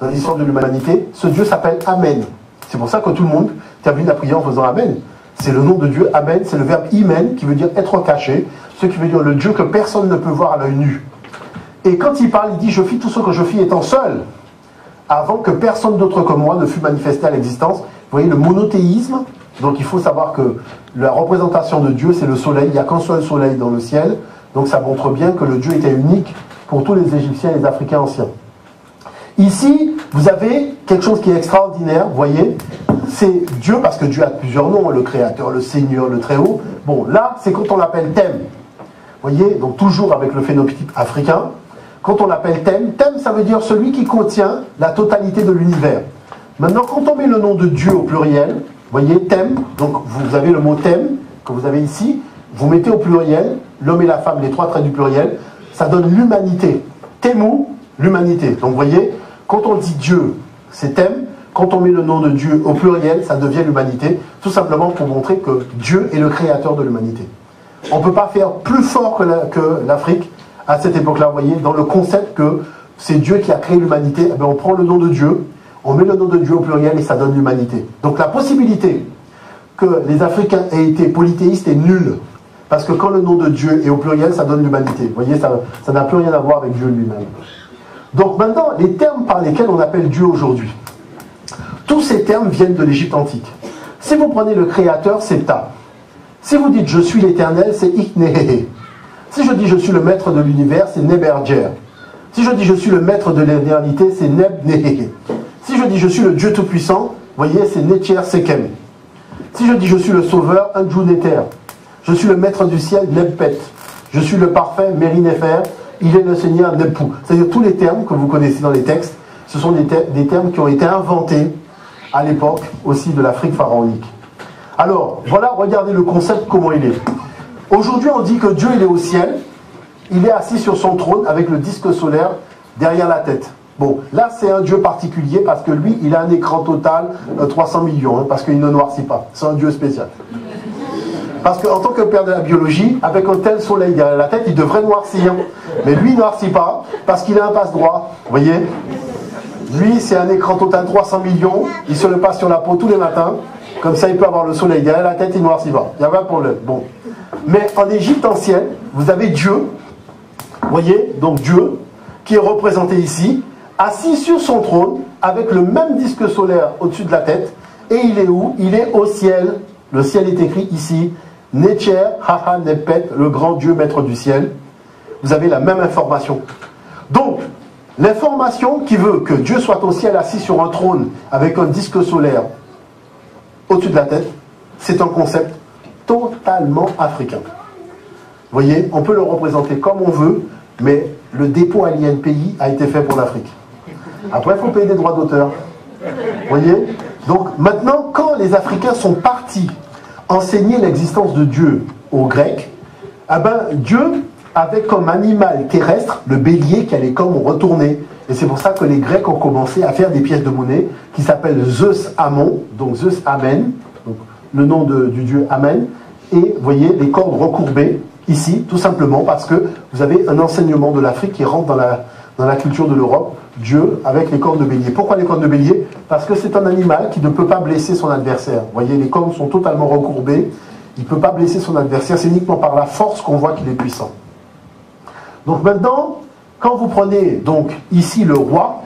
dans l'histoire de l'humanité. Ce Dieu s'appelle Amen. C'est pour ça que tout le monde termine la prière en faisant Amen. C'est le nom de Dieu, Amen, c'est le verbe Imen, qui veut dire être caché, ce qui veut dire le Dieu que personne ne peut voir à l'œil nu. Et quand il parle, il dit « Je fis tout ce que je fis étant seul, avant que personne d'autre que moi ne fût manifesté à l'existence ». Vous voyez, le monothéisme, donc il faut savoir que la représentation de Dieu, c'est le soleil, il n'y a qu'un seul soleil dans le ciel, donc ça montre bien que le Dieu était unique pour tous les Égyptiens et les Africains anciens. Ici, vous avez quelque chose qui est extraordinaire, vous voyez, c'est Dieu, parce que Dieu a plusieurs noms, le Créateur, le Seigneur, le Très-Haut. Bon, là, c'est quand on l'appelle Thème. Vous voyez, donc toujours avec le phénotype africain, quand on l'appelle Thème, Thème, ça veut dire celui qui contient la totalité de l'univers. Maintenant, quand on met le nom de Dieu au pluriel, vous voyez, Thème, donc vous avez le mot Thème, que vous avez ici, vous mettez au pluriel, l'homme et la femme, les trois traits du pluriel, ça donne l'humanité. Thémou, l'humanité. Donc vous voyez, quand on dit Dieu, c'est Thème. Quand on met le nom de Dieu au pluriel, ça devient l'humanité, tout simplement pour montrer que Dieu est le créateur de l'humanité. On ne peut pas faire plus fort que l'Afrique à cette époque-là, vous voyez, dans le concept que c'est Dieu qui a créé l'humanité. Eh on prend le nom de Dieu, on met le nom de Dieu au pluriel et ça donne l'humanité. Donc la possibilité que les Africains aient été polythéistes est nulle, parce que quand le nom de Dieu est au pluriel, ça donne l'humanité. Vous voyez, ça ça n'a plus rien à voir avec Dieu lui-même. Donc maintenant, les termes par lesquels on appelle Dieu aujourd'hui, tous ces termes viennent de l'Égypte antique. Si vous prenez le Créateur, c'est Ta. Si vous dites « Je suis l'Éternel », c'est Iknehehe. Si je dis « Je suis le Maître de l'Univers », c'est Neberger. Si je dis « Je suis le Maître de l'Éternité », c'est Nebnehehe. Si je dis « Je suis le Dieu Tout-Puissant », vous voyez, c'est Netcher Sekem. Si je dis « Je suis le Sauveur », Anjuneter. Je suis le Maître du Ciel, Nebpet. Je suis le Parfait, Merinefer. Il est le Seigneur, Nebpou. C'est-à-dire tous les termes que vous connaissez dans les textes, ce sont des, ter des termes qui ont été inventés à l'époque aussi de l'Afrique pharaonique. Alors, voilà, regardez le concept, comment il est. Aujourd'hui, on dit que Dieu, il est au ciel, il est assis sur son trône avec le disque solaire derrière la tête. Bon, là, c'est un Dieu particulier parce que lui, il a un écran total euh, trois cents millions, hein, parce qu'il ne noircit pas. C'est un Dieu spécial. Parce qu'en tant que père de la biologie, avec un tel soleil derrière la tête, il devrait noircir. Mais lui, il ne noircit pas parce qu'il a un passe-droit, vous voyez. Lui, c'est un écran total trois cents millions, il se le passe sur la peau tous les matins, comme ça il peut avoir le soleil derrière la tête, il noircit pas. Il n'y a pas de problème. Bon. Mais en Égypte ancienne, vous avez Dieu, vous voyez, donc Dieu, qui est représenté ici, assis sur son trône, avec le même disque solaire au-dessus de la tête, et il est où? Il est au ciel. Le ciel est écrit ici, Netcher, Haha, Nepet, le grand Dieu maître du ciel. Vous avez la même information. Donc, l'information qui veut que Dieu soit au ciel assis sur un trône avec un disque solaire au-dessus de la tête, c'est un concept totalement africain. Vous voyez, on peut le représenter comme on veut, mais le dépôt à l'I N P I a été fait pour l'Afrique. Après, il faut payer des droits d'auteur. Vous voyez? Donc maintenant, quand les Africains sont partis enseigner l'existence de Dieu aux Grecs, eh ben, Dieu avec comme animal terrestre le bélier qui allait comme retourner. Et c'est pour ça que les Grecs ont commencé à faire des pièces de monnaie qui s'appellent Zeus Amon, donc Zeus Amen, donc le nom de, du dieu Amen, et vous voyez les cordes recourbées ici, tout simplement parce que vous avez un enseignement de l'Afrique qui rentre dans la, dans la culture de l'Europe, Dieu avec les cornes de bélier. Pourquoi les cornes de bélier? Parce que c'est un animal qui ne peut pas blesser son adversaire. Vous voyez, les cornes sont totalement recourbées, il ne peut pas blesser son adversaire, c'est uniquement par la force qu'on voit qu'il est puissant. Donc maintenant, quand vous prenez donc ici le roi,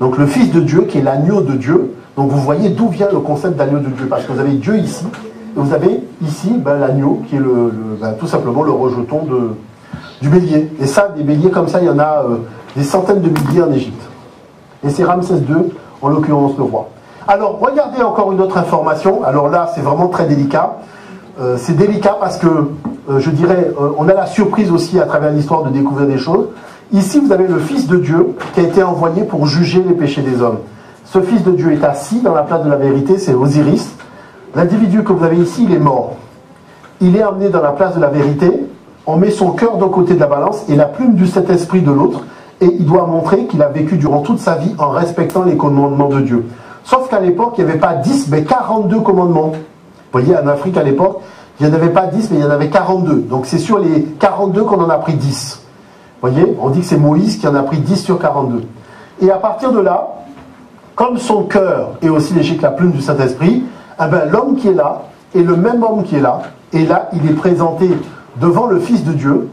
donc le fils de Dieu qui est l'agneau de Dieu, donc vous voyez d'où vient le concept d'agneau de Dieu, parce que vous avez Dieu ici, et vous avez ici ben, l'agneau qui est le, le, ben, tout simplement le rejeton de, du bélier. Et ça, des béliers comme ça, il y en a euh, des centaines de milliers en Égypte. Et c'est Ramsès deux, en l'occurrence le roi. Alors, regardez encore une autre information, alors là c'est vraiment très délicat. Euh, c'est délicat parce que, euh, je dirais, euh, on a la surprise aussi à travers l'histoire de découvrir des choses. Ici, vous avez le Fils de Dieu qui a été envoyé pour juger les péchés des hommes. Ce Fils de Dieu est assis dans la place de la vérité, c'est Osiris. L'individu que vous avez ici, il est mort. Il est emmené dans la place de la vérité on met son cœur d'un côté de la balance et la plume du Saint-Esprit de l'autre, et il doit montrer qu'il a vécu durant toute sa vie en respectant les commandements de Dieu. Sauf qu'à l'époque, il n'y avait pas dix, mais quarante-deux commandements. Vous voyez, en Afrique, à l'époque, il n'y en avait pas dix, mais il y en avait quarante-deux. Donc c'est sur les quarante-deux qu'on en a pris dix. Vous voyez, on dit que c'est Moïse qui en a pris dix sur quarante-deux. Et à partir de là, comme son cœur est aussi léger que la plume du Saint-Esprit, eh ben, l'homme qui est là, et le même homme qui est là, et là, il est présenté devant le Fils de Dieu,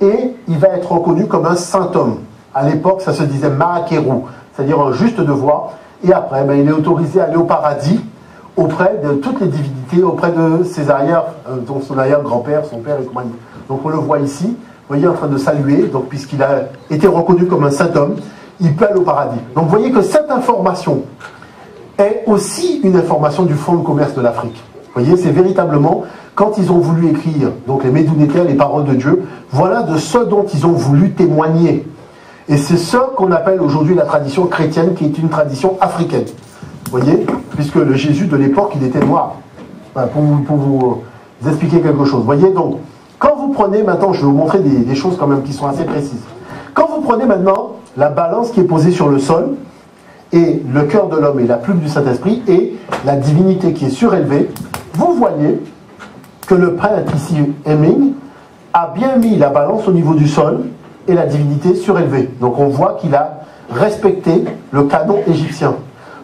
et il va être reconnu comme un saint homme. À l'époque, ça se disait Maakerou, c'est-à-dire un juste devoir, et après, ben, il est autorisé à aller au paradis, auprès de toutes les divinités, auprès de ses arrières, euh, dont son arrière-grand-père, son père et compagnie. Donc on le voit ici, vous voyez, en train de saluer, donc puisqu'il a été reconnu comme un saint homme, il peut aller au paradis. Donc vous voyez que cette information est aussi une information du Fonds de commerce de l'Afrique. Vous voyez, c'est véritablement, quand ils ont voulu écrire, donc les Médounétaires, les paroles de Dieu, voilà de ce dont ils ont voulu témoigner. Et c'est ce qu'on appelle aujourd'hui la tradition chrétienne, qui est une tradition africaine. Vous voyez, puisque le Jésus de l'époque, il était noir. Enfin, pour, vous, pour vous expliquer quelque chose. Vous voyez, donc, quand vous prenez, maintenant, je vais vous montrer des, des choses quand même qui sont assez précises. Quand vous prenez maintenant la balance qui est posée sur le sol, et le cœur de l'homme et la plume du Saint-Esprit, et la divinité qui est surélevée, vous voyez que le prêtre ici, Heming, a bien mis la balance au niveau du sol et la divinité surélevée. Donc on voit qu'il a respecté le canon égyptien.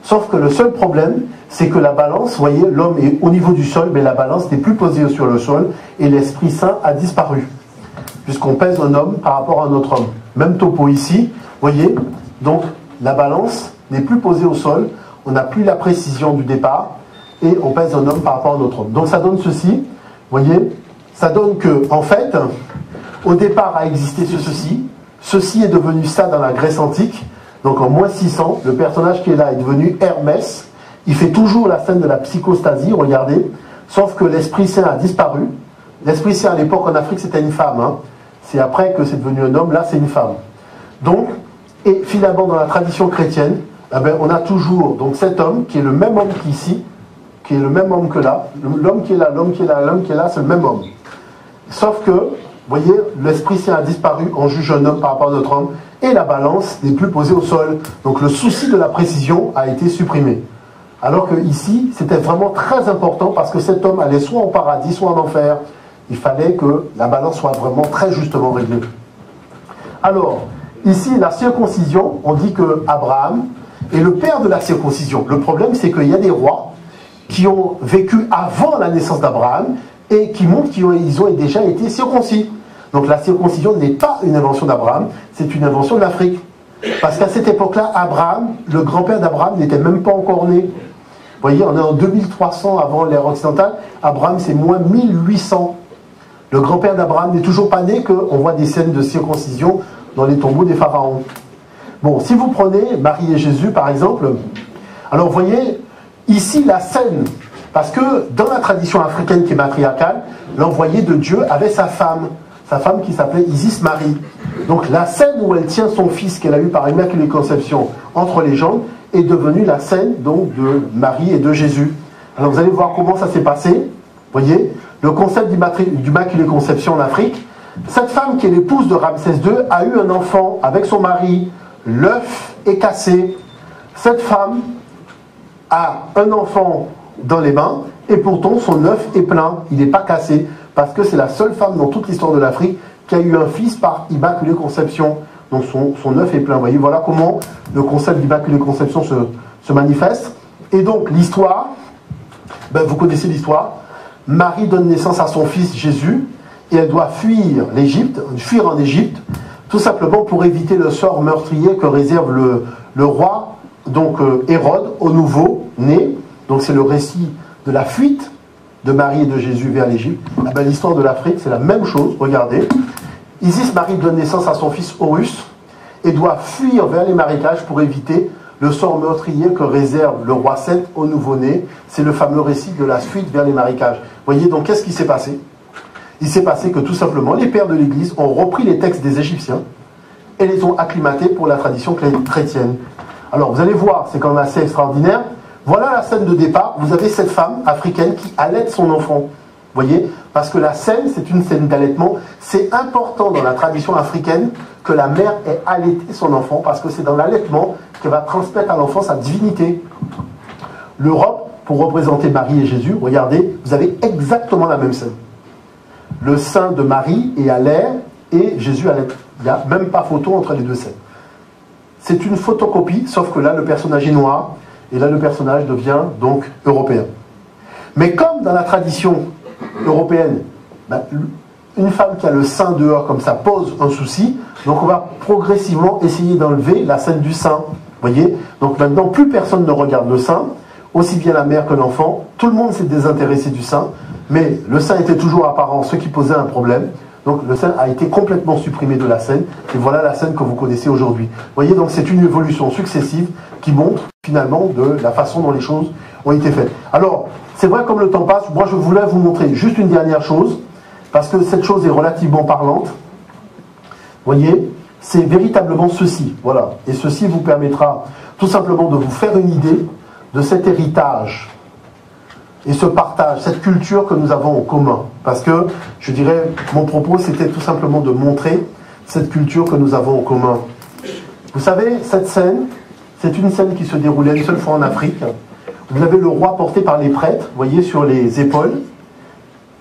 Sauf que le seul problème, c'est que la balance, vous voyez, l'homme est au niveau du sol, mais la balance n'est plus posée sur le sol et l'Esprit Saint a disparu. Puisqu'on pèse un homme par rapport à un autre homme. Même topo ici, vous voyez, donc la balance n'est plus posée au sol, on n'a plus la précision du départ, et on pèse un homme par rapport à un autre homme. Donc ça donne ceci, vous voyez, ça donne que, en fait, au départ a existé ce ceci, ceci est devenu ça dans la Grèce antique, donc en moins six cents, le personnage qui est là est devenu Hermès, il fait toujours la scène de la psychostasie, regardez, sauf que l'Esprit Saint a disparu, l'Esprit Saint à l'époque en Afrique c'était une femme, hein. C'est après que c'est devenu un homme, là c'est une femme. Donc, et finalement dans la tradition chrétienne, eh ben, on a toujours donc, cet homme qui est le même homme qu'ici, qui est le même homme que là, l'homme qui est là, l'homme qui est là, l'homme qui est là, c'est le même homme. Sauf que, vous voyez, l'Esprit Saint a disparu, on juge un homme par rapport à notre homme, et la balance n'est plus posée au sol. Donc le souci de la précision a été supprimé. Alors que ici, c'était vraiment très important, parce que cet homme allait soit au paradis, soit en enfer. Il fallait que la balance soit vraiment très justement réglée. Alors, ici, la circoncision, on dit que Abraham est le père de la circoncision. Le problème, c'est qu'il y a des rois qui ont vécu avant la naissance d'Abraham et qui montrent qu'ils ont déjà été circoncis. Donc la circoncision n'est pas une invention d'Abraham, c'est une invention de l'Afrique. Parce qu'à cette époque-là, Abraham, le grand-père d'Abraham, n'était même pas encore né. Vous voyez, on est en deux mille trois cents avant l'ère occidentale, Abraham c'est moins mille huit cents. Le grand-père d'Abraham n'est toujours pas né, qu'on voit des scènes de circoncision dans les tombeaux des pharaons. Bon, si vous prenez Marie et Jésus par exemple, alors vous voyez, ici, la scène, parce que dans la tradition africaine qui est matriarcale, l'envoyé de Dieu avait sa femme, sa femme qui s'appelait Isis-Marie. Donc la scène où elle tient son fils qu'elle a eu par Immaculée Conception entre les jambes est devenue la scène donc, de Marie et de Jésus. Alors vous allez voir comment ça s'est passé. Vous voyez, le concept d'Immaculée Conception en Afrique, cette femme qui est l'épouse de Ramsès deux a eu un enfant avec son mari, l'œuf est cassé. Cette femme a un enfant dans les mains, et pourtant son œuf est plein, il n'est pas cassé, parce que c'est la seule femme dans toute l'histoire de l'Afrique qui a eu un fils par Immaculée Conception, donc son, son œuf est plein. Vous voyez, voilà comment le concept d'Immaculée Conception se, se manifeste. Et donc l'histoire, ben vous connaissez l'histoire, Marie donne naissance à son fils Jésus, et elle doit fuir l'Égypte, fuir en Égypte, tout simplement pour éviter le sort meurtrier que réserve le, le roi, donc euh, Hérode, au nouveau né, donc c'est le récit de la fuite de Marie et de Jésus vers l'Égypte. Ah ben, l'histoire de l'Afrique, c'est la même chose, regardez. Isis-Marie donne naissance à son fils Horus et doit fuir vers les marécages pour éviter le sort meurtrier que réserve le roi Seth au nouveau-né. C'est le fameux récit de la fuite vers les marécages. Voyez donc, qu'est-ce qui s'est passé? Il s'est passé que tout simplement, les pères de l'Église ont repris les textes des Égyptiens et les ont acclimatés pour la tradition chrétienne. Alors, vous allez voir, c'est quand même assez extraordinaire. Voilà la scène de départ. Vous avez cette femme africaine qui allaite son enfant. voyez, parce que la scène, c'est une scène d'allaitement. C'est important dans la tradition africaine que la mère ait allaité son enfant, parce que c'est dans l'allaitement qu'elle va transmettre à l'enfant sa divinité. L'Europe, pour représenter Marie et Jésus, regardez, vous avez exactement la même scène. Le sein de Marie est à l'air et Jésus à l'air. Il n'y a même pas photo entre les deux scènes. C'est une photocopie, sauf que là, le personnage est noir, et là, le personnage devient donc européen. Mais comme dans la tradition européenne, bah, une femme qui a le sein dehors comme ça pose un souci, donc on va progressivement essayer d'enlever la scène du sein. Voyez, donc maintenant, plus personne ne regarde le sein, aussi bien la mère que l'enfant, tout le monde s'est désintéressé du sein, mais le sein était toujours apparent, ce qui posait un problème. Donc le sein a été complètement supprimé de la scène, et voilà la scène que vous connaissez aujourd'hui. Vous voyez, donc c'est une évolution successive qui montre finalement de la façon dont les choses ont été faites. Alors, c'est vrai, comme le temps passe, moi je voulais vous montrer juste une dernière chose, parce que cette chose est relativement parlante. Vous voyez, c'est véritablement ceci, voilà. Et ceci vous permettra tout simplement de vous faire une idée de cet héritage et ce partage, cette culture que nous avons en commun. Parce que, je dirais, mon propos, c'était tout simplement de montrer cette culture que nous avons en commun. Vous savez, cette scène, c'est une scène qui se déroulait une seule fois en Afrique. Vous avez le roi porté par les prêtres, vous voyez, sur les épaules,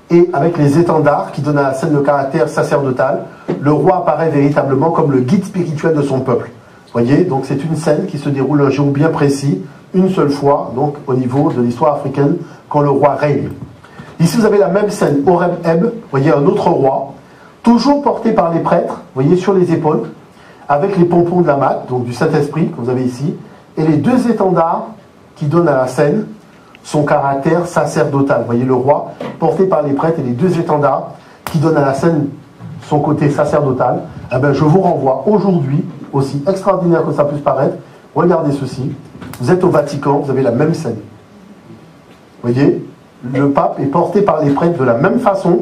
et avec les étendards qui donnent à la scène le caractère sacerdotal, le roi apparaît véritablement comme le guide spirituel de son peuple. Vous voyez, donc c'est une scène qui se déroule un jour bien précis, une seule fois, donc au niveau de l'histoire africaine, quand le roi règne. Ici, vous avez la même scène, Horeb-Eb, vous voyez un autre roi, toujours porté par les prêtres, vous voyez, sur les épaules, avec les pompons de la mat, donc du Saint-Esprit, que vous avez ici, et les deux étendards qui donnent à la scène son caractère sacerdotal. Vous voyez le roi porté par les prêtres et les deux étendards qui donnent à la scène son côté sacerdotal. Eh bien, je vous renvoie aujourd'hui, aussi extraordinaire que ça puisse paraître, regardez ceci, vous êtes au Vatican, vous avez la même scène. Vous voyez, le pape est porté par les prêtres de la même façon.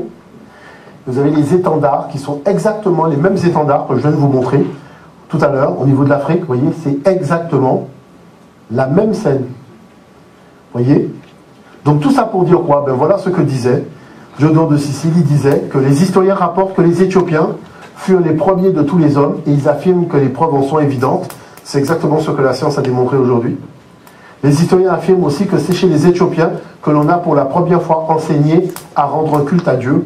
Vous avez les étendards qui sont exactement les mêmes étendards que je viens de vous montrer tout à l'heure au niveau de l'Afrique. Vous voyez, c'est exactement la même scène. Vous voyez, donc tout ça pour dire quoi? Ben voilà ce que disait Diodore de Sicile. Il disait que les historiens rapportent que les Éthiopiens furent les premiers de tous les hommes et ils affirment que les preuves en sont évidentes. C'est exactement ce que la science a démontré aujourd'hui. Les historiens affirment aussi que c'est chez les Éthiopiens que l'on a pour la première fois enseigné à rendre culte à Dieu.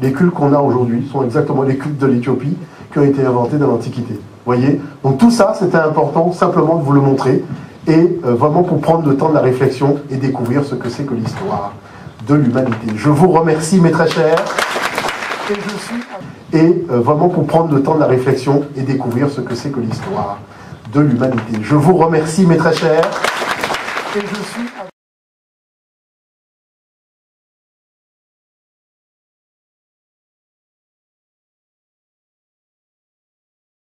Les cultes qu'on a aujourd'hui sont exactement les cultes de l'Éthiopie qui ont été inventés dans l'Antiquité. Voyez, donc tout ça, c'était important simplement de vous le montrer et euh, vraiment pour prendre le temps de la réflexion et découvrir ce que c'est que l'histoire de l'humanité. Je vous remercie, mes très chers. Et, je suis... et euh, vraiment pour prendre le temps de la réflexion et découvrir ce que c'est que l'histoire de l'humanité. Je vous remercie, mes très chers. Et je suis...